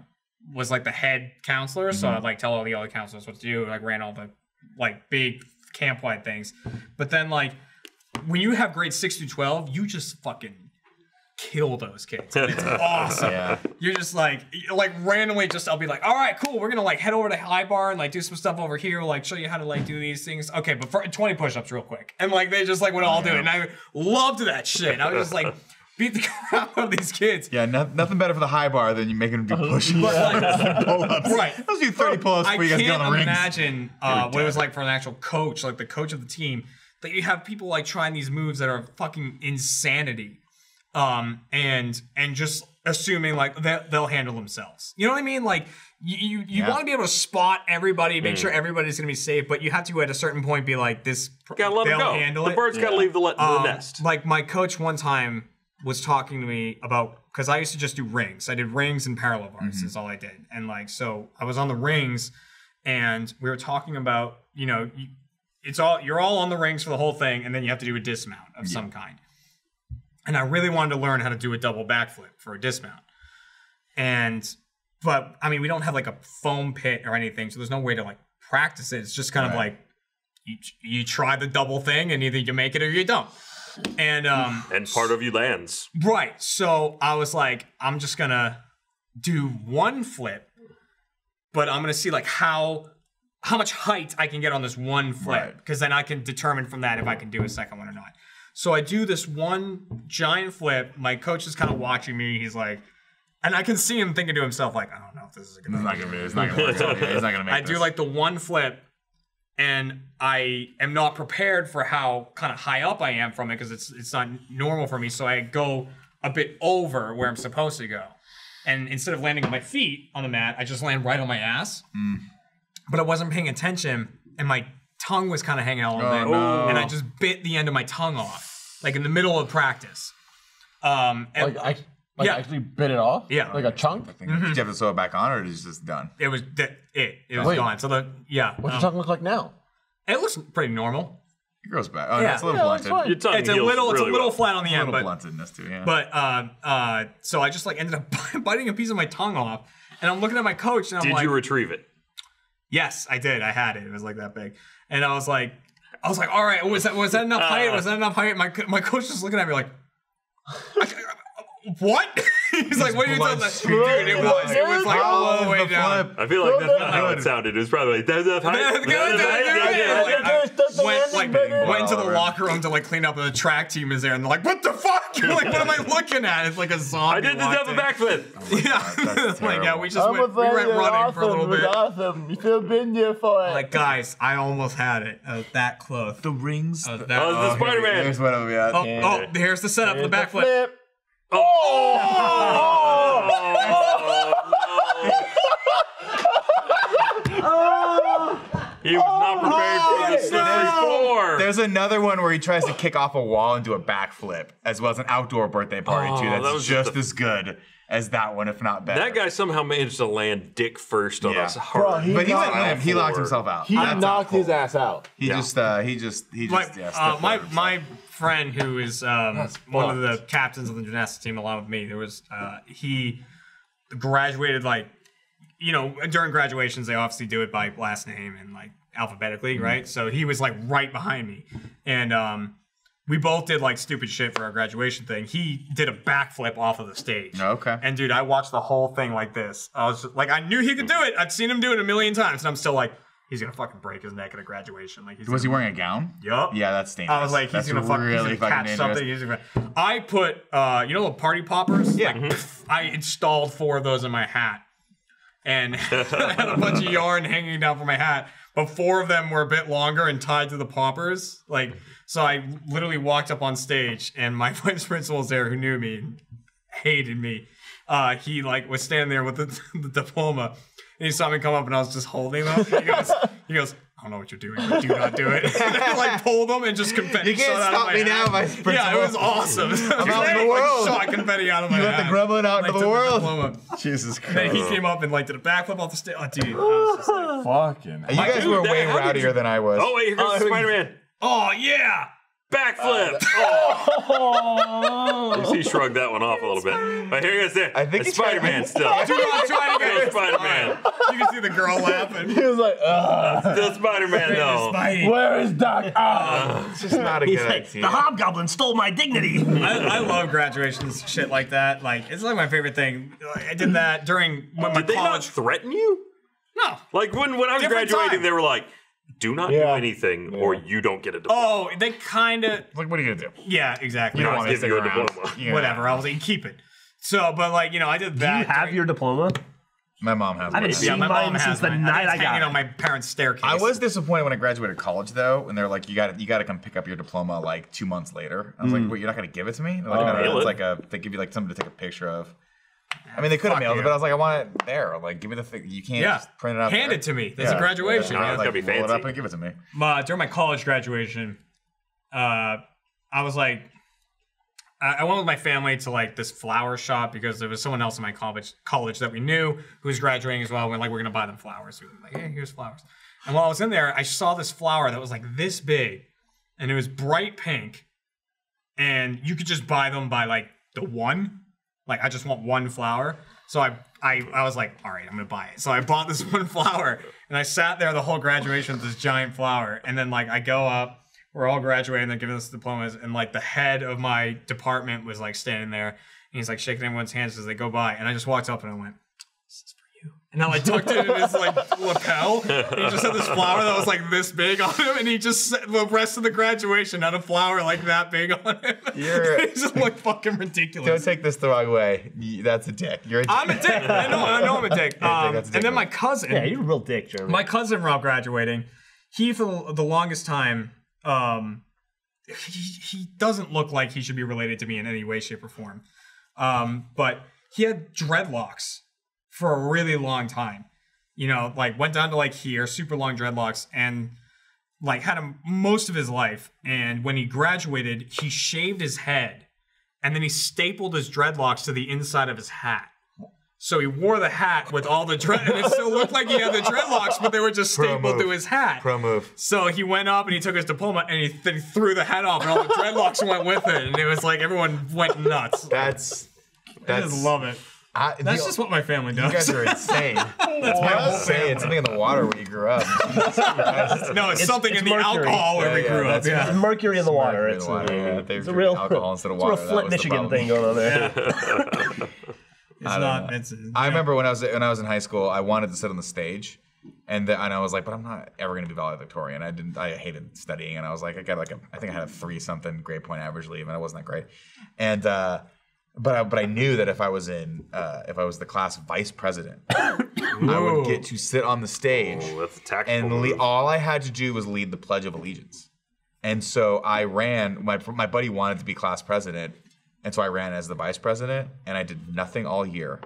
was like the head counselor, mm-hmm. so I'd like tell all the other counselors what to do. Like ran all the like big camp wide things. But then like when you have grades six through twelve, you just fucking kill those kids. It's awesome. Yeah. You're just like, like randomly just, I'll be like, all right, cool. We're going to like head over to High Bar and like do some stuff over here. Like show you how to like do these things. Okay. But for twenty push-ups real quick. And like, they just like would all do it. And I loved that shit. I was just like, beat the crap out of these kids. Yeah, no, nothing better for the High Bar than you making them do push-ups and pull-ups. Right. Those do thirty pull-ups before you guys get on the rings. I can't imagine uh, what it was like for an actual coach, like the coach of the team, that you have people like trying these moves that are fucking insanity. Um, and, and just assuming like that they'll handle themselves. You know what I mean? Like you, you, you yeah. want to be able to spot everybody, make mm. sure everybody's going to be safe, but you have to at a certain point be like this. Gotta let they'll go. handle the it. The bird's yeah. got to leave the, le um, the nest. Like my coach one time was talking to me about, cause I used to just do rings. I did rings and parallel bars. Mm-hmm. That's all I did. And like, so I was on the rings and we were talking about, you know, you, it's all, you're all on the rings for the whole thing. And then you have to do a dismount of yeah. some kind. And I really wanted to learn how to do a double backflip for a dismount. And, but I mean, we don't have like a foam pit or anything, so there's no way to like practice it. It's just kind All of right. like, you, you try the double thing and either you make it or you don't. And, um, and part of you lands. Right. So I was like, I'm just gonna do one flip, but I'm gonna see like how, how much height I can get on this one flip. Right. Cause then I can determine from that if I can do a second one or not. So I do this one giant flip. My coach is kind of watching me. He's like, And I can see him thinking to himself, like, I don't know if this is a good thing. It's not gonna be, it's not gonna work out. It's not gonna make I this. do like the one flip, and I am not prepared for how kind of high up I am from it, because it's it's not normal for me. So I go a bit over where I'm supposed to go. And instead of landing on my feet on the mat, I just land right on my ass. Mm. But I wasn't paying attention, and my tongue was kind of hanging out on it. Oh, no. And I just bit the end of my tongue off, like in the middle of practice. Um, and like I Like yeah. actually bit it off? Yeah. Like a chunk? Mm -hmm. Did you have to sew it back on, or is it just done? It was it. It was Wait. gone. So the yeah. What's um, your tongue look like now? It looks pretty normal. It grows back. Oh, yeah. It's a little yeah, blunted. It's, your tongue it's a little really it's a little well. flat on the end. A little but, bluntedness too, yeah. But uh uh so I just like ended up biting a piece of my tongue off, and I'm looking at my coach and I'm did like, did you retrieve it? Yes, I did. I had it. It was like that big. And I was like I was like, all right, was that was that enough height? Uh, was that enough height? My my coach was looking at me like I, what? He's it's like, what are you talking about? Dude, it was, it was like all the way down. I feel like that's not how it sounded. It was probably like, that's enough height. Went into the locker room to like clean up, and the track team is there, and they're like, what the fuck? You're like, what am I looking at? It's like a zombie. I did the double backflip. Yeah, like yeah, we just went, we went running for a little bit. Awesome, you still been there for it. Like guys, I almost had it. That close. The rings. Oh, the Spider-Man. Here's what we got. Oh, here's the setup. The backflip. Oh! Oh! He was not prepared oh, for this before. There's another one where he tries to kick off a wall and do a backflip, as well as an outdoor birthday party oh, too. That's that was just, just as good as that one, if not better. That guy somehow managed to land dick first on yeah. us hard. Bro, he but he went limp. He locked himself out. He That's knocked his ass out. He yeah. just, uh, he just, he just. My, yeah, uh, my, my friend who is um, one fucked. of the captains of the gymnastics team, along with me, there was uh, he graduated like, you know, during graduations they obviously do it by last name and like alphabetically, mm-hmm. right? So he was like right behind me, and um, we both did like stupid shit for our graduation thing. He did a backflip off of the stage. Okay. And dude, I watched the whole thing like this. I was just, like, I knew he could do it. I'd seen him do it a million times, and I'm still like, he's gonna fucking break his neck at a graduation. Like, he's was he wearing a gown? Yup. Yeah, that's dangerous. I was like, he's gonna, fuck, really he's gonna fucking catch something. He's gonna... I put, uh, you know, the party poppers. Yeah. Like, mm-hmm. I installed four of those in my hat, and I had a bunch of yarn hanging down from my hat. But four of them were a bit longer and tied to the poppers. Like, so I literally walked up on stage, and my vice principal was there, who knew me and hated me. Uh, he like was standing there with the, the diploma, and he saw me come up, and I was just holding them. He goes, he goes, I don't know what you're doing, but do not do it. And I like pulled them and just confetti. You can't shot stop out of my me hat. now, vice principal. Yeah, it was awesome. I'm out in the world. Like, shot confetti out of my you hat. You have to grumble it out into the world. The Jesus Christ. And then he came up and like did a backflip off the stage. Oh, dude, I was just like, fucking. You guys dude, were way rowdier you... than I was. Oh wait, here comes uh, Spider-Man. Oh yeah, backflip. Oh. Oh. At least he shrugged that one off a little bit. But here he goes there. I think it's Spider-Man still. Try to go Spider-Man. You can see the girl laughing. He was like, ugh. Uh, still Spider-Man though. Where is Doc? Oh. Uh, it's just not a He's good like, idea. The Hobgoblin stole my dignity. I, I love graduations, shit like that. Like, it's like my favorite thing. I did that during when my did college. Did they not threaten you? No. Like when when I was Different graduating, time. they were like, do not yeah. do anything, yeah. or you don't get a diploma. Oh, they kind of... Like, what are you going to do? Yeah, exactly. You don't, don't want to give you a diploma. Yeah. Whatever, I was like, keep it. So, but like, you know, I did that. Do you have during... your diploma? My mom has one. I didn't see yeah, my mine mom since has the mine. night I, I got it. on my parents' staircase. I was disappointed when I graduated college, though, and they're like, you got you got to come pick up your diploma, like, two months later. I was mm. like, wait, you're not going to give it to me? Like, oh, no, no, it's like a... They give you, like, something to take a picture of. I mean, they could have mailed you. it, but I was like, I want it there. Like, give me the thing. You can't yeah. just print it out. Hand there. it to me. That's yeah. a graduation. Yeah, yeah. It's like, gonna be fancy. Roll it up and give it to me. My, during my college graduation, uh, I was like, I, I went with my family to like this flower shop because there was someone else in my college college that we knew who was graduating as well. We're like, we're gonna buy them flowers. We were like, hey, here's flowers. And while I was in there, I saw this flower that was like this big, and it was bright pink, and you could just buy them by like the one. Like, I just want one flower. So I, I I was like, all right, I'm gonna buy it. So I bought this one flower, and I sat there the whole graduation with this giant flower. And then like, I go up, we're all graduating, they're giving us diplomas, and like the head of my department was like standing there, and he's like shaking everyone's hands as they go by. And I just walked up and I went, this is for you. And now I tucked it in his like lapel. And he just had this flower that was like this big on him, and he just the rest of the graduation had a flower like that big on him. You're he just looked fucking ridiculous. Don't take this the wrong way. That's a dick. You're a dick. I'm a dick. I know. I know I'm a dick. Um, a dick. A dick and then my cousin. Yeah, you're a real dick, Jeremy. My cousin Rob graduating. He for the longest time. Um, he, he doesn't look like he should be related to me in any way, shape, or form. Um, but he had dreadlocks for a really long time, you know, like went down to like here, super long dreadlocks, and like had him most of his life. And when he graduated, he shaved his head and then he stapled his dreadlocks to the inside of his hat. So he wore the hat with all the dread, and it still looked like he had the dreadlocks, but they were just stapled to his hat. Pro move. So he went up and he took his diploma and he th threw the hat off, and all the dreadlocks went with it. And it was like everyone went nuts. That's, that's I just love it. I, That's the, just what my family does. You guys are insane. That's my whole family. It's something in the water where you grew up. No, it's, it's something it's in the mercury. alcohol where yeah, we yeah, grew up. Yeah. Mercury in the water. It's, it's, in the water. Yeah, it's a real alcohol instead of water. It's a real Flint, Michigan thing going on there. Yeah. It's I not. It's, it's, I yeah. remember when I was when I was in high school, I wanted to sit on the stage, and the, and I was like, but I'm not ever going to be valedictorian. I didn't. I hated studying, and I was like, I got like a, I think I had a three something grade point average leave, and it wasn't that great, and. uh But I, but I knew that if I was in, uh, if I was the class vice president, I would get to sit on the stage. Oh, that's a tactical move. And all I had to do was lead the Pledge of Allegiance. And so I ran, my, my buddy wanted to be class president. And so I ran as the vice president, and I did nothing all year.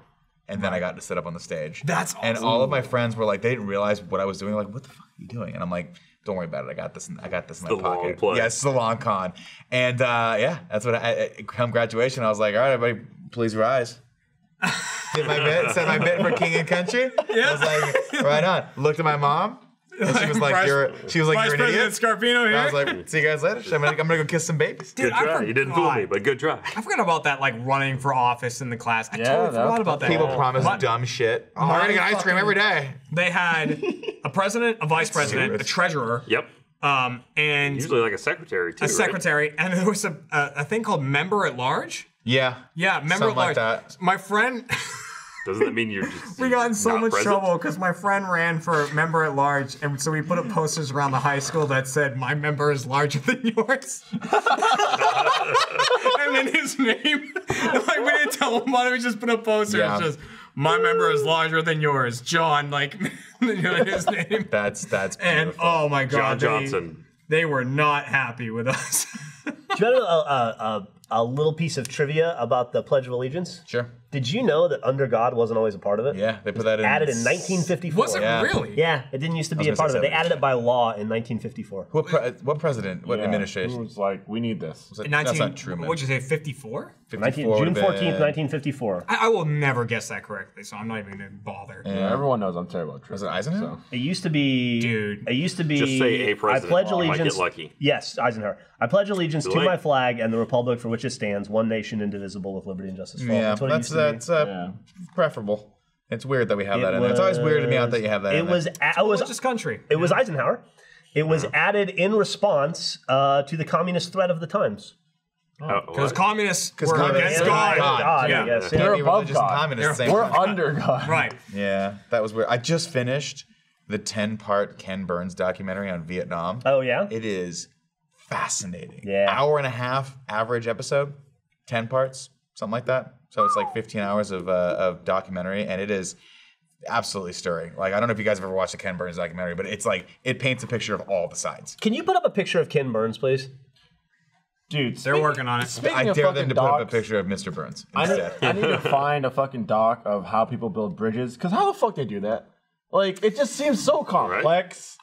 And then I got to sit up on the stage. That's awesome. And all of my friends were like, they didn't realize what I was doing. Like, what the fuck are you doing? And I'm like, don't worry about it. I got this. In, I got this in my pocket. Yeah, it's a long con. And uh, yeah, that's what. I, I, come graduation, I was like, all right, everybody, please rise. Did my bit, said my bit for king and country. Yeah. I was like, right on. Looked at my mom, and she was like, Vice, you're. She was like, Vice you're an President idiot. Scarpino here. And I was like, see you guys later. I'm gonna, I'm gonna go kiss some babies. Dude, good try. You didn't fool me, but good try. I forgot about that, like running for office in the class. I yeah, totally forgot about that. People promise my, dumb shit. Oh, we're gonna get ice cream every day. They had. A president, a vice president, serious. a treasurer. Yep. Um, and usually like a secretary too. A secretary, right? And there was a, a a thing called member at large. Yeah. Yeah, member Something at large. Like that. My friend. Doesn't that mean you're just? We got in so much present? trouble because my friend ran for member at large, and so we put up posters around the high school that said, "My member is larger than yours," and then his name. Like we didn't tell him about it. We just put up posters. Yeah. Just, my member is larger than yours, John. Like, you know his name. That's that's beautiful. And oh my God, John Johnson. They, they were not happy with us. Do you have a, a, a, a little piece of trivia about the Pledge of Allegiance? Sure. Did you know that Under God wasn't always a part of it? Yeah, they put that in. Added in nineteen fifty-four. Was it yeah. really? Yeah, it didn't used to be a part of it. They added it by law in nineteen fifty-four. What, pre what president? What yeah, administration? It was like, we need this. Was it, nineteen, that's not true, man. What'd you say, fifty-four? June fourteenth, nineteen fifty-four. I, I will never guess that correctly, so I'm not even going to bother. Yeah, yeah, everyone knows I'm terrible at trivia. Was it Eisenhower? So. It used to be. Dude. It used to be. Just say a president. I pledge allegiance. I might get lucky. Yes, Eisenhower. I pledge allegiance to my flag and the republic for which it stands, one nation indivisible with liberty and justice for all. Yeah, that's that. It's uh, yeah. preferable. It's weird that we have it that in was, there. It's always weird to me out that you have that. It in was there. It was just country. It yeah. was Eisenhower. It was yeah. added in response uh, to the communist threat of the times. Because oh, communists Cause were communists against God. God. God yeah. Yeah. Yeah. They're above God. They're, we're under God. Right. Yeah, that was weird. I just finished the ten part Ken Burns documentary on Vietnam. Oh, yeah? It is fascinating. Yeah. Hour and a half average episode, ten parts, something like that. So it's like fifteen hours of, uh, of documentary, and it is absolutely stirring. Like, I don't know if you guys have ever watched the Ken Burns documentary, but it's like, it paints a picture of all the sides. Can you put up a picture of Ken Burns, please? Dude, they're working on it. I dare them to put up a picture of Mister Burns instead. I need, I need to find a fucking doc of how people build bridges, because how the fuck they do that? Like, it just seems so complex. Right?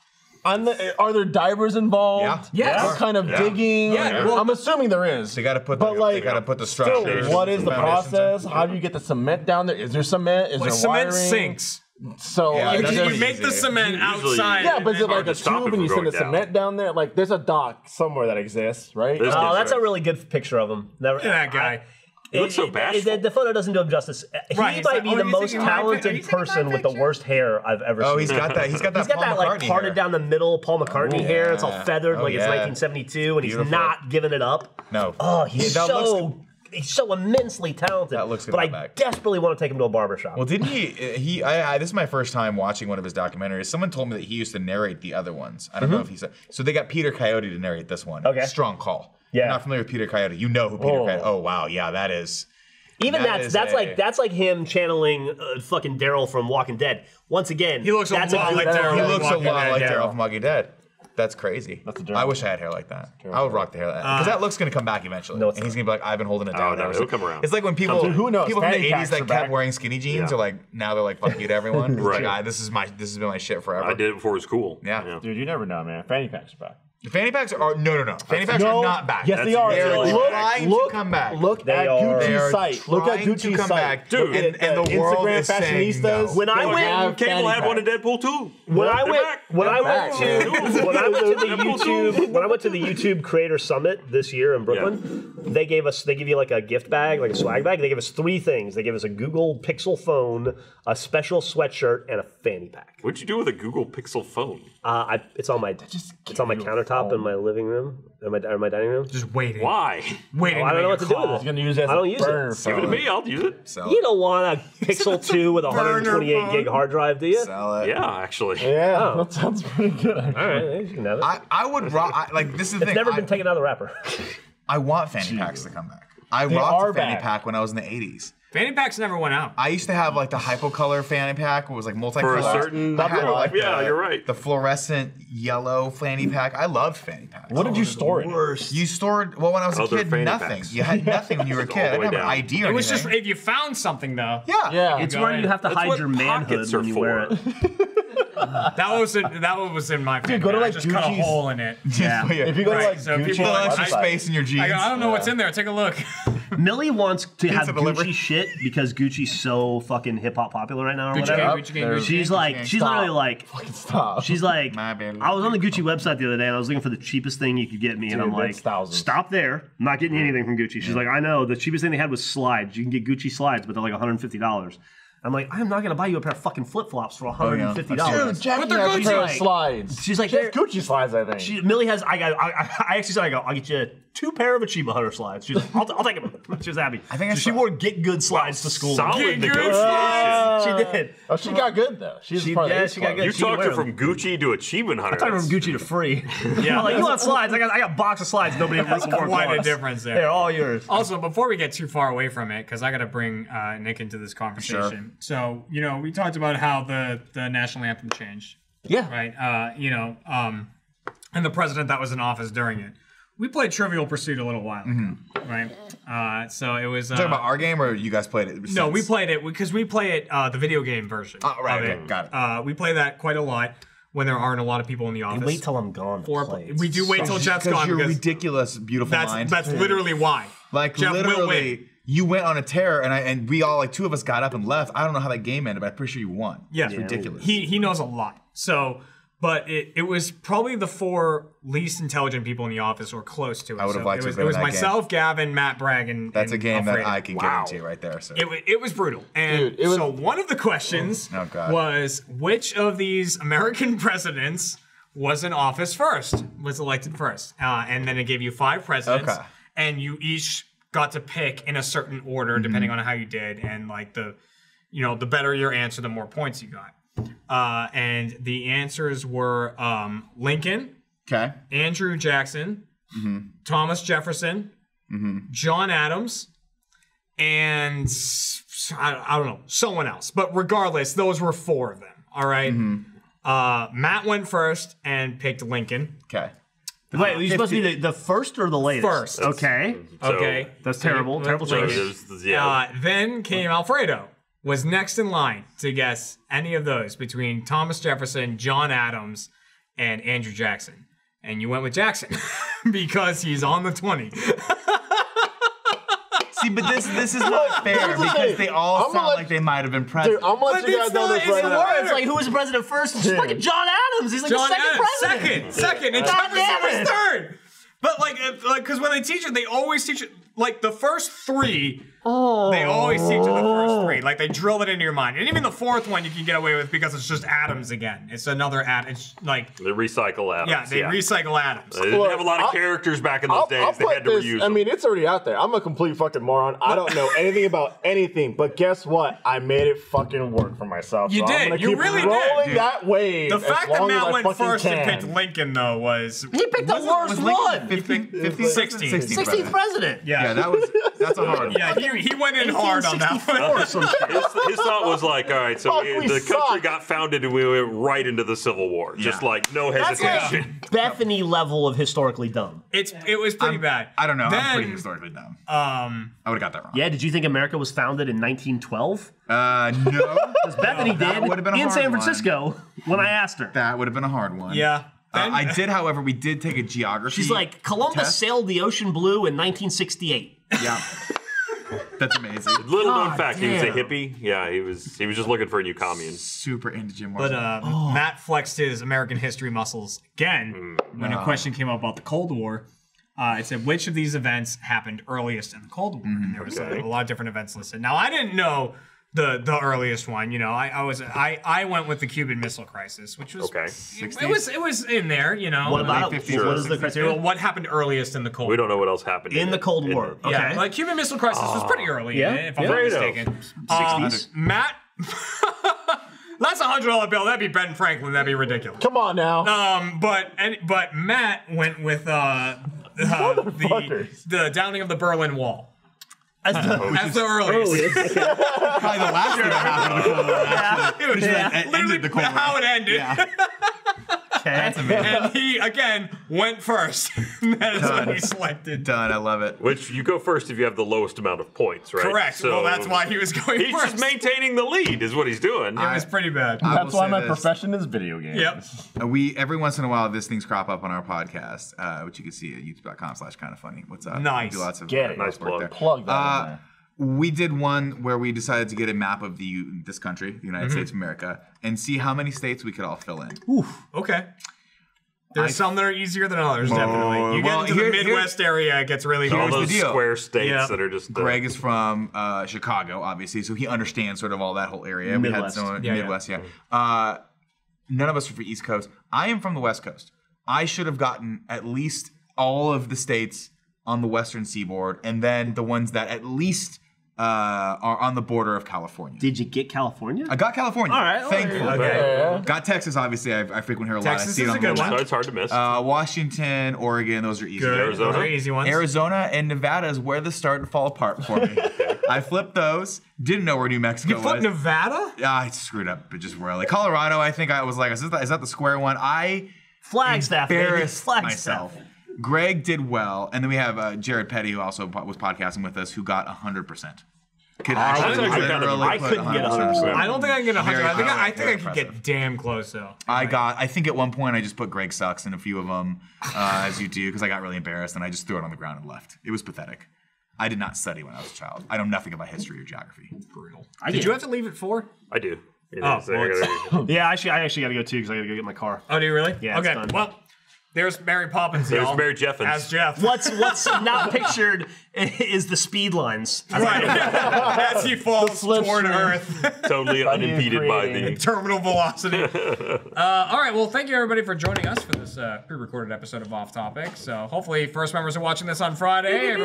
On the, are there divers involved? Yeah. Yes. What kind of yeah. digging? Yeah. Well, I'm assuming there is. They gotta put the, but like, they gotta put the structure. What is the process? How do you get the cement down there? Is there cement? Is well, there cement wiring? sinks. So yeah, like, you, you make the cement outside. Yeah, but is it like a tube and you send the down. cement down there? Like there's a dock somewhere that exists, right? There's oh, that's right. a really good picture of him. Never, yeah, that guy. I, It, it looks so bashful. It, the photo doesn't do him justice. Right, he might like, be oh, the most talented person with the worst hair I've ever seen. Oh, he's got that. He's got that. He's got Paul that like McCartney parted hair. down the middle Paul McCartney oh, yeah. hair. It's all feathered, oh, like yeah. it's nineteen seventy-two, and Beautiful. he's not giving it up. No. Oh, he's yeah, so. Looks, he's so immensely talented. That looks good. But I back. desperately want to take him to a barbershop. Well, didn't he? He I, I, this is my first time watching one of his documentaries. Someone told me that he used to narrate the other ones. I don't mm-hmm. know if he said. So they got Peter Coyote to narrate this one. Okay. Strong call. Yeah. You're not familiar with Peter Coyote. You know who Peter oh. Coyote. Oh wow, yeah, that is. Even that that's that's a, like that's like him channeling uh, fucking Daryl from Walking Dead. Once again, he looks a lot like Daryl. He looks a lot like Daryl from Walking Dead. That's crazy. That's I wish I had hair like that. I would rock the hair like that. Because uh, that look's going to come back eventually. No, and he's going to be like, I've been holding it down. Oh, no, it'll come around. It's like when people Something. who knows? People from the eighties that kept back. wearing skinny jeans yeah. are like, now they're like, fuck you to everyone. Right. Like, I, this, is my, this has been my shit forever. I did it before it was cool. Yeah. yeah. Dude, you never know, man. Fanny packs are back. The fanny packs are, no, no, no. Fanny packs no, are not back. Yes, they are. They're look, trying look, to come back. Look at Gucci's site. Look at Gucci's site. Back. Dude, and, and the, the world Instagram is saying no. When I went, Cable had one in Deadpool too. When I went, when I went to, when I went to the YouTube, when I went to the YouTube Creator Summit this year in Brooklyn, yeah. they gave us, they give you like a gift bag, like a swag bag. They gave us three things. They gave us a Google Pixel phone, a special sweatshirt, and a fanny pack. What'd you do with a Google Pixel phone? Uh, I, it's on my, it's on my countertop. Top in my living room, in my, in my dining room. Just waiting. Why? Waiting. Oh, I don't know what to call. do with it. You're gonna use it as I don't use it. Sell Give it to me. I'll use it. Sell you don't want a Pixel two with a one twenty-eight gig hard drive, do you? Sell it. Yeah, actually. Yeah, oh. that sounds pretty good. Actually. All right, you can have it. I, I would rock. I, like this is the it's thing. Never I, been taken out of the wrapper. I want fanny Jeez. packs to come back. I they rocked a fanny back. pack when I was in the eighties. Fanny packs never went out. I used to have like the hypocolor fanny pack, it was like multicolored. For a certain, I had, like, yeah, the, you're right. The fluorescent yellow fanny pack. I loved fanny packs. What did you store? Worst. You stored well when I was Other a kid. Nothing. Packs. You had nothing when you were a kid. I didn't have an I D or anything. It was anything. just if you found something though. Yeah, yeah. It's where you have to That's hide your manhood when you for. wear it. That was in, that one was in my family. Dude, go to like I just Gucci's. cut a hole in it. Yeah. yeah. If you go right. to like so Gucci's, people extra space in your jeans. I, go, I don't know yeah. what's in there. Take a look. Millie wants to Pizza have delivery. Gucci shit because Gucci's so fucking hip hop popular right now or Gucci whatever. Game, Gucci game, Gucci she's game, like, game. she's stop. literally like, fucking stop. She's like, nah, man, I was on the Gucci website the other day and I was looking for the cheapest thing you could get me, Dude, and I'm like, thousands. stop there. I'm not getting anything from Gucci. She's yeah. like, I know the cheapest thing they had was slides. You can get Gucci slides, but they're like one hundred fifty dollars. I'm like, I'm not gonna buy you a pair of fucking flip flops for one hundred fifty dollars. Dude, Jackie has a pair of slides. She's like, she has Gucci slides, I think. She, Millie has, I got, I, I actually said, I go, I'll get you two pair of Achievement Hunter slides. She's like, I'll, I'll take them. She was happy. I think so she wore get good slides to school. Solid get negotiation. Uh, she did. Oh, she got good though. She's she, part yeah, she got good. You she talked her from Gucci to Achievement Hunter. I talked her from Gucci to free. yeah, I'm like, you want slides? I got, I got a box of slides. Nobody else wore. Quite a difference there. They're all yours. Also, before we get too far away from it, because I got to bring uh, Nick into this conversation. Sure. So, you know, we talked about how the, the national anthem changed. Yeah. Right? Uh, you know, um, and the president that was in office during it. We played Trivial Pursuit a little while ago, mm-hmm. right? Uh, so it was... Uh, talking about our game or you guys played it? Since? No, we played it because we play it, uh, the video game version. Oh, right. Okay, got it. Uh, we play that quite a lot. When there aren't a lot of people in the office. They wait till I'm gone. Or, we do wait till Jeff's gone. Your because ridiculous, beautiful that's, mind. That's literally why. Like, Jeff literally... will wait. You went on a tear, and I and we all like two of us got up and left. I don't know how that game ended, but I'm pretty sure you won. Yeah, it's ridiculous. He he knows a lot. So, but it it was probably the four least intelligent people in the office, or close to it. I would have so liked it to was, have been It was that myself, game. Gavin, Matt Bragg, and that's and a game Alfredo. that I can wow. get into right there. So it it was brutal. And Dude, it was, so one of the questions oh, God. was which of these American presidents was in office first, was elected first, uh, and then it gave you five presidents, okay. and you each. got to pick in a certain order depending mm-hmm. on how you did, and like the, you know, the better your answer, the more points you got. Uh, and the answers were um, Lincoln, okay, Andrew Jackson, mm-hmm. Thomas Jefferson, mm-hmm. John Adams, and I, I don't know, someone else. But regardless, those were four of them. All right. Mm-hmm. Uh, Matt went first and picked Lincoln. Okay. Wait, you're supposed to be the, the first or the latest? First. Okay. So, okay. That's terrible. So terrible choice. Uh, then came Alfredo, was next in line to guess any of those between Thomas Jefferson, John Adams, and Andrew Jackson. And you went with Jackson because he's on the twenty. See, but this this is not fair because they all I'm sound let, like they might have been president. Dude, I'm gonna let you guys know this right now. It's like, who was president first? It's fucking John Adams. He's like John the second Adams. president. Second, second, and Jefferson was third. But like, because like, when they teach it, they always teach it. like the first three, oh. they always seem to the first three. Like they drill it into your mind. And even the fourth one you can get away with because it's just atoms again. It's another atom. It's like they recycle atoms. Yeah, they yeah. recycle atoms. They didn't Look, have a lot of I'll, characters back in those I'll, days. I'll they had to this, reuse them. I mean, it's already out there. I'm a complete fucking moron. I don't know anything about anything, but guess what? I made it fucking work for myself. You so did. I'm you keep really rolling did. That wave. The fact that Matt went first can. and picked Lincoln though was he picked the worst one. sixteenth president. Yeah. yeah, that was that's a hard one. Yeah, he, he went in hard on that one. his, his thought was like, all right, so we, the suck. country got founded and we went right into the Civil War. Yeah. Just like no that's hesitation. Like Bethany level of historically dumb. It's it was pretty I'm, bad. I don't know. Then, I'm pretty historically dumb. Um, I would have got that wrong. Yeah, did you think America was founded in nineteen twelve? Uh, no. Because Bethany no, did been a in San Francisco one. when I asked her. That would have been a hard one. Yeah. Uh, I did, however, we did take a geography She's like, Columbus test. sailed the ocean blue in nineteen sixty-eight. Yeah. That's amazing. Little known fact, damn. he was a hippie. Yeah, he was He was just looking for a new commune. Super into Jim Morrison. But um, oh. Matt flexed his American history muscles again mm. when wow. a question came up about the Cold War. Uh, it said, which of these events happened earliest in the Cold War? Mm, and there was okay. a, a lot of different events listed. Now, I didn't know... The the earliest one, you know, I, I was I I went with the Cuban Missile Crisis, which was okay. It, it was it was in there, you know. What about what is the criteria? Well, what happened earliest in the Cold? War? We don't know what else happened in, in the Cold in, War. In, yeah, okay. like Cuban Missile Crisis uh, was pretty early, yeah. if I'm yeah. not mistaken. sixties. Um, Matt, that's a hundred dollar bill. That'd be Ben Franklin. That'd be ridiculous. Come on now. Um, but and but Matt went with uh, uh the the downing of the Berlin Wall. As the, uh, as the earliest. earliest. Probably the last thing that happened. It was yeah. like, it ended the Cold War. How it ended. Yeah. That's amazing. And he, again, went first. That is Done. what he selected. Done, I love it. Which, you go first if you have the lowest amount of points, right? Correct. So, well, that's why he was going he's first. He's just maintaining the lead is what he's doing. I, it was pretty bad. That's why my this. profession is video games. Yep. We, every once in a while, these things crop up on our podcast, uh, which you can see at youtube.com slash kind of funny. What's up? Nice. We do lots of Get it. Nice plug. There. Plug that uh, in there. We did one where we decided to get a map of the this country, the United mm-hmm. States of America, and see how many states we could all fill in. Oof. Okay. There's I, some that are easier than others, uh, definitely. You well, get into here, the Midwest here, area, it gets really hard. All those the deal. square states yeah. that are just... The, Greg is from uh, Chicago, obviously, so he understands sort of all that whole area. Midwest. We had some, yeah, Midwest, yeah. yeah. Uh, none of us are from East Coast. I am from the West Coast. I should have gotten at least all of the states on the Western Seaboard, and then the ones that at least... Uh, are on the border of California. Did you get California? I got California. All right. Thankfully. Okay. Okay. Got Texas, obviously. I, I frequent here a Texas lot. Texas is a good one. It's hard to miss. Uh, Washington, Oregon, those are easy. Good. Arizona. Those are easy ones. Arizona and Nevada is where the start and fall apart for me. I flipped those. Didn't know where New Mexico was. You flipped was. Nevada? Yeah, I screwed up, but just royally. Colorado, I think I was like, is, this the, is that the square one? I Flagstaff, embarrassed Flagstaff. myself. Greg did well, and then we have uh, Jared Petty, who also po was podcasting with us, who got one hundred percent. Could actually I, literally I couldn't one hundred percent. Get one hundred percent. I don't think I can get one hundred. I think I, I, think I could get damn close, though. I got, I think at one point I just put Greg Sucks in a few of them, uh, as you do, because I got really embarrassed, and I just threw it on the ground and left. It was pathetic. I did not study when I was a child. I know nothing about history or geography. Brutal. I did did. you have to leave at four? I do. You know, oh, so well, I yeah, actually, I actually got to go, too, because I got to go get my car. Oh, do you really? Yeah, okay, well... There's Mary Poppins, y'all. There's Mary Jeffins. As Geoff. What's what's not pictured is the speed lines. Right. As he falls toward Earth. Totally unimpeded by the... Terminal velocity. uh, all right, well, thank you, everybody, for joining us for this uh, pre-recorded episode of Off Topic. So hopefully First members are watching this on Friday,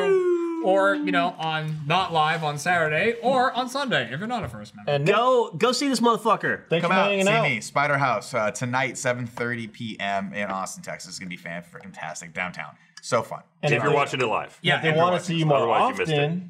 or, you know, on not live on Saturday, or on Sunday, if you're not a First member. And go, go see this motherfucker. Thanks Come for out, hanging see out. me, Spider House, uh, tonight, seven thirty p m in Austin, Texas. It's gonna be fan freaking tastic downtown. So fun. And if you're watching it live. Yeah, if they want to see you more often.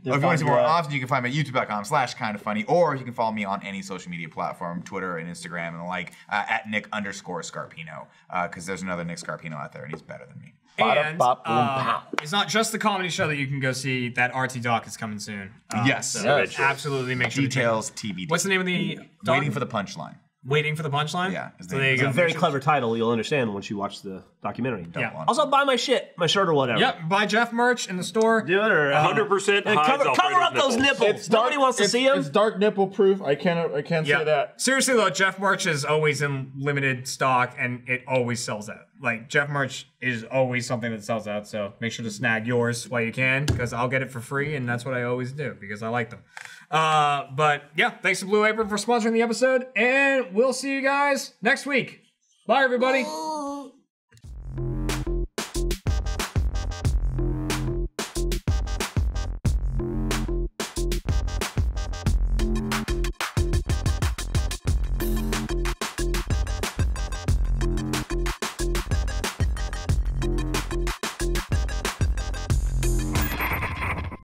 If you want to see more often, you can find me at youtube.com slash kind of funny, or you can follow me on any social media platform, Twitter and Instagram and the like, uh, at Nick underscore Scarpino, because uh, there's another Nick Scarpino out there, and he's better than me. And uh, it's not just the comedy show that you can go see. That R T doc is coming soon. Uh, yes. So yes. Absolutely make sure. Details T B D. What's the name of the doc? Waiting for the Punchline. Waiting for the Punchline? Yeah. It's so a very clever title. You'll understand once you watch the documentary. Don't yeah. Also, buy my shit, my shirt or whatever. Yep, buy Geoff merch in the store. Do it or... Uh, one hundred percent cover, cover up nipples. those nipples. It's Nobody dark, wants to it's, see them. It's dark nipple proof. I can't, I can't yep. say that. Seriously, though, Geoff merch is always in limited stock, and it always sells out. like Geoff merch is always something that sells out, so make sure to snag yours while you can, because I'll get it for free, and that's what I always do because I like them. Uh, but yeah, thanks to Blue Apron for sponsoring the episode, and we'll see you guys next week. Bye, everybody.